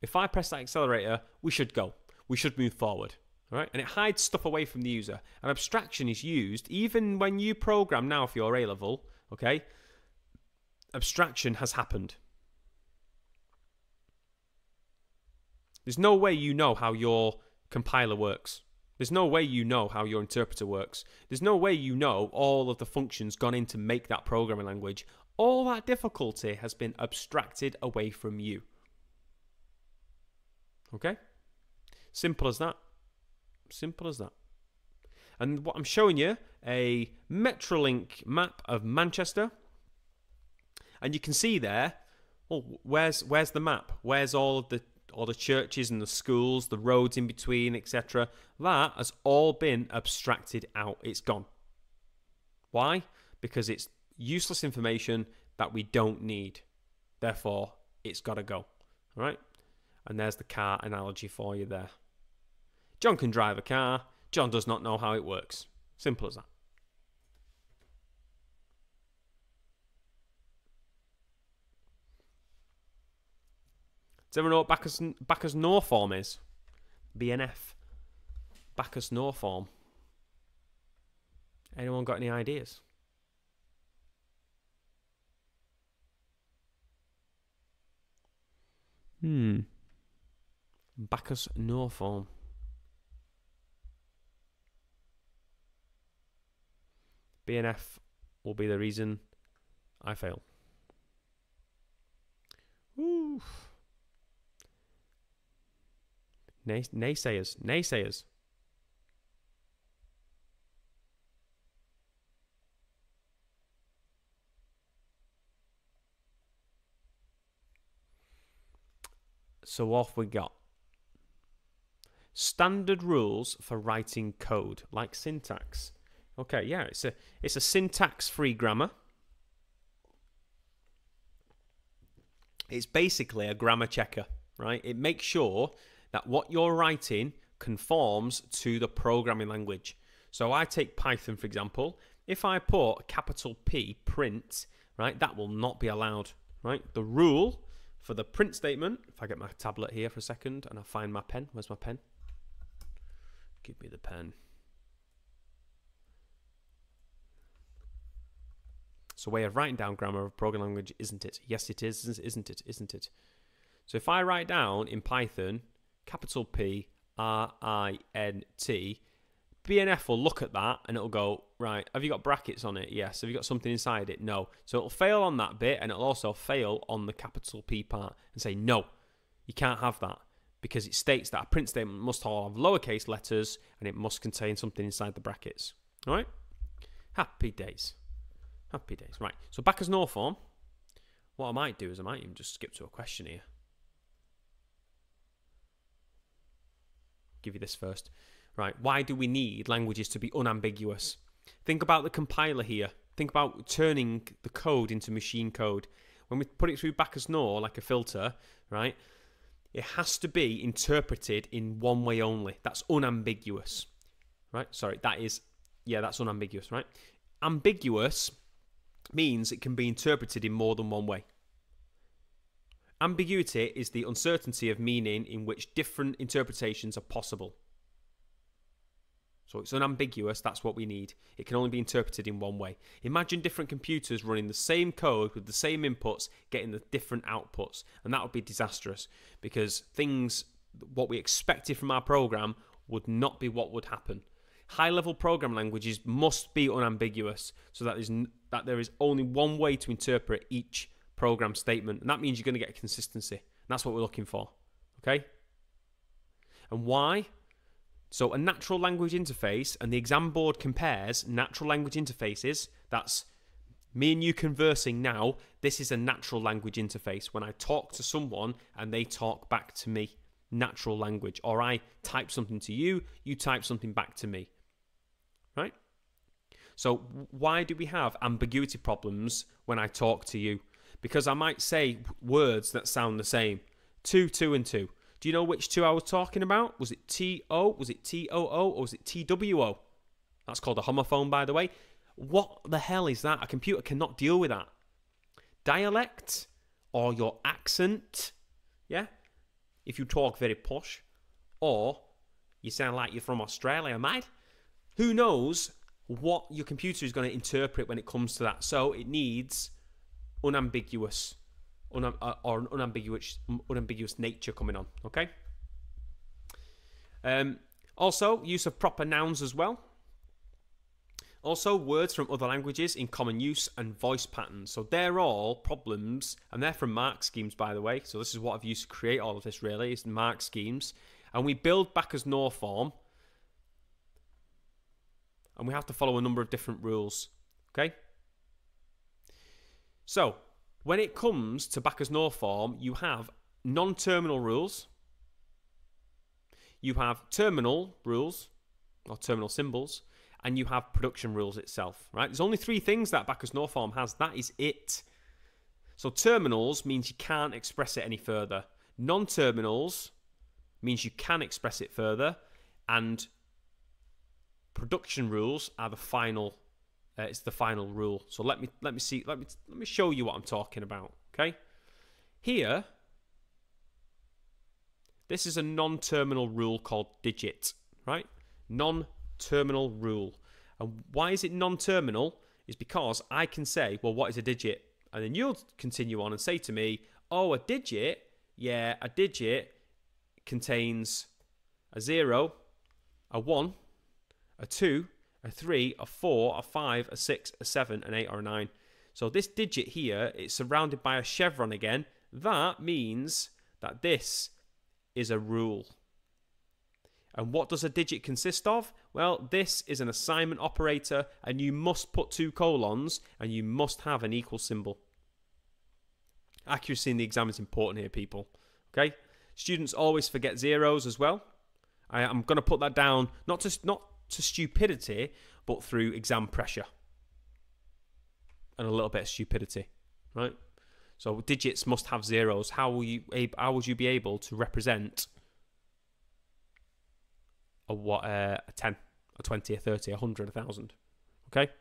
If I press that accelerator, we should go. We should move forward. All right? And it hides stuff away from the user. And abstraction is used, even when you program now for your A-level, okay? Abstraction has happened. There's no way you know how your compiler works. There's no way you know how your interpreter works. There's no way you know all of the functions gone in to make that programming language. All that difficulty has been abstracted away from you. Okay? Simple as that. Simple as that. And what I'm showing you, a Metrolink map of Manchester. And you can see there, well, where's, where's the map? Where's all of the all the churches and the schools, the roads in between, et cetera. That has all been abstracted out. It's gone. Why? Because it's useless information that we don't need. Therefore, it's got to go. All right? And there's the car analogy for you there. John can drive a car. John does not know how it works. Simple as that. Does everyone know what Backus-Naur Form is? B N F. Backus-Naur Form. Anyone got any ideas? Hmm. Backus-Naur Form. B N F will be the reason I fail. Woo. Nay, naysayers, naysayers. So off we got. standard rules for writing code, like syntax. Okay, yeah, it's a it's a syntax-free grammar. It's basically a grammar checker, right? It makes sure that what you're writing conforms to the programming language. So I take Python, for example. If I put a capital P, print, right, that will not be allowed, right? The rule for the print statement, if I get my tablet here for a second and I find my pen, where's my pen? Give me the pen. It's a way of writing down grammar of programming language, isn't it? Yes, it is, isn't it? Isn't it? So if I write down in Python, capital P, R, I, N, T, B N F will look at that and it'll go, right, have you got brackets on it? Yes. Have you got something inside it? No. So it'll fail on that bit, and it'll also fail on the capital P part and say, no, you can't have that, because it states that a print statement must all have lowercase letters and it must contain something inside the brackets. All right? Happy days. Happy days. Right. So Backus-Naur form, what I might do is I might even just skip to a question here. Give you this first. Right, why do we need languages to be unambiguous? Think about the compiler here. Think about turning the code into machine code. When we put it through Backus-Naur like a filter, right, it has to be interpreted in one way only. That's unambiguous, right? Sorry, that is, yeah, that's unambiguous, right? Ambiguous means it can be interpreted in more than one way. Ambiguity is the uncertainty of meaning in which different interpretations are possible. So it's unambiguous, that's what we need. It can only be interpreted in one way. Imagine different computers running the same code with the same inputs, getting the different outputs. And that would be disastrous, because things, what we expected from our program would not be what would happen. High-level program languages must be unambiguous, so that, is, that there is only one way to interpret each program statement. And that means you're going to get consistency. And that's what we're looking for, okay? And why? So a natural language interface, and the exam board compares natural language interfaces. That's me and you conversing now. This is a natural language interface. When I talk to someone and they talk back to me, natural language. Or I type something to you, you type something back to me. Right? So why do we have ambiguity problems when I talk to you? Because I might say words that sound the same. Two, two, and two. Do you know which two I was talking about? Was it T O? Was it T O O? Or was it T W O? That's called a homophone, by the way. What the hell is that? A computer cannot deal with that. Dialect or your accent, yeah? If you talk very posh, or you sound like you're from Australia, mate. Who knows what your computer is going to interpret when it comes to that? So it needs unambiguous. Unam or an unambiguous, unambiguous nature coming on, okay? Um, also, use of proper nouns as well. Also, words from other languages in common use and voice patterns. So they're all problems, and they're from mark schemes, by the way. So this is what I've used to create all of this, really, is mark schemes. And we build Backus-Naur form, and we have to follow a number of different rules, okay? So when it comes to Backus-Naur form, you have non-terminal rules, you have terminal rules, or terminal symbols, and you have production rules itself, right? There's only three things that Backus-Naur form has. That is it. So terminals means you can't express it any further. Non-terminals means you can express it further. And production rules are the final rules. Uh, it's the final rule. So let me let me see let me let me show you what I'm talking about. Okay, here, this is a non-terminal rule called digit, right? Non-terminal rule. And why is it non-terminal? Is because I can say, well, what is a digit? And then you'll continue on and say to me, oh, a digit, yeah, a digit contains a zero, a one, a two, a three, a four, a five, a six, a seven, an eight, or a nine. So this digit here, it's surrounded by a chevron again. That means that this is a rule. And what does a digit consist of? Well, this is an assignment operator, and you must put two colons, and you must have an equal symbol. Accuracy in the exam is important here, people. Okay? Students always forget zeros as well. I am going to put that down not to not to stupidity, but through exam pressure and a little bit of stupidity, right? So digits must have zeros. How will you? How would you be able to represent a what? Uh, a ten, a twenty, a thirty, a hundred, a thousand? Okay.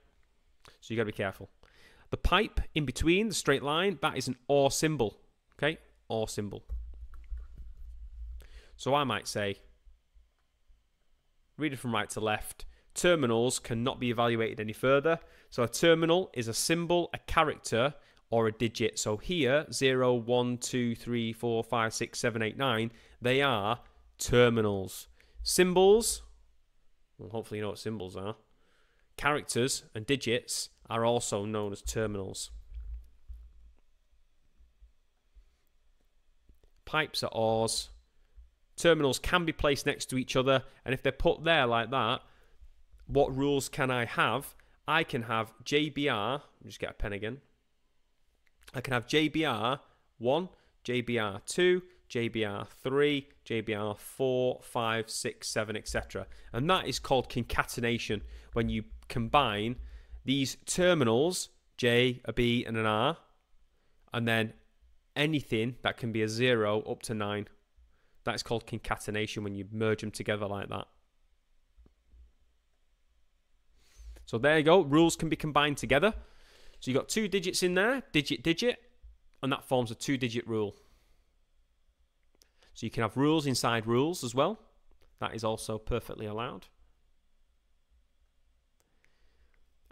So you got to be careful. The pipe in between the straight line, that is an or symbol. Okay, or symbol. So I might say, read it from right to left, terminals cannot be evaluated any further. So a terminal is a symbol, a character, or a digit. So here, zero, one, two, three, four, five, six, seven, eight, nine, they are terminals. Symbols, well, hopefully you know what symbols are. Characters and digits are also known as terminals. Pipes are ors. Terminals can be placed next to each other, and if they're put there like that, what rules can I have? I can have J B R, just get a pen again. I can have J B R one, J B R two, J B R three, J B R four, five, six, seven, et cetera. And that is called concatenation, when you combine these terminals, J, a B, and an R, and then anything that can be a zero up to nine. That is called concatenation when you merge them together like that. So there you go. Rules can be combined together. So you've got two digits in there, digit, digit, and that forms a two-digit rule. So you can have rules inside rules as well. That is also perfectly allowed.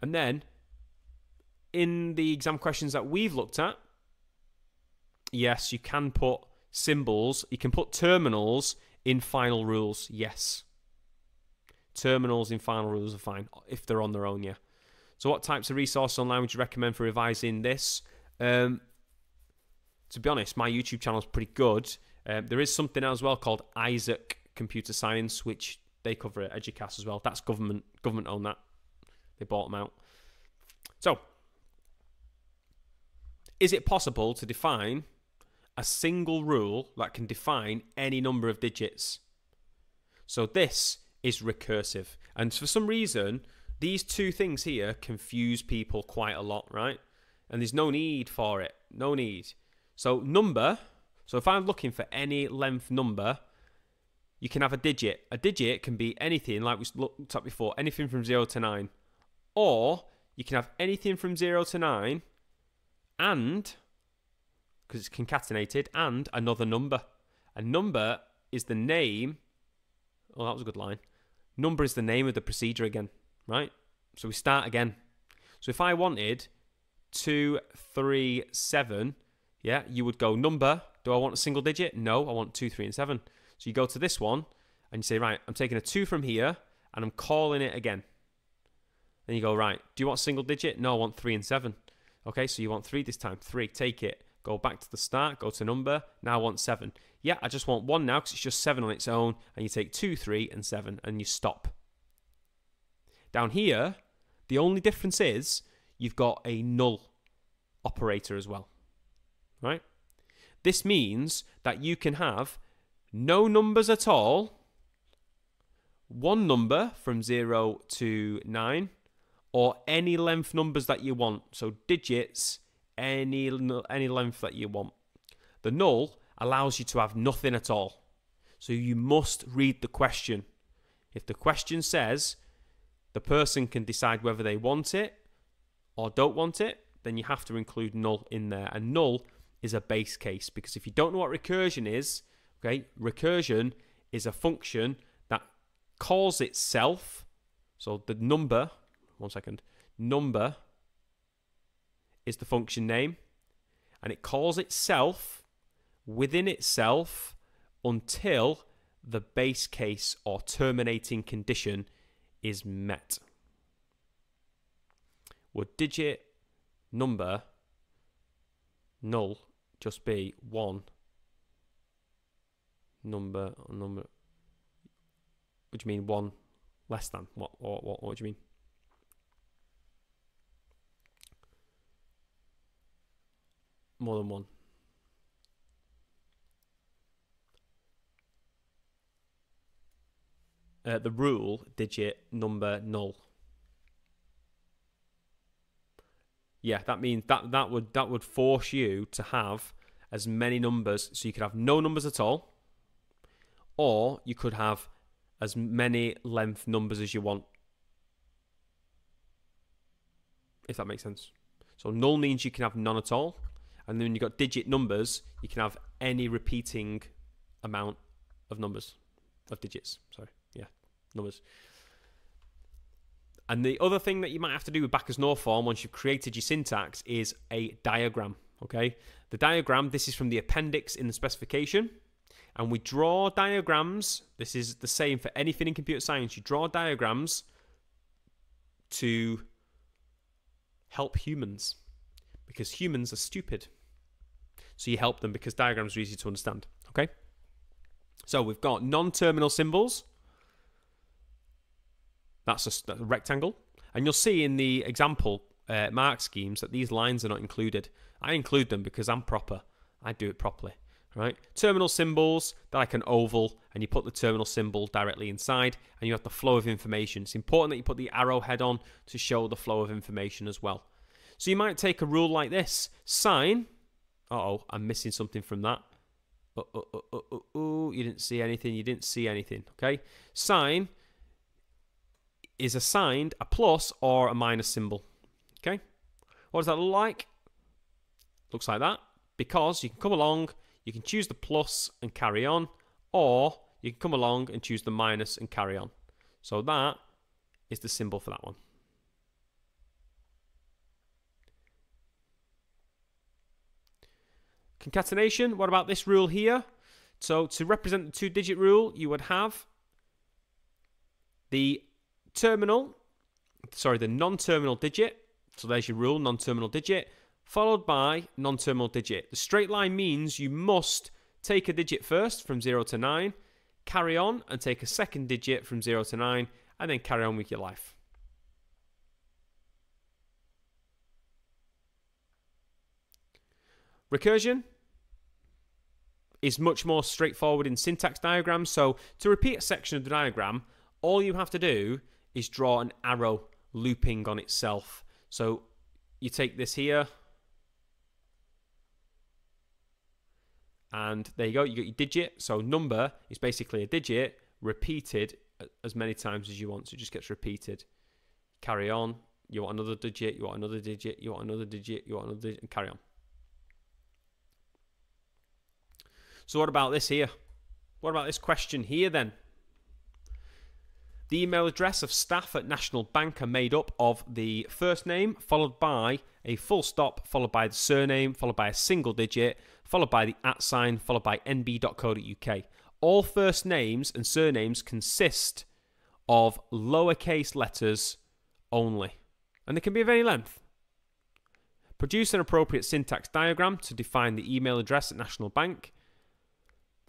And then, in the exam questions that we've looked at, yes, you can put symbols, you can put terminals in final rules, yes. Terminals in final rules are fine, if they're on their own, yeah. So what types of resources online would you recommend for revising this? Um, to be honest, my YouTube channel is pretty good. Um, there is something as well called Isaac Computer Science, which they cover at Eduqas as well. That's government, government owned that. They bought them out. So, is it possible to define a single rule that can define any number of digits? So this is recursive. And for some reason, these two things here confuse people quite a lot, right? And there's no need for it. No need. So number, so if I'm looking for any length number, you can have a digit. A digit can be anything, like we looked at before, anything from zero to nine. Or you can have anything from zero to nine and, because it's concatenated, and another number. A number is the name. Oh, that was a good line. Number is the name of the procedure again, right? So we start again. So if I wanted two, three, seven, yeah, you would go number. Do I want a single digit? No, I want two, three, and seven. So you go to this one and you say, right, I'm taking a two from here and I'm calling it again. Then you go, right, do you want a single digit? No, I want three and seven. Okay, so you want three this time. Three, take it. Go back to the start, go to number. Now I want seven. Yeah, I just want one now because it's just seven on its own. And you take two, three, and seven, and you stop. Down here, the only difference is you've got a null operator as well, right? This means that you can have no numbers at all, one number from zero to nine, or any length numbers that you want. So digits, any any length that you want. The null allows you to have nothing at all. So you must read the question. If the question says the person can decide whether they want it or don't want it, then you have to include null in there. And null is a base case, because if you don't know what recursion is, okay, recursion is a function that calls itself, so the number, one second, number is the function name, and it calls itself within itself until the base case or terminating condition is met. Would digit, number, null just be one? Number, number, what do you mean one less than? What, what, what, what do you mean? More than one. uh, the rule digit number null. Yeah, that means that that would that would force you to have as many numbers, so you could have no numbers at all, or you could have as many length numbers as you want, if that makes sense. So null means you can have none at all, and then you've got digit numbers, you can have any repeating amount of numbers, of digits, sorry, yeah, numbers. And the other thing that you might have to do with Backus-Naur form once you've created your syntax is a diagram, okay? The diagram, this is from the appendix in the specification, and we draw diagrams. This is the same for anything in computer science. You draw diagrams to help humans because humans are stupid. So you help them because diagrams are easy to understand, okay? So we've got non-terminal symbols. That's a, that's a rectangle. And you'll see in the example uh, mark schemes that these lines are not included. I include them because I'm proper. I do it properly, right? Terminal symbols, they're like an oval, and you put the terminal symbol directly inside, and you have the flow of information. It's important that you put the arrowhead on to show the flow of information as well. So you might take a rule like this. Sign. Uh-oh, I'm missing something from that. Uh, uh, uh, uh, uh, uh, you didn't see anything. You didn't see anything, okay? Sign is assigned a plus or a minus symbol, okay? What does that look like? Looks like that, because you can come along, you can choose the plus and carry on, or you can come along and choose the minus and carry on. So that is the symbol for that one. Concatenation, what about this rule here? So to represent the two-digit rule, you would have the terminal, sorry, the non-terminal digit, so there's your rule, non-terminal digit, followed by non-terminal digit. The straight line means you must take a digit first from zero to nine, carry on and take a second digit from zero to nine, and then carry on with your life. Recursion is much more straightforward in syntax diagrams, so to repeat a section of the diagram, all you have to do is draw an arrow looping on itself. So you take this here, and there you go, you got your digit. So number is basically a digit repeated as many times as you want, so it just gets repeated. Carry on, you want another digit, you want another digit, you want another digit, you want another digit, and carry on. So what about this here? What about this question here then? The email address of staff at National Bank are made up of the first name, followed by a full stop, followed by the surname, followed by a single digit, followed by the at sign, followed by n b dot co dot u k. All first names and surnames consist of lowercase letters only, and they can be of any length. Produce an appropriate syntax diagram to define the email address at National Bank.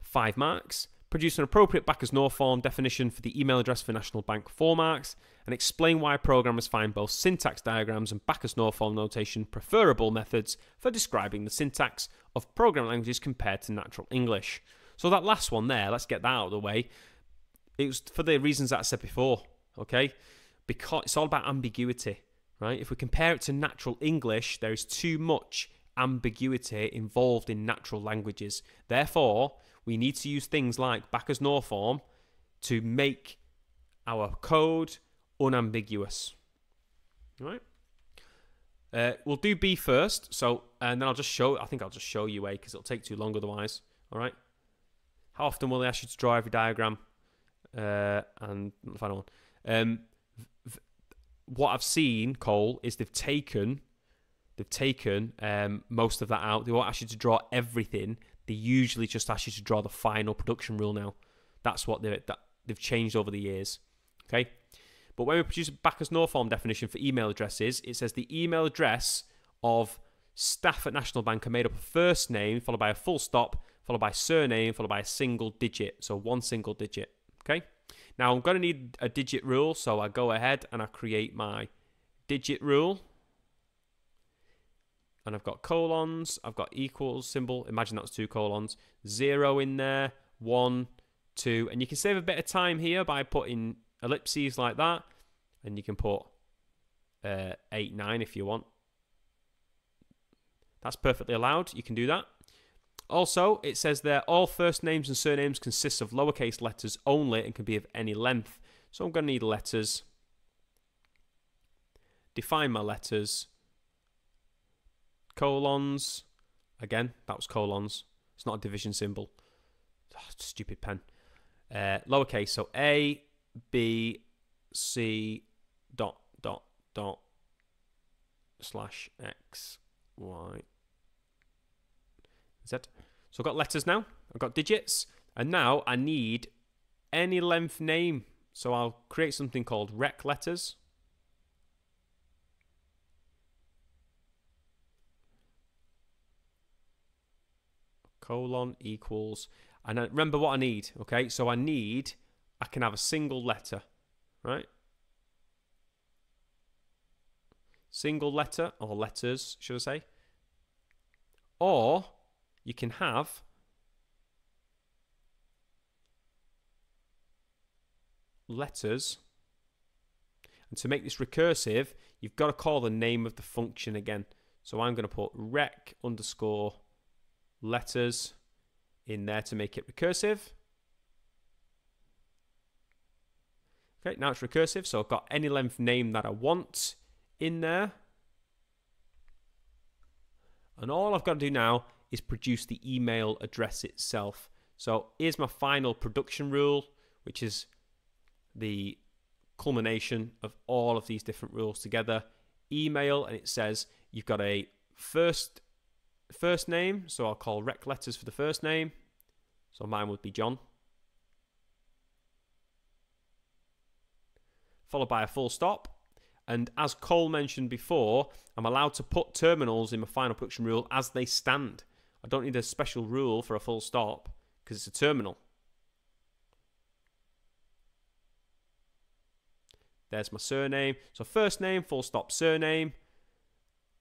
Five marks. Produce an appropriate Backus-Naur form definition for the email address for National Bank, four marks, and explain why programmers find both syntax diagrams and Backus-Naur form notation preferable methods for describing the syntax of programming languages compared to natural English. So that last one there, let's get that out of the way. It was for the reasons that I said before, okay? Because it's all about ambiguity, right? If we compare it to natural English, there is too much ambiguity involved in natural languages. Therefore, we need to use things like Backus-Naur form to make our code unambiguous. All right. Uh, we'll do B first. So, and then I'll just show. I think I'll just show you A because it'll take too long otherwise. All right. How often will they ask you to draw every diagram? Uh, and the final one. Um, what I've seen, Cole, is they've taken, they've taken um, most of that out. They won't ask you to draw everything. They usually just ask you to draw the final production rule now. That's what they, that, they've changed over the years. Okay? But when we produce a Backus-Naur form definition for email addresses, it says the email address of staff at National Bank are made up of first name, followed by a full stop, followed by surname, followed by a single digit. So one single digit. Okay? Now I'm going to need a digit rule, so I go ahead and I create my digit rule. And I've got colons, I've got equals symbol, imagine that's two colons, zero in there, one, two, and you can save a bit of time here by putting ellipses like that, and you can put uh, eight, nine if you want. That's perfectly allowed, you can do that. Also, it says there, all first names and surnames consist of lowercase letters only and can be of any length. So I'm going to need letters. Define my letters. Colons. Again, that was colons. It's not a division symbol. Oh, stupid pen. Uh, lowercase, so A, B, C, dot, dot, dot, slash X, Y, Z. So I've got letters now, I've got digits, and now I need any length name. So I'll create something called rec letters. Colon equals, and I remember what I need, okay? So I need, I can have a single letter, right? Single letter, or letters, should I say? Or you can have letters, and to make this recursive, you've got to call the name of the function again. So I'm going to put rec underscore letters in there to make it recursive. Okay, now it's recursive, so I've got any length name that I want in there. And all I've got to do now is produce the email address itself. So here's my final production rule, which is the culmination of all of these different rules together. Email, and it says you've got a first first name, so I'll call rec letters for the first name. So mine would be John. Followed by a full stop. And as Cole mentioned before, I'm allowed to put terminals in my final production rule as they stand. I don't need a special rule for a full stop because it's a terminal. There's my surname. So first name, full stop, surname.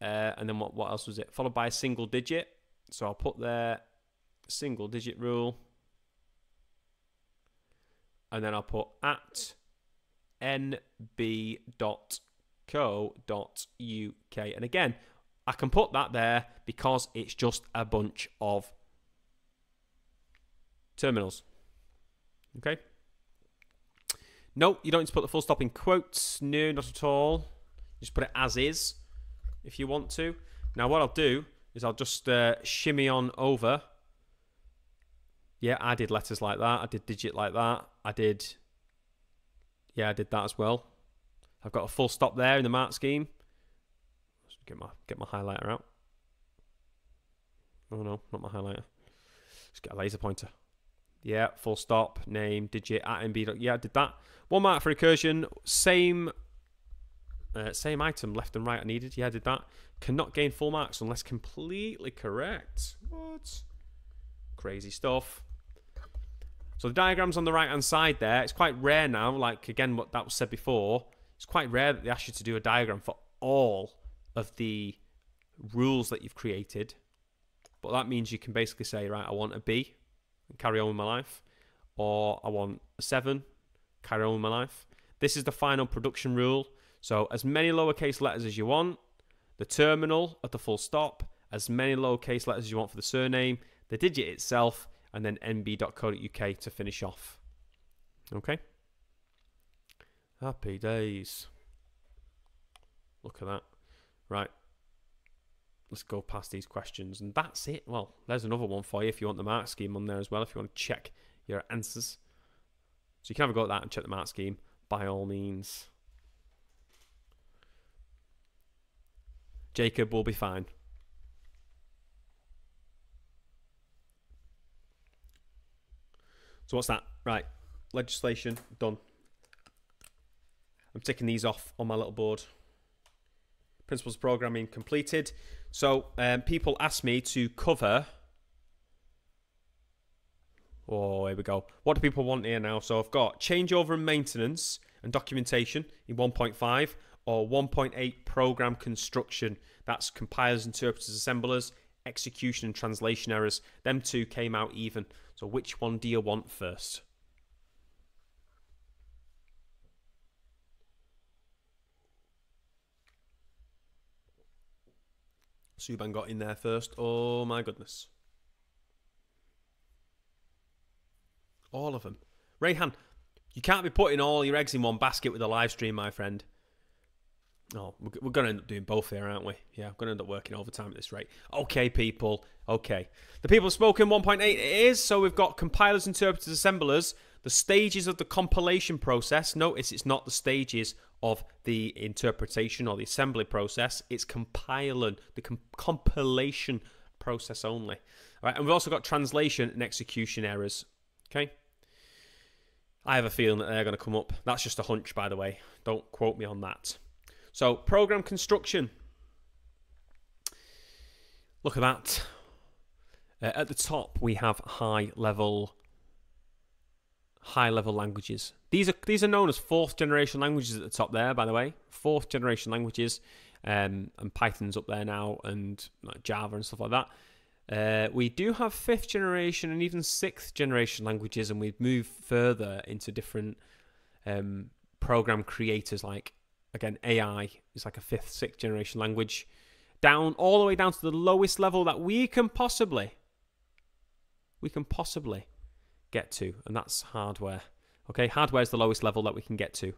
Uh, and then what, what else was it? Followed by a single digit. So I'll put there single digit rule. And then I'll put at n b dot co dot u k, and again I can put that there because it's just a bunch of terminals. Okay, no, you don't need to put the full stop in quotes. No, not at all. Just put it as is if you want to. Now what I'll do is I'll just uh, shimmy on over. Yeah, I did letters like that, I did digit like that, I did, yeah, I did that as well. I've got a full stop there in the mark scheme. Get my get my highlighter out. Oh no, not my highlighter. Just get a laser pointer. Yeah, full stop, name, digit, at M B. Yeah, I did that. One mark for recursion. Same, uh, same item, left and right. I needed. Yeah, I did that. Cannot gain full marks unless completely correct. What? Crazy stuff. So the diagram's on the right hand side there. It's quite rare now. Like again, what that was said before. It's quite rare that they ask you to do a diagram for all of the rules that you've created. But that means you can basically say, right, I want a B and carry on with my life. Or I want a seven, carry on with my life. This is the final production rule. So as many lowercase letters as you want, the terminal at the full stop, as many lowercase letters as you want for the surname, the digit itself, and then n b dot co dot u k to finish off. Okay. Happy days. Look at that. Right. Let's go past these questions. And that's it. Well, there's another one for you if you want the mark scheme on there as well, if you want to check your answers. So you can have a go at that and check the mark scheme by all means. Jacob will be fine. So what's that? Right. Legislation done. I'm ticking these off on my little board. Principles of programming completed. So um, people asked me to cover. Oh, here we go. What do people want here now? So I've got changeover and maintenance and documentation in one point five or one point eight program construction. That's compilers, interpreters, assemblers, execution and translation errors. Them two came out even. So which one do you want first? Subban got in there first. Oh my goodness. All of them. Rayhan, you can't be putting all your eggs in one basket with a live stream, my friend. Oh, we're going to end up doing both here, aren't we? Yeah, I'm going to end up working overtime at this rate. Okay, people. Okay. The people spoken one point eight it is. So we've got compilers, interpreters, assemblers. The stages of the compilation process. Notice it's not the stages of the interpretation or the assembly process. It's compiling, the comp compilation process only. All right, and we've also got translation and execution errors. Okay. I have a feeling that they're going to come up. That's just a hunch, by the way. Don't quote me on that. So, program construction. Look at that. Uh, at the top, we have high-level high-level languages. These are these are known as fourth-generation languages at the top there, by the way. Fourth-generation languages, um, and Python's up there now, and like Java and stuff like that. Uh, we do have fifth-generation and even sixth-generation languages, and we've moved further into different um, program creators like. Again, A I is like a fifth, sixth generation language. Down, all the way down to the lowest level that we can possibly, we can possibly get to. And that's hardware. Okay, hardware is the lowest level that we can get to.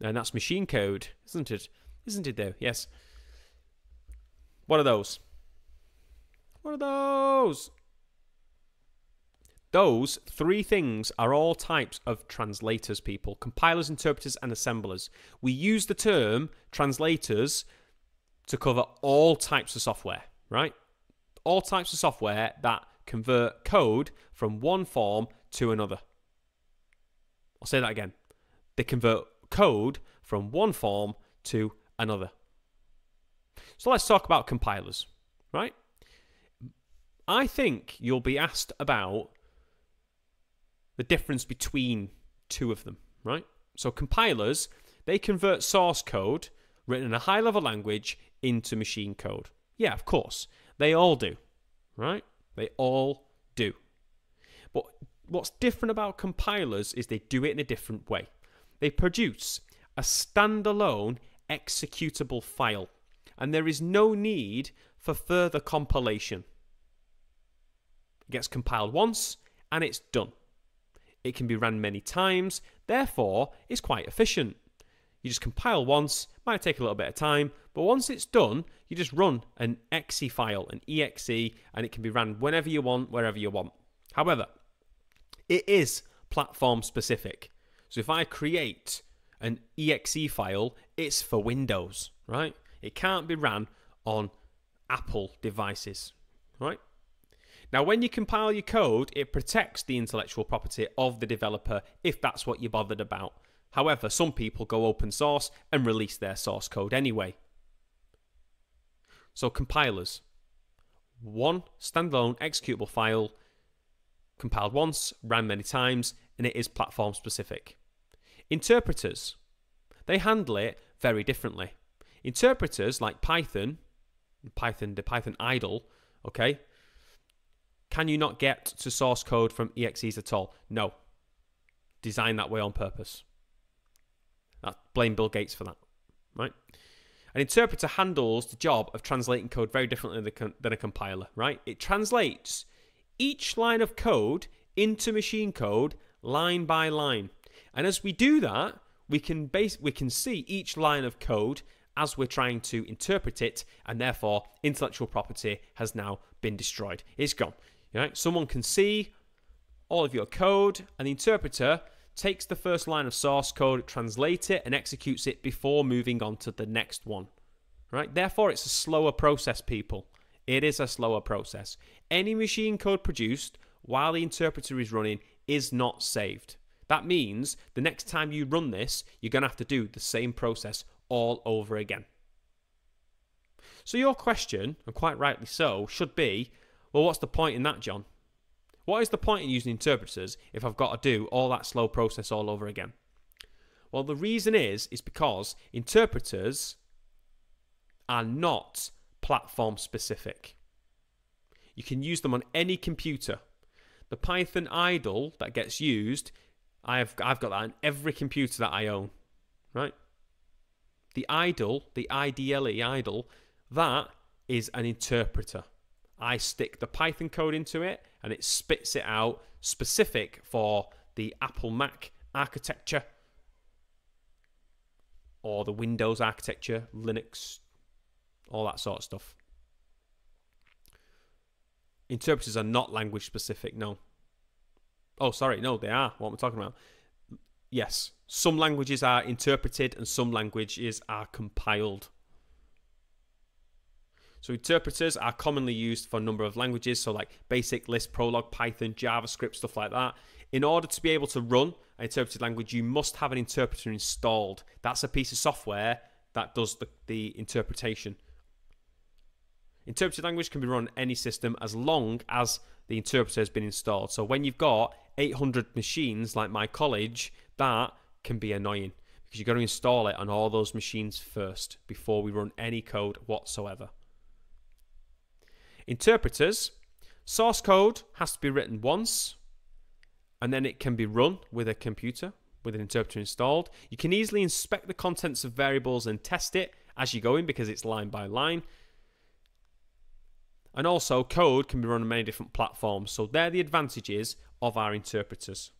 And that's machine code, isn't it? Isn't it though? Yes. What are those? What are those? Those three things are all types of translators, people. Compilers, interpreters, and assemblers. We use the term translators to cover all types of software, right? All types of software that convert code from one form to another. I'll say that again. They convert code from one form to another. So let's talk about compilers, right? I think you'll be asked about the difference between two of them, right? So compilers, they convert source code written in a high-level language into machine code. Yeah, of course. They all do, right? They all do. But what's different about compilers is they do it in a different way. They produce a standalone executable file, and there is no need for further compilation. It gets compiled once, and it's done. It can be run many times, therefore it's quite efficient. You just compile once, might take a little bit of time, but once it's done, you just run an .exe file, an E X E, and it can be run whenever you want, wherever you want. However, it is platform specific. So if I create an E X E file, it's for Windows, right? It can't be run on Apple devices, right? Now, when you compile your code, it protects the intellectual property of the developer if that's what you're bothered about. However, some people go open source and release their source code anyway. So compilers. One standalone executable file, compiled once, ran many times, and it is platform specific. Interpreters. They handle it very differently. Interpreters like Python, Python, the Python idle, okay? Can you not get to source code from E X Es at all? No. Designed that way on purpose. That, blame Bill Gates for that, right? An interpreter handles the job of translating code very differently than a compiler, right? It translates each line of code into machine code line by line. And as we do that, we can, base, we can see each line of code as we're trying to interpret it, and therefore intellectual property has now been destroyed. It's gone. Right? Someone can see all of your code, and the interpreter takes the first line of source code, translates it, and executes it before moving on to the next one. Right? Therefore, it's a slower process, people. It is a slower process. Any machine code produced while the interpreter is running is not saved. That means the next time you run this, you're going to have to do the same process all over again. So your question, and quite rightly so, should be, well, what's the point in that, John? What is the point in using interpreters if I've got to do all that slow process all over again? Well, the reason is, is because interpreters are not platform specific. You can use them on any computer. The Python idle that gets used, I've, I've got that on every computer that I own, right? The idle, the I D L E idle, that is an interpreter. I stick the Python code into it and it spits it out specific for the Apple Mac architecture or the Windows architecture, Linux, all that sort of stuff. Interpreters are not language specific, no. Oh, sorry, no, they are. What am I talking about? Yes, some languages are interpreted and some languages are compiled. So interpreters are commonly used for a number of languages, so like Basic, Lisp, Prolog, Python, JavaScript, stuff like that. In order to be able to run an interpreted language, you must have an interpreter installed. That's a piece of software that does the, the interpretation. Interpreted language can be run on any system as long as the interpreter has been installed. So when you've got eight hundred machines like my college, that can be annoying because you've got to install it on all those machines first before we run any code whatsoever. Interpreters, source code has to be written once and then it can be run with a computer, with an interpreter installed. You can easily inspect the contents of variables and test it as you go in because it's line by line. And also, code can be run on many different platforms. So they're the advantages of our interpreters.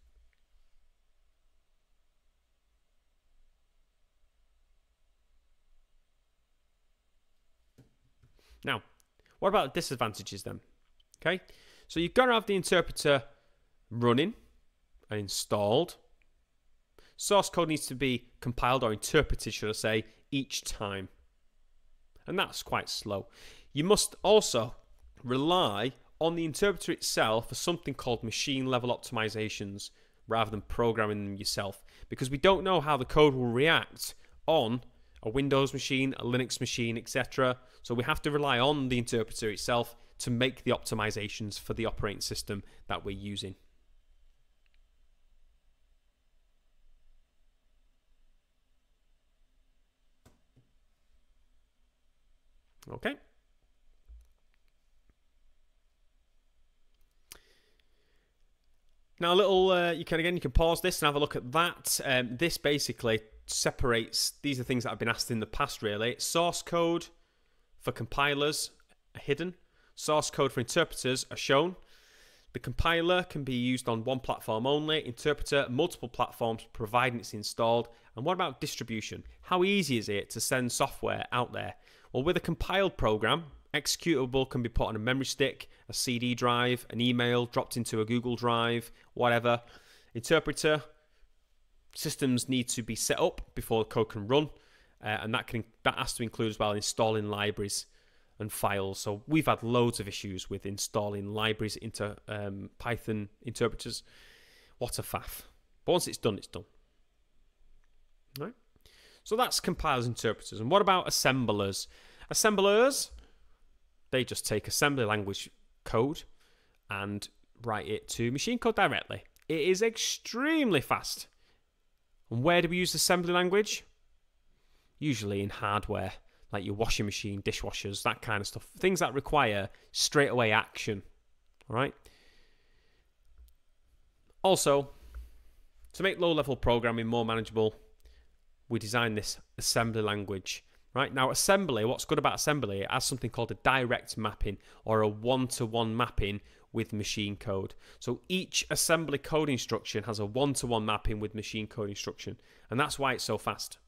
Now, what about disadvantages then? Okay, so you've got to have the interpreter running and installed. Source code needs to be compiled or interpreted, should I say, each time. And that's quite slow. You must also rely on the interpreter itself for something called machine level optimizations rather than programming them yourself, because we don't know how the code will react on a Windows machine, a Linux machine, et cetera. So we have to rely on the interpreter itself to make the optimizations for the operating system that we're using. Okay. Now, a little, uh, you can again, you can pause this and have a look at that. Um, this basically separates, these are things that I've been asked in the past really. Source code for compilers are hidden. Source code for interpreters are shown. The compiler can be used on one platform only. Interpreter, multiple platforms, providing it's installed. And what about distribution? How easy is it to send software out there? Well, with a compiled program, executable can be put on a memory stick, a C D drive, an email, dropped into a Google Drive, whatever. Interpreter systems need to be set up before the code can run, uh, and that can that has to include as well installing libraries and files. So we've had loads of issues with installing libraries into um, Python interpreters. What a faff! But once it's done, it's done. All right. So that's compilers, interpreters, and what about assemblers? Assemblers. They just take assembly language code and write it to machine code directly. It is extremely fast. And where do we use assembly language? Usually in hardware, like your washing machine, dishwashers, that kind of stuff. Things that require straightaway action. All right. Also, to make low-level programming more manageable, we designed this assembly language. Right now, assembly, what's good about assembly, it has something called a direct mapping or a one-to-one mapping with machine code. So each assembly code instruction has a one-to-one mapping with machine code instruction, and that's why it's so fast.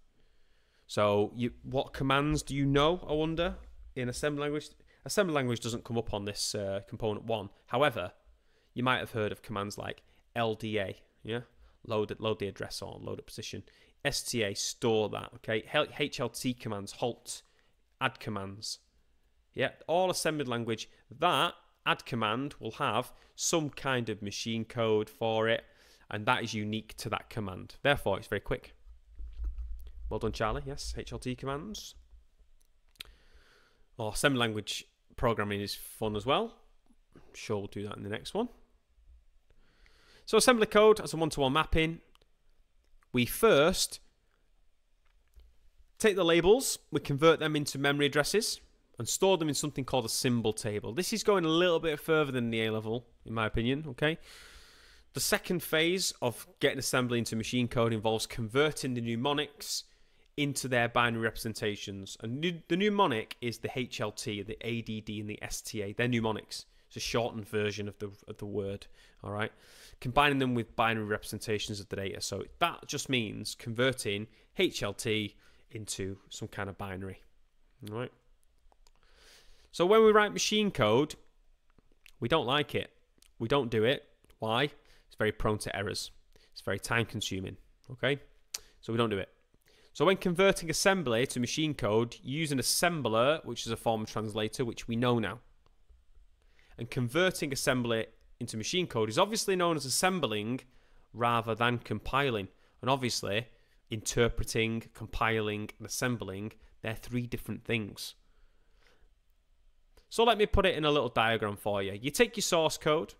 So you, what commands do you know, I wonder, in assembly language? Assembly language doesn't come up on this uh, component one. However, you might have heard of commands like L D A, yeah, load, load the address or load a position. S T A, store that, okay? H L T commands, halt, add commands. Yeah, all assembled language. That add command will have some kind of machine code for it, and that is unique to that command. Therefore, it's very quick. Well done, Charlie. Yes, H L T commands. Oh, assembly language programming is fun as well. I'm sure we'll do that in the next one. So assembly code as a one-to-one mapping. We first take the labels, we convert them into memory addresses and store them in something called a symbol table. This is going a little bit further than the A-level, in my opinion, okay? The second phase of getting assembly into machine code involves converting the mnemonics into their binary representations. And the mnemonic is the H L T, the A D D, and the S T A. They're mnemonics. It's a shortened version of the of the word. All right, combining them with binary representations of the data. So that just means converting H L T into some kind of binary. All right. So when we write machine code, we don't like it. We don't do it. Why? It's very prone to errors. It's very time consuming. Okay, so we don't do it. So when converting assembly to machine code, you use an assembler, which is a form of translator, which we know now. And converting assembly into machine code is obviously known as assembling rather than compiling. And obviously, interpreting, compiling, and assembling, they're three different things. So let me put it in a little diagram for you. You take your source code.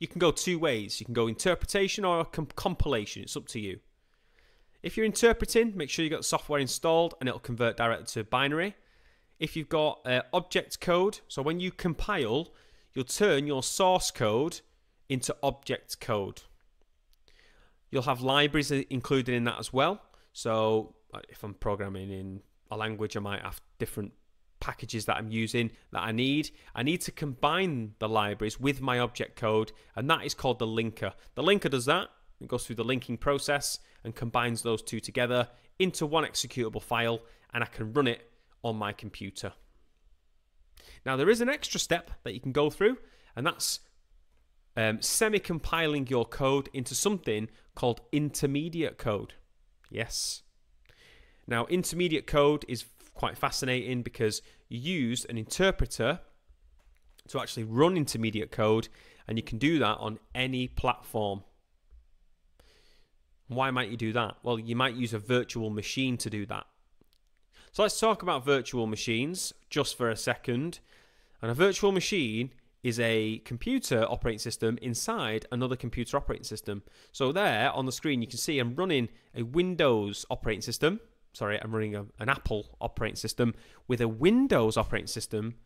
You can go two ways. You can go interpretation or comp compilation. It's up to you. If you're interpreting, make sure you've got software installed and it'll convert directly to binary. If you've got uh, object code, so when you compile, you'll turn your source code into object code. You'll have libraries included in that as well. So if I'm programming in a language, I might have different packages that I'm using that I need. I need to combine the libraries with my object code, and that is called the linker. The linker does that. It goes through the linking process and combines those two together into one executable file, and I can run it on my computer. Now there is an extra step that you can go through, and that's um, semi-compiling your code into something called intermediate code. Yes. Now intermediate code is quite fascinating because you use an interpreter to actually run intermediate code, and you can do that on any platform. Why might you do that? Well, you might use a virtual machine to do that. So let's talk about virtual machines just for a second. And a virtual machine is a computer operating system inside another computer operating system. So there on the screen you can see I'm running a Windows operating system. Sorry, I'm running a, an Apple operating system with a Windows operating system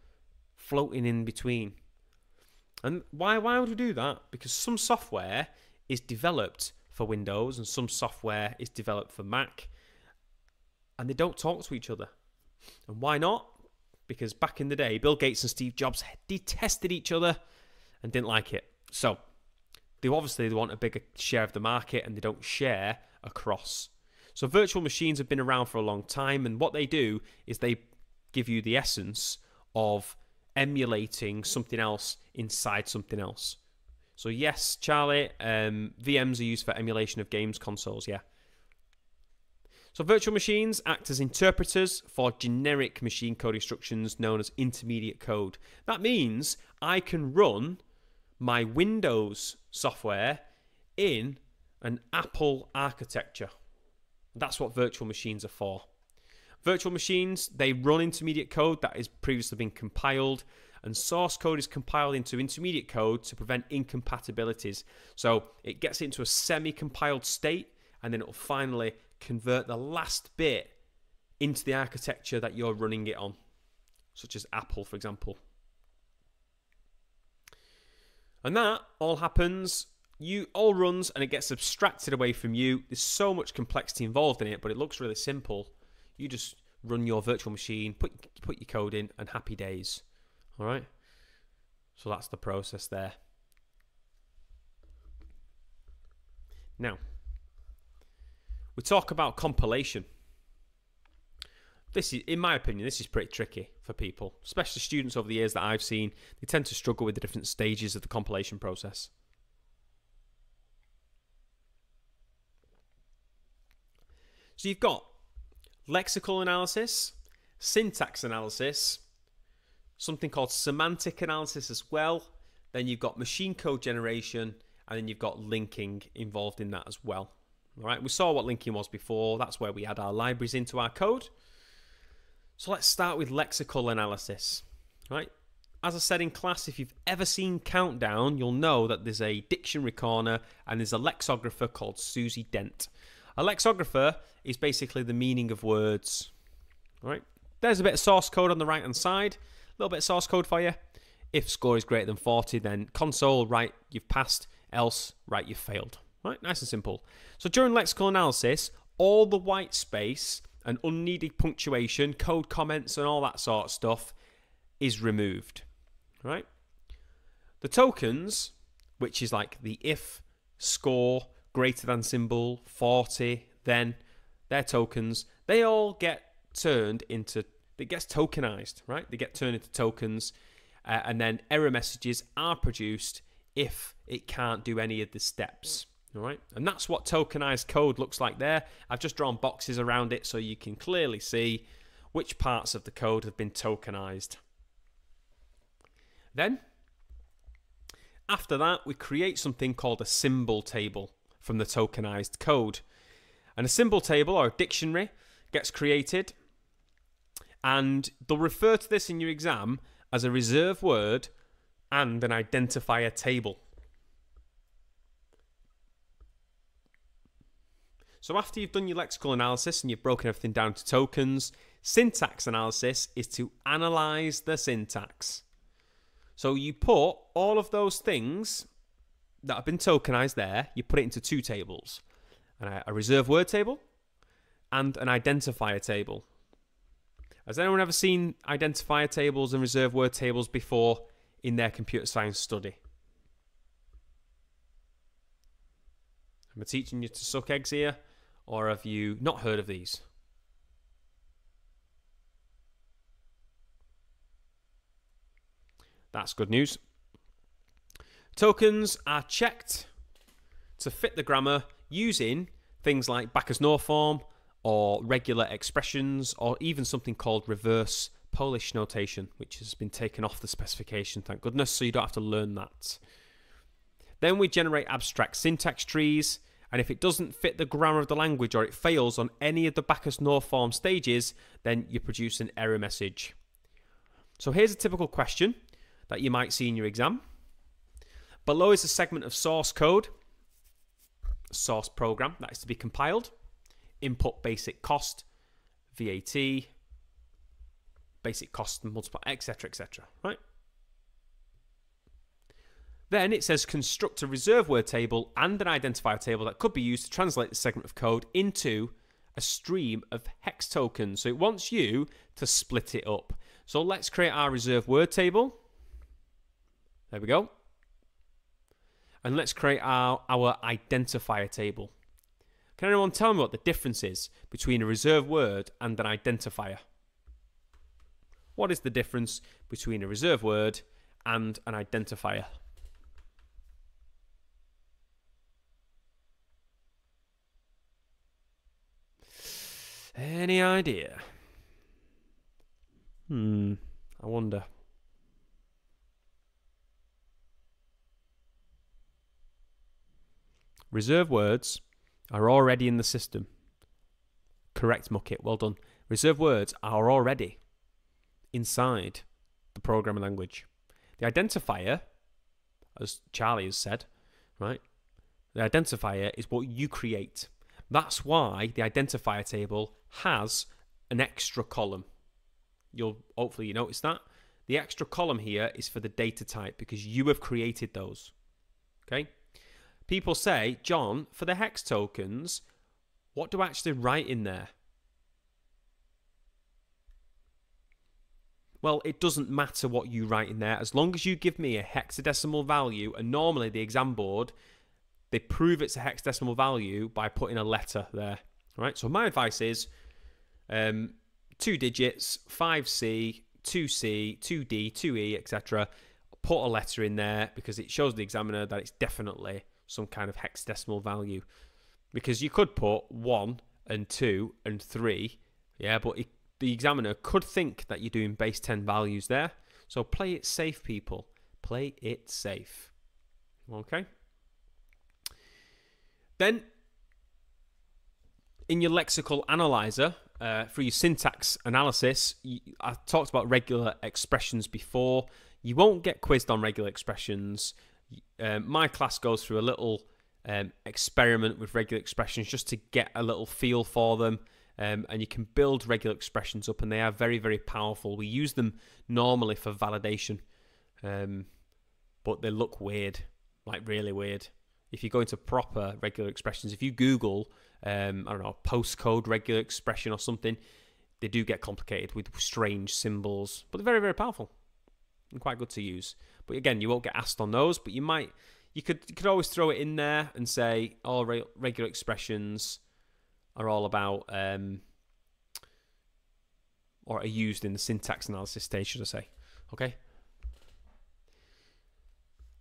floating in between. And why, why would we do that? Because some software is developed for Windows and some software is developed for Mac, and they don't talk to each other. And why not? Because back in the day, Bill Gates and Steve Jobs detested each other and didn't like it. So they obviously want a bigger share of the market, and they don't share across. So virtual machines have been around for a long time, and what they do is they give you the essence of emulating something else inside something else. So yes, Charlie, um, V Ms are used for emulation of games consoles, yeah. So virtual machines act as interpreters for generic machine code instructions known as intermediate code. That means I can run my Windows software in an Apple architecture. That's what virtual machines are for. Virtual machines, they run intermediate code that has previously been compiled, and source code is compiled into intermediate code to prevent incompatibilities. So it gets into a semi-compiled state, and then it will finally convert the last bit into the architecture that you're running it on, such as Apple, for example. And that all happens, you all runs, and it gets abstracted away from you. There's so much complexity involved in it, but it looks really simple. You just run your virtual machine, put, put your code in, and happy days. All right, so that's the process there. Now, we talk about compilation. This is, in my opinion, this is pretty tricky for people, especially students over the years that I've seen. They tend to struggle with the different stages of the compilation process. So you've got lexical analysis, syntax analysis, something called semantic analysis as well. Then you've got machine code generation, and then you've got linking involved in that as well. All right, we saw what linking was before. That's where we add our libraries into our code. So let's start with lexical analysis. All right, as I said in class, if you've ever seen Countdown, you'll know that there's a dictionary corner and there's a lexicographer called Susie Dent. A lexicographer is basically the meaning of words. All right, there's a bit of source code on the right hand side. Little bit of source code for you. If score is greater than forty, then console, right, you've passed. Else, right, you've failed. Right, nice and simple. So during lexical analysis, all the white space and unneeded punctuation, code comments and all that sort of stuff is removed, right? The tokens, which is like the if, score, greater than symbol, forty, then, their tokens, they all get turned into, it gets tokenized, right? They get turned into tokens, uh, and then error messages are produced if it can't do any of the steps. All right, and that's what tokenized code looks like there. I've just drawn boxes around it so you can clearly see which parts of the code have been tokenized. Then, after that, we create something called a symbol table from the tokenized code. And a symbol table, or a dictionary, gets created. And they'll refer to this in your exam as a reserve word and an identifier table. So after you've done your lexical analysis and you've broken everything down to tokens, syntax analysis is to analyze the syntax. So you put all of those things that have been tokenized there, you put it into two tables, a reserve word table and an identifier table. Has anyone ever seen identifier tables and reserve word tables before in their computer science study? Am I teaching you to suck eggs here? Or have you not heard of these? That's good news. Tokens are checked to fit the grammar using things like Backus-Naur form, or regular expressions, or even something called reverse Polish notation, which has been taken off the specification, thank goodness, so you don't have to learn that. Then we generate abstract syntax trees, and if it doesn't fit the grammar of the language or it fails on any of the Backus-Naur form stages, then you produce an error message. So here's a typical question that you might see in your exam. Below is a segment of source code, source program that is to be compiled. Input basic cost, V A T, basic cost and multiply, et cetera, et cetera, right? Then it says construct a reserve word table and an identifier table that could be used to translate the segment of code into a stream of hex tokens. So it wants you to split it up. So let's create our reserve word table. There we go. And let's create our, our identifier table. Can anyone tell me what the difference is between a reserve word and an identifier? What is the difference between a reserve word and an identifier? Any idea? Hmm, I wonder. Reserve words are already in the system. Correct, Muckit. Well done. Reserve words are already inside the programming language. The identifier, as Charlie has said, right? The identifier is what you create. That's why the identifier table has an extra column. You'll hopefully you notice that. The extra column here is for the data type because you have created those. Okay? People say, John, for the hex tokens, what do I actually write in there? Well, it doesn't matter what you write in there. As long as you give me a hexadecimal value, and normally the exam board, they prove it's a hexadecimal value by putting a letter there. All right, so my advice is um, two digits, five C, two C, two D, two E, et cetera. Put a letter in there because it shows the examiner that it's definitely some kind of hexadecimal value, because you could put one and two and three, yeah, but it, the examiner could think that you're doing base ten values there. So play it safe, people. Play it safe. Okay. Then in your lexical analyzer, uh, for your syntax analysis, you, I talked about regular expressions before. You won't get quizzed on regular expressions. Um, my class goes through a little um, experiment with regular expressions just to get a little feel for them, um, and you can build regular expressions up, and they are very, very powerful. We use them normally for validation, um, but they look weird, like really weird. If you go into proper regular expressions, if you Google um, I don't know, postcode, regular expression or something, they do get complicated with strange symbols, but they're very, very powerful and quite good to use. But again, you won't get asked on those, but you might, you could, you could always throw it in there and say all re regular expressions are all about, um, or are used in the syntax analysis stage, should I say. Okay.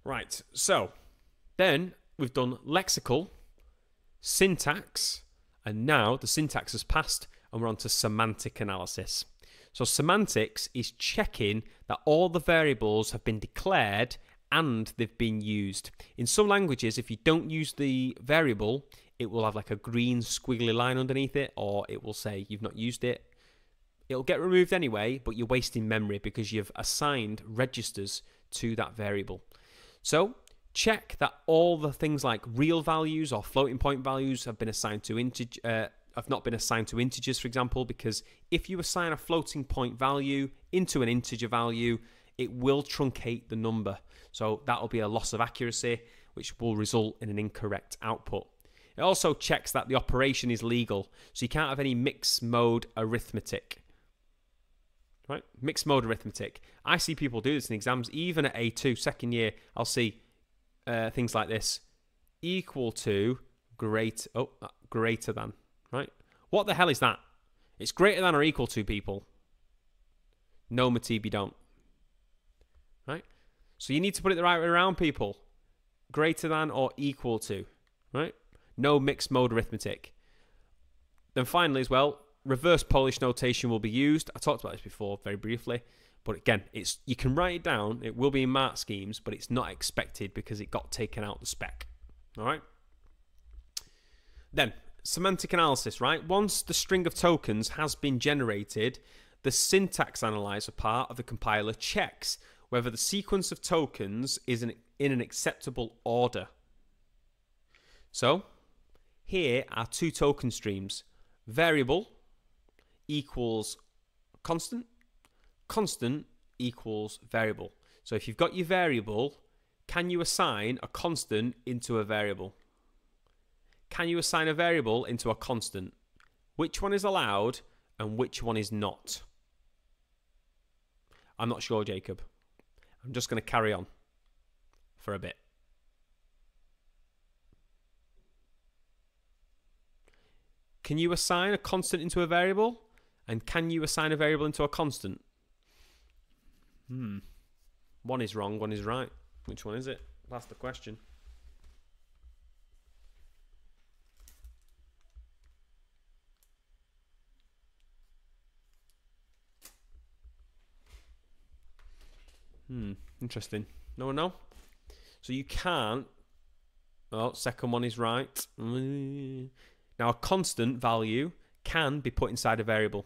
Right, so then we've done lexical, syntax, and now the syntax has passed and we're on to semantic analysis. So semantics is checking that all the variables have been declared and they've been used. In some languages, if you don't use the variable, it will have like a green squiggly line underneath it, or it will say you've not used it. It'll get removed anyway, but you're wasting memory because you've assigned registers to that variable. So check that all the things like real values or floating point values have been assigned to integers, uh, have not been assigned to integers, for example, because if you assign a floating point value into an integer value, it will truncate the number. So that'll be a loss of accuracy, which will result in an incorrect output. It also checks that the operation is legal, so you can't have any mixed mode arithmetic. Right? Mixed mode arithmetic. I see people do this in exams, even at A two, second year, I'll see uh, things like this. Equal to great, oh, greater than, right? What the hell is that? It's greater than or equal to, people. No, Matibi, don't. Right? So you need to put it the right way around, people. Greater than or equal to, right? No mixed mode arithmetic. Then finally as well, reverse Polish notation will be used. I talked about this before very briefly, but again, it's, you can write it down. It will be in mark schemes, but it's not expected because it got taken out the spec. All right. Then semantic analysis, right? Once the string of tokens has been generated, the syntax analyzer part of the compiler checks whether the sequence of tokens is in, in an acceptable order. So here are two token streams, variable equals constant, constant equals variable. So if you've got your variable, can you assign a constant into a variable? Can you assign a variable into a constant? Which one is allowed and which one is not? I'm not sure, Jacob. I'm just going to carry on for a bit. Can you assign a constant into a variable? And can you assign a variable into a constant? Hmm. One is wrong, one is right. Which one is it? That's the question. Hmm. Interesting. No one know? So you can't... Oh, second one is right. Now, a constant value can be put inside a variable,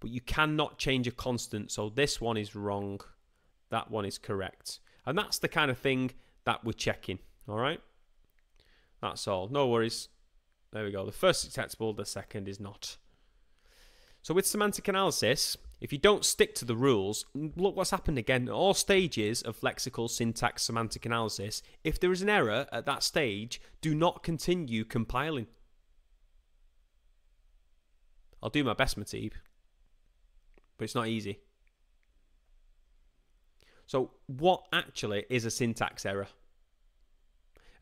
but you cannot change a constant. So this one is wrong. That one is correct. And that's the kind of thing that we're checking. All right. That's all. No worries. There we go. The first is acceptable. The second is not. So with semantic analysis, if you don't stick to the rules, look what's happened again. At all stages of lexical, syntax, semantic analysis, if there is an error at that stage, do not continue compiling. I'll do my best, Mateeb, but it's not easy. So what actually is a syntax error?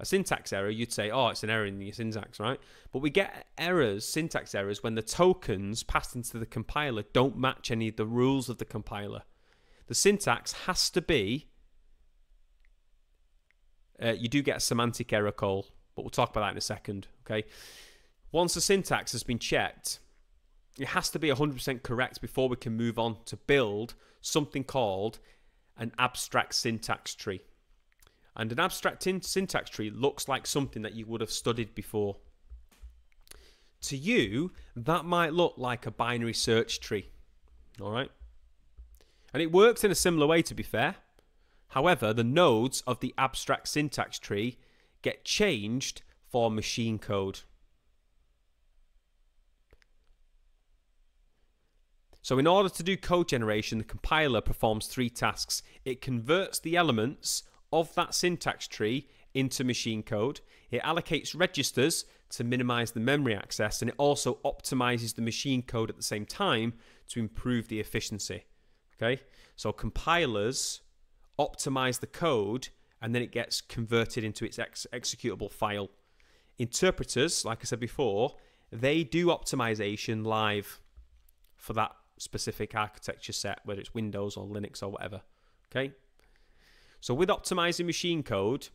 A syntax error, you'd say, oh, it's an error in your syntax, right? But we get errors, syntax errors, when the tokens passed into the compiler don't match any of the rules of the compiler. The syntax has to be, uh, you do get a semantic error call, but we'll talk about that in a second, okay? Once the syntax has been checked, it has to be one hundred percent correct before we can move on to build something called an abstract syntax tree. And an abstract syntax tree looks like something that you would have studied before. To you, that might look like a binary search tree. All right. And it works in a similar way, to be fair. However, the nodes of the abstract syntax tree get changed for machine code. So in order to do code generation, the compiler performs three tasks. It converts the elements of that syntax tree into machine code. It allocates registers to minimize the memory access, and it also optimizes the machine code at the same time to improve the efficiency. Okay, so compilers optimize the code and then it gets converted into its ex executable file. Interpreters, like I said before, they do optimization live for that specific architecture set, whether it's Windows or Linux or whatever. Okay, so with optimizing machine code,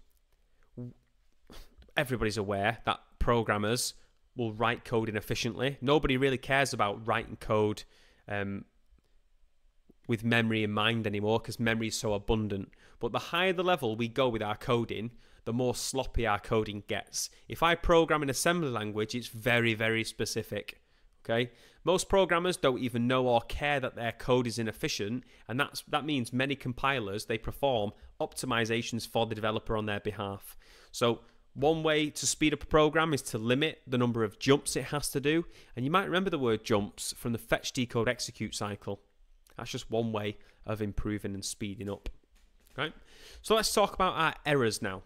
everybody's aware that programmers will write code inefficiently. Nobody really cares about writing code um, with memory in mind anymore, because memory is so abundant. But the higher the level we go with our coding, the more sloppy our coding gets. If I program in assembly language, it's very, very specific. Okay, most programmers don't even know or care that their code is inefficient, and that's that means many compilers, they perform optimizations for the developer on their behalf. So one way to speed up a program is to limit the number of jumps it has to do, and you might remember the word jumps from the fetch, decode, execute cycle. That's just one way of improving and speeding up. Right? So let's talk about our errors now.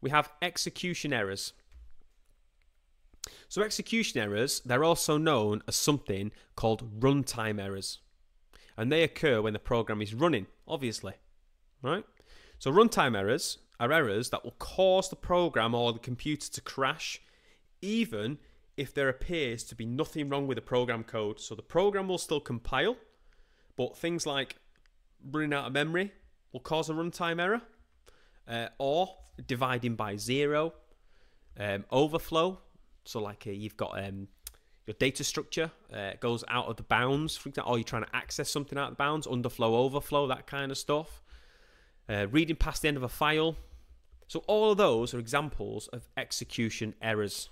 We have execution errors. So execution errors, they're also known as something called runtime errors. And they occur when the program is running, obviously. Right? So runtime errors are errors that will cause the program or the computer to crash, even if there appears to be nothing wrong with the program code. So the program will still compile, but things like running out of memory will cause a runtime error, uh, or dividing by zero, um, overflow. So like uh, you've got um, your data structure uh, goes out of the bounds, for example, or you're trying to access something out of bounds, underflow, overflow, that kind of stuff. Uh, reading past the end of a file. So all of those are examples of execution errors.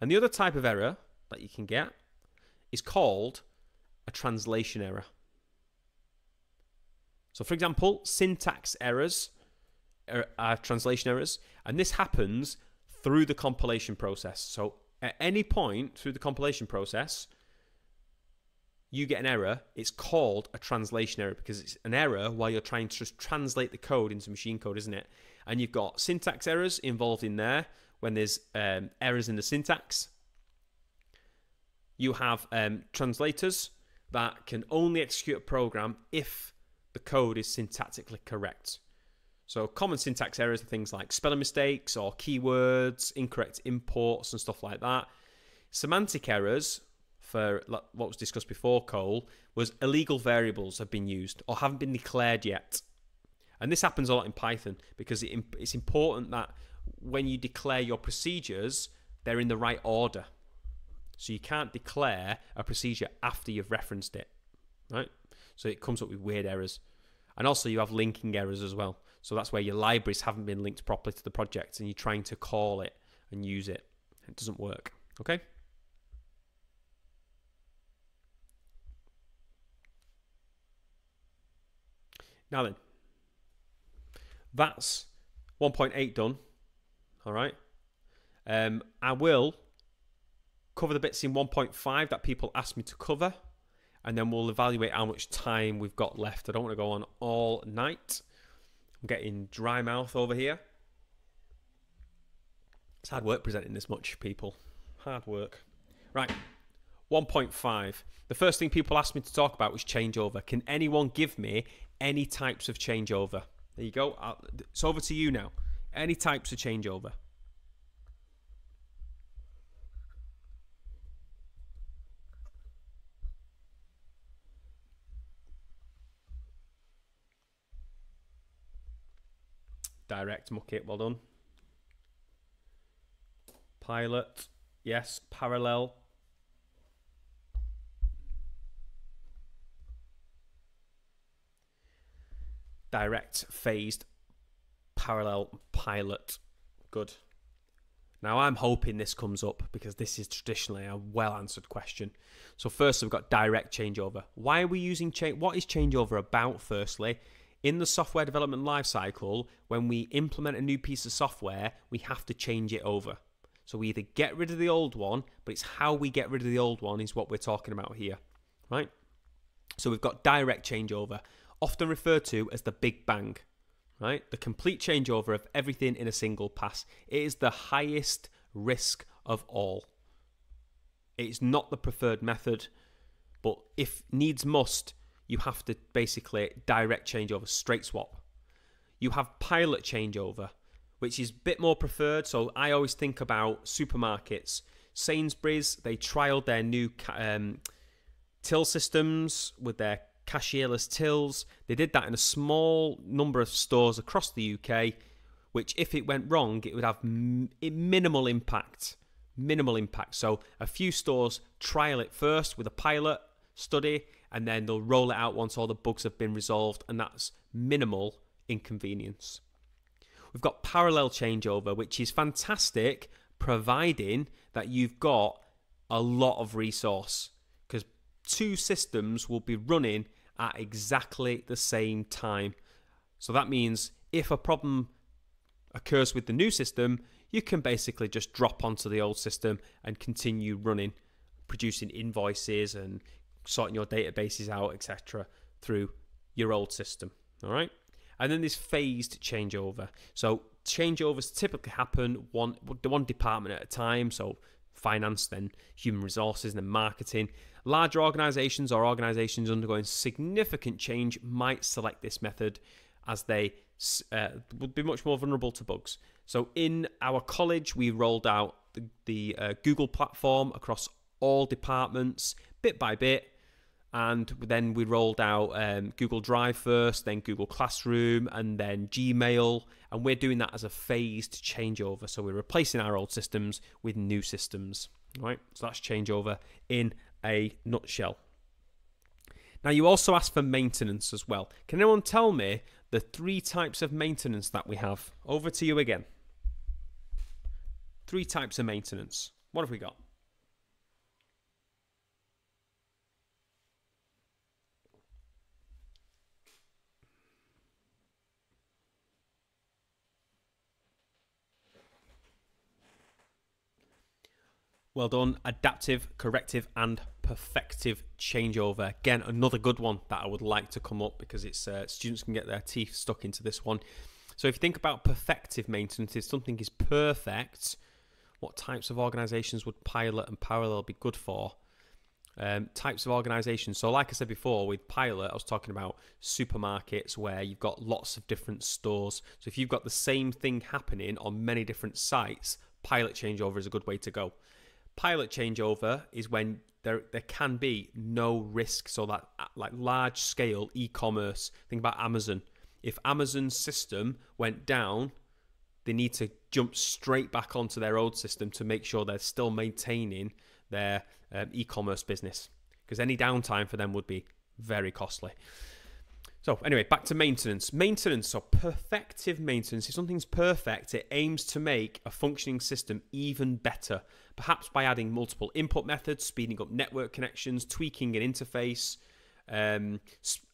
And the other type of error that you can get is called a translation error. So for example, syntax errors are, are translation errors, and this happens through the compilation process. So at any point through the compilation process, you get an error. It's called a translation error because it's an error while you're trying to just translate the code into machine code, isn't it? And you've got syntax errors involved in there when there's um, errors in the syntax. You have um, translators that can only execute a program if the code is syntactically correct. So common syntax errors are things like spelling mistakes or keywords, incorrect imports and stuff like that. Semantic errors, for what was discussed before, Cole, was illegal variables have been used or haven't been declared yet. And this happens a lot in Python because it, it's important that when you declare your procedures, they're in the right order. So you can't declare a procedure after you've referenced it, right? So it comes up with weird errors. And also you have linking errors as well. So that's where your libraries haven't been linked properly to the project and you're trying to call it and use it. It doesn't work, okay? Now then, that's one point eight done, all right? Um, I will cover the bits in one point five that people asked me to cover, and then we'll evaluate how much time we've got left. I don't want to go on all night. I'm getting dry mouth over here. It's hard work presenting this much, people. Hard work. Right, one point five. The first thing people asked me to talk about was changeover. Can anyone give me any types of changeover? There you go. It's over to you now. Any types of changeover? Direct, muck it, well done. Pilot, yes. Parallel. Direct, phased, parallel, pilot. Good. Now I'm hoping this comes up because this is traditionally a well-answered question. So first we've got direct changeover. Why are we using change? What is changeover about, firstly? In the software development lifecycle, when we implement a new piece of software, we have to change it over. So we either get rid of the old one, but it's how we get rid of the old one is what we're talking about here, right? So we've got direct changeover, often referred to as the Big Bang, right? The complete changeover of everything in a single pass. It is the highest risk of all. It's not the preferred method, but if needs must, you have to basically direct changeover, straight swap. You have pilot changeover, which is a bit more preferred. So I always think about supermarkets. Sainsbury's, they trialed their new um, till systems with their cashierless tills. They did that in a small number of stores across the U K, which if it went wrong, it would have minimal impact. Minimal impact. So a few stores trial it first with a pilot study, and then they'll roll it out once all the bugs have been resolved, and that's minimal inconvenience. We've got parallel changeover, which is fantastic, providing that you've got a lot of resource, because two systems will be running at exactly the same time. So that means if a problem occurs with the new system, you can basically just drop onto the old system and continue running, producing invoices and sorting your databases out, et cetera, through your old system. All right. And then there's phased changeover. So changeovers typically happen one one department at a time. So finance, then human resources, then marketing. Larger organizations or organizations undergoing significant change might select this method, as they uh, would be much more vulnerable to bugs. So in our college, we rolled out the, the uh, Google platform across all departments, bit by bit. And then we rolled out um, Google Drive first, then Google Classroom, and then Gmail. And we're doing that as a phased changeover. So we're replacing our old systems with new systems, right? So that's changeover in a nutshell. Now, you also asked for maintenance as well. Can anyone tell me the three types of maintenance that we have? Over to you again. Three types of maintenance. What have we got? Well done. Adaptive, corrective, and perfective changeover. Again, another good one that I would like to come up, because it's uh, students can get their teeth stuck into this one. So if you think about perfective maintenance, if something is perfect, what types of organizations would pilot and parallel be good for? Um, types of organizations. So like I said before, with pilot, I was talking about supermarkets where you've got lots of different stores. So if you've got the same thing happening on many different sites, pilot changeover is a good way to go. Pilot changeover is when there there can be no risk, so that like large scale e-commerce. Think about Amazon. If Amazon's system went down, they need to jump straight back onto their old system to make sure they're still maintaining their um, e-commerce business, because any downtime for them would be very costly. So anyway, back to maintenance. Maintenance, so perfective maintenance. If something's perfect, it aims to make a functioning system even better, perhaps by adding multiple input methods, speeding up network connections, tweaking an interface. Um,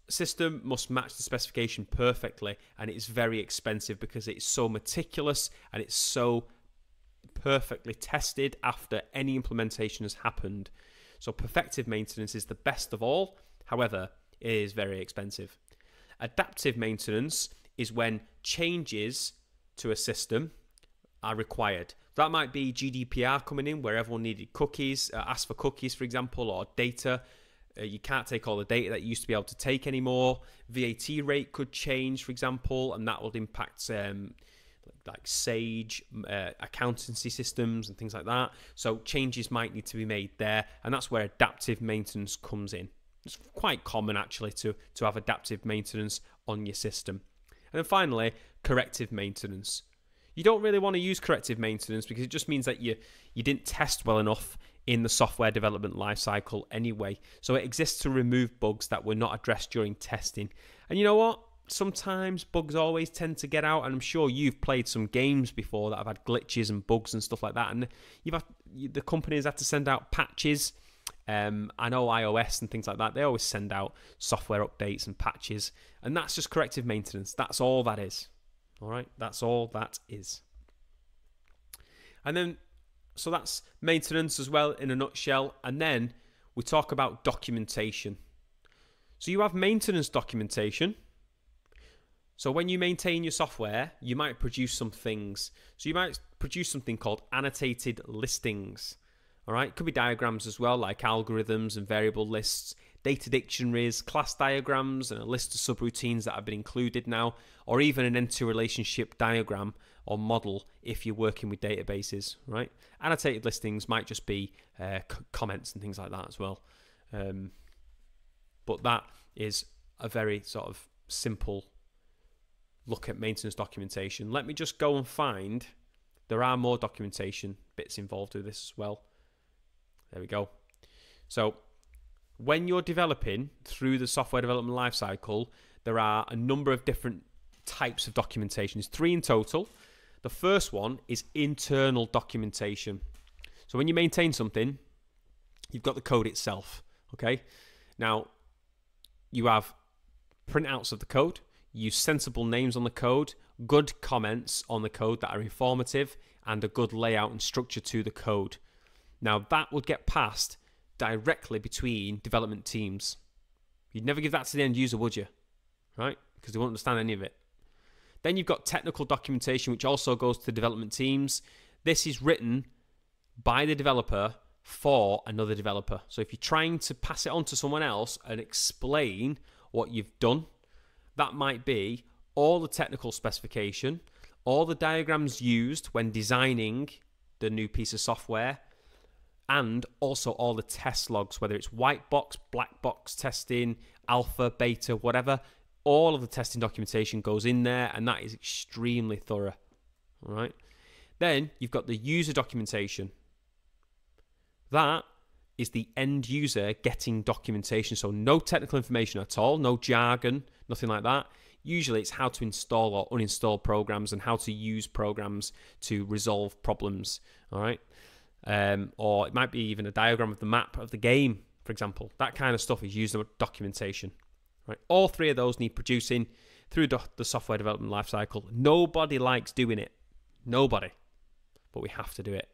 system must match the specification perfectly, and it's very expensive because it's so meticulous and it's so perfectly tested after any implementation has happened. So perfective maintenance is the best of all. However, it is very expensive. Adaptive maintenance is when changes to a system are required. That might be G D P R coming in, where everyone needed cookies, uh, asked for cookies, for example, or data. Uh, you can't take all the data that you used to be able to take anymore. V A T rate could change, for example, and that would impact um, like Sage, uh, accountancy systems and things like that. So changes might need to be made there, and that's where adaptive maintenance comes in. It's quite common, actually, to, to have adaptive maintenance on your system. And then finally, corrective maintenance. You don't really want to use corrective maintenance because it just means that you, you didn't test well enough in the software development lifecycle anyway. So it exists to remove bugs that were not addressed during testing. And you know what? Sometimes bugs always tend to get out, and I'm sure you've played some games before that have had glitches and bugs and stuff like that. And you've had, the companies had to send out patches. Um, I know iOS and things like that, they always send out software updates and patches, and that's just corrective maintenance. That's all that is. All right, that's all that is. And then, so that's maintenance as well in a nutshell. And then we talk about documentation. So you have maintenance documentation. So when you maintain your software, you might produce some things. So you might produce something called annotated listings. All right, could be diagrams as well, like algorithms and variable lists, data dictionaries, class diagrams, and a list of subroutines that have been included now, or even an interrelationship diagram or model if you're working with databases, right? Annotated listings might just be uh, comments and things like that as well. Um, but that is a very sort of simple look at maintenance documentation. Let me just go and find, there are more documentation bits involved with this as well. There we go. So when you're developing through the software development lifecycle, there are a number of different types of documentation. There's three in total. The first one is internal documentation. So when you maintain something, you've got the code itself, okay? Now, you have printouts of the code, use sensible names on the code, good comments on the code that are informative, and a good layout and structure to the code. Now that would get passed directly between development teams. You'd never give that to the end user, would you? Right? Because they won't understand any of it. Then you've got technical documentation, which also goes to the development teams. This is written by the developer for another developer. So if you're trying to pass it on to someone else and explain what you've done, that might be all the technical specification, all the diagrams used when designing the new piece of software, and also all the test logs, whether it's white box, black box testing, alpha, beta, whatever. All of the testing documentation goes in there, and that is extremely thorough. All right. Then you've got the user documentation. That is the end user getting documentation. So no technical information at all, no jargon, nothing like that. Usually it's how to install or uninstall programs and how to use programs to resolve problems, all right? Um, or it might be even a diagram of the map of the game, for example. That kind of stuff is user documentation, right? All three of those need producing through the software development lifecycle. Nobody likes doing it, nobody, but we have to do it,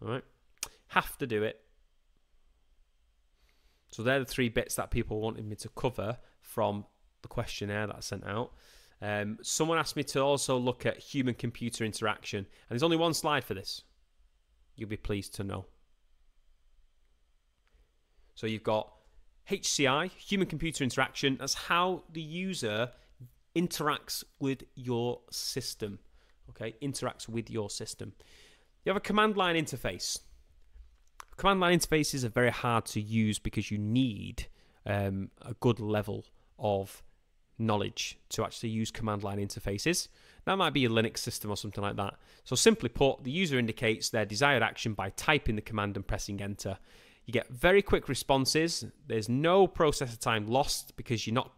all right? Have to do it. So they're the three bits that people wanted me to cover from the questionnaire that I sent out. Um, someone asked me to also look at human-computer interaction, and there's only one slide for this. You'll be pleased to know. So you've got H C I, human-computer interaction. That's how the user interacts with your system. Okay, interacts with your system. You have a command line interface. Command line interfaces are very hard to use because you need um, a good level of knowledge to actually use command line interfaces. That might be a Linux system or something like that. So simply put, the user indicates their desired action by typing the command and pressing enter. You get very quick responses. There's no processor time lost because you're not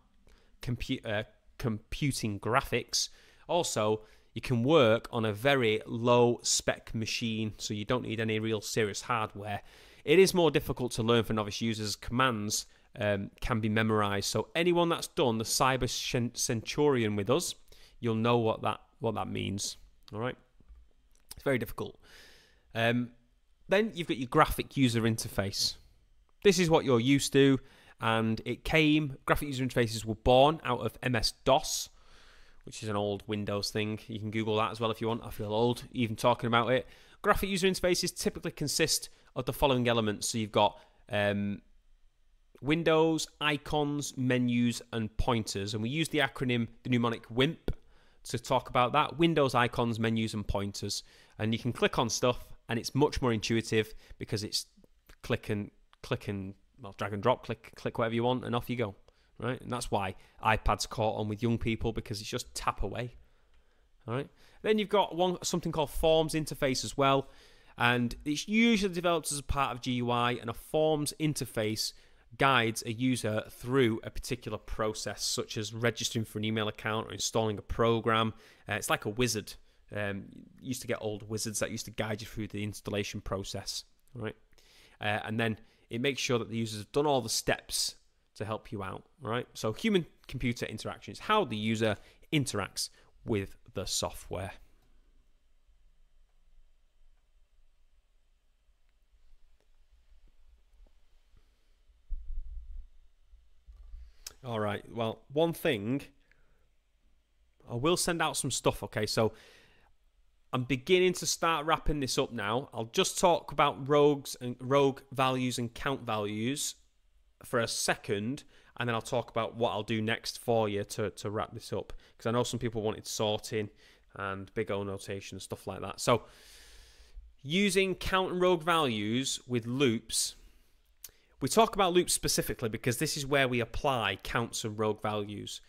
compu uh, computing graphics. Also, you can work on a very low spec machine, so you don't need any real serious hardware. It is more difficult to learn for novice users. Commands um, can be memorized. So anyone that's done the Cyber Centurion with us, you'll know what that what that means. All right, it's very difficult. Um, then you've got your graphic user interface. This is what you're used to, and it came. Graphic user interfaces were born out of M S DOS. Which is an old Windows thing. You can Google that as well if you want. I feel old even talking about it. Graphic user interfaces typically consist of the following elements. So you've got um, windows, icons, menus, and pointers. And we use the acronym, the mnemonic WIMP, to talk about that. Windows, icons, menus, and pointers. And you can click on stuff, and it's much more intuitive because it's click and, click and well, drag and drop, click, click whatever you want, and off you go. Right, and that's why iPads caught on with young people because it's just tap away. All right, then you've got one something called forms interface as well, and it's usually developed as a part of G U I. And a forms interface guides a user through a particular process, such as registering for an email account or installing a program. Uh, it's like a wizard. Um, you used to get old wizards that used to guide you through the installation process. All right, uh, and then it makes sure that the users have done all the steps to help you out, right? So human-computer interaction is how the user interacts with the software. All right, well, one thing I will send out some stuff, okay? So I'm beginning to start wrapping this up now. I'll just talk about rogues and rogue values and count values for a second, and then I'll talk about what I'll do next for you to, to wrap this up, because I know some people wanted sorting and big O notation and stuff like that. So using count and rogue values with loops. We talk about loops specifically because this is where we apply counts and rogue values.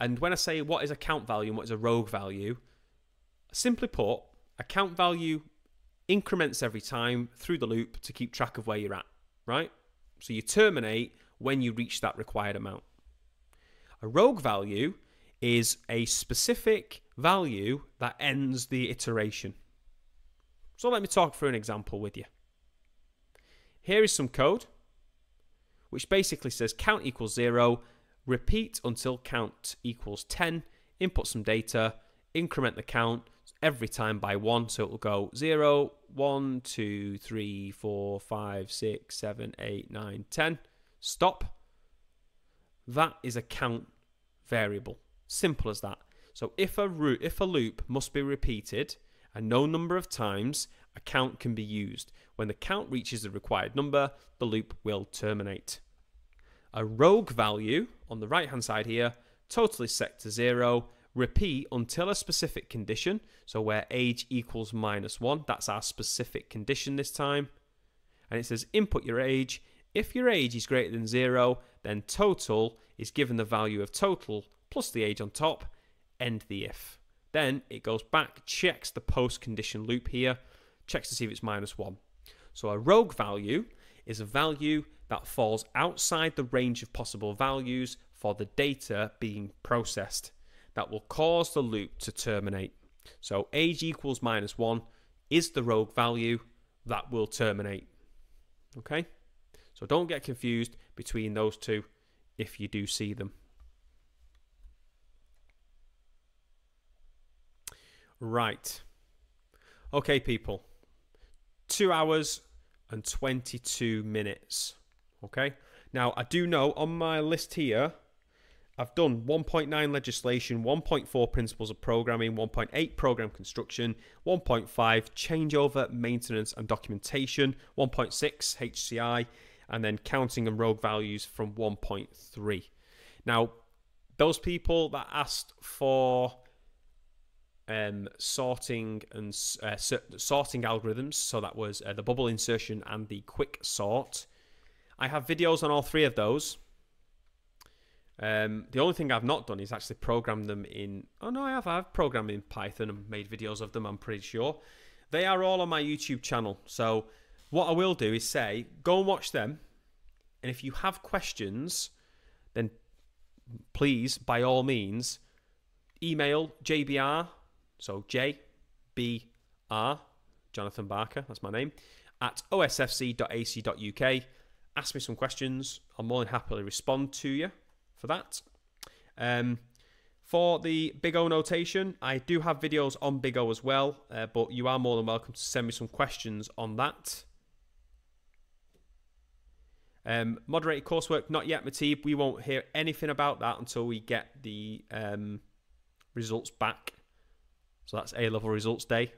And when I say what is a count value and what is a rogue value, simply put, a count value increments every time through the loop to keep track of where you're at, right? So you terminate when you reach that required amount. A rogue value is a specific value that ends the iteration. So let me talk through an example with you. Here is some code, which basically says count equals zero, repeat until count equals ten, input some data, increment the count every time by one, so it will go zero, one, two, three, four, five, six, seven, eight, nine, ten, stop. That is a count variable, simple as that. So if a, root, if a loop must be repeated a no number of times, a count can be used. When the count reaches the required number, the loop will terminate. A rogue value on the right hand side here, totally set to zero, repeat until a specific condition, so where age equals minus one, that's our specific condition this time, and it says input your age. If your age is greater than zero, then total is given the value of total plus the age on top, end the if. Then it goes back, checks the post condition loop here, checks to see if it's minus one. So a rogue value is a value that falls outside the range of possible values for the data being processed. That will cause the loop to terminate. So age equals minus one is the rogue value that will terminate. Okay? So don't get confused between those two if you do see them. Right. Okay, people. two hours and twenty-two minutes. Okay? Now, I do know on my list here, I've done one point nine legislation, one point four principles of programming, one point eight program construction, one point five changeover, maintenance and documentation, one point six H C I, and then counting and rogue values from one point three. Now, those people that asked for um, sorting and uh, sorting algorithms, so that was uh, the bubble insertion and the quick sort, I have videos on all three of those. Um, the only thing I've not done is actually programmed them in... Oh, no, I have. I've programmed in Python and made videos of them, I'm pretty sure. They are all on my YouTube channel. So what I will do is say, go and watch them. And if you have questions, then please, by all means, email J B R, so J B R, Jonathan Barker, that's my name, at O S F C dot A C dot U K. Ask me some questions. I'll more than happily respond to you. For that, um, for the Big O notation, I do have videos on Big O as well, uh, but you are more than welcome to send me some questions on that. Um, moderated coursework, not yet, Mateeb. We won't hear anything about that until we get the um, results back. So that's A-level results day,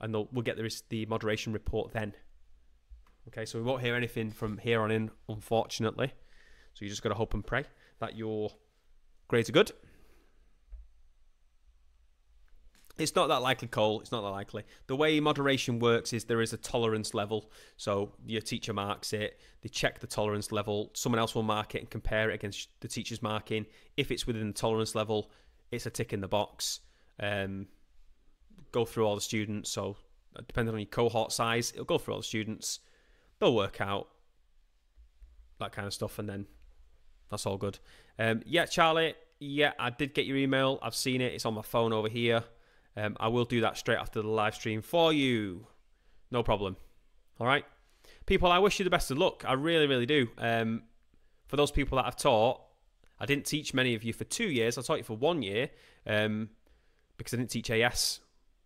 and we'll get the, the moderation report then. Okay, so we won't hear anything from here on in, unfortunately. So you just got to hope and pray that your grades are good. It's not that likely, Cole. It's not that likely. The way moderation works is there is a tolerance level. So your teacher marks it. They check the tolerance level. Someone else will mark it and compare it against the teacher's marking. If it's within the tolerance level, it's a tick in the box. Um, go through all the students. So depending on your cohort size, it'll go through all the students. They'll work out that kind of stuff, and then that's all good. Um, yeah, Charlie. Yeah, I did get your email. I've seen it. It's on my phone over here. Um, I will do that straight after the live stream for you. No problem. All right. People, I wish you the best of luck. I really, really do. Um, for those people that I've taught, I didn't teach many of you for two years. I taught you for one year um, because I didn't teach A S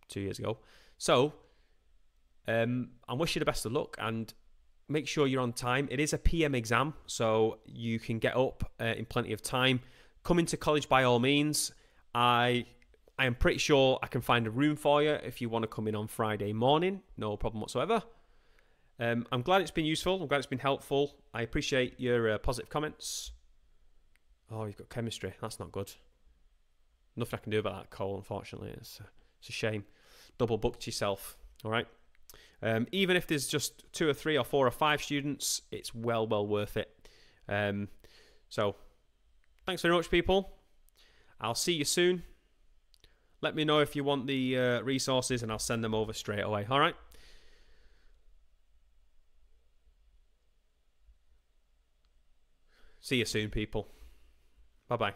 two years ago. So um, I wish you the best of luck, and make sure you're on time. It is a P M exam, so you can get up uh, in plenty of time. Come into college by all means. I I am pretty sure I can find a room for you if you want to come in on Friday morning. No problem whatsoever. Um, I'm glad it's been useful. I'm glad it's been helpful. I appreciate your uh, positive comments. Oh, you've got chemistry. That's not good. Nothing I can do about that, Cole, unfortunately. It's, uh, it's a shame. Double booked yourself, all right? Um, even if there's just two or three or four or five students, it's well, well worth it. Um, so thanks very much, people. I'll see you soon. Let me know if you want the uh, resources and I'll send them over straight away, all right? See you soon, people. Bye-bye.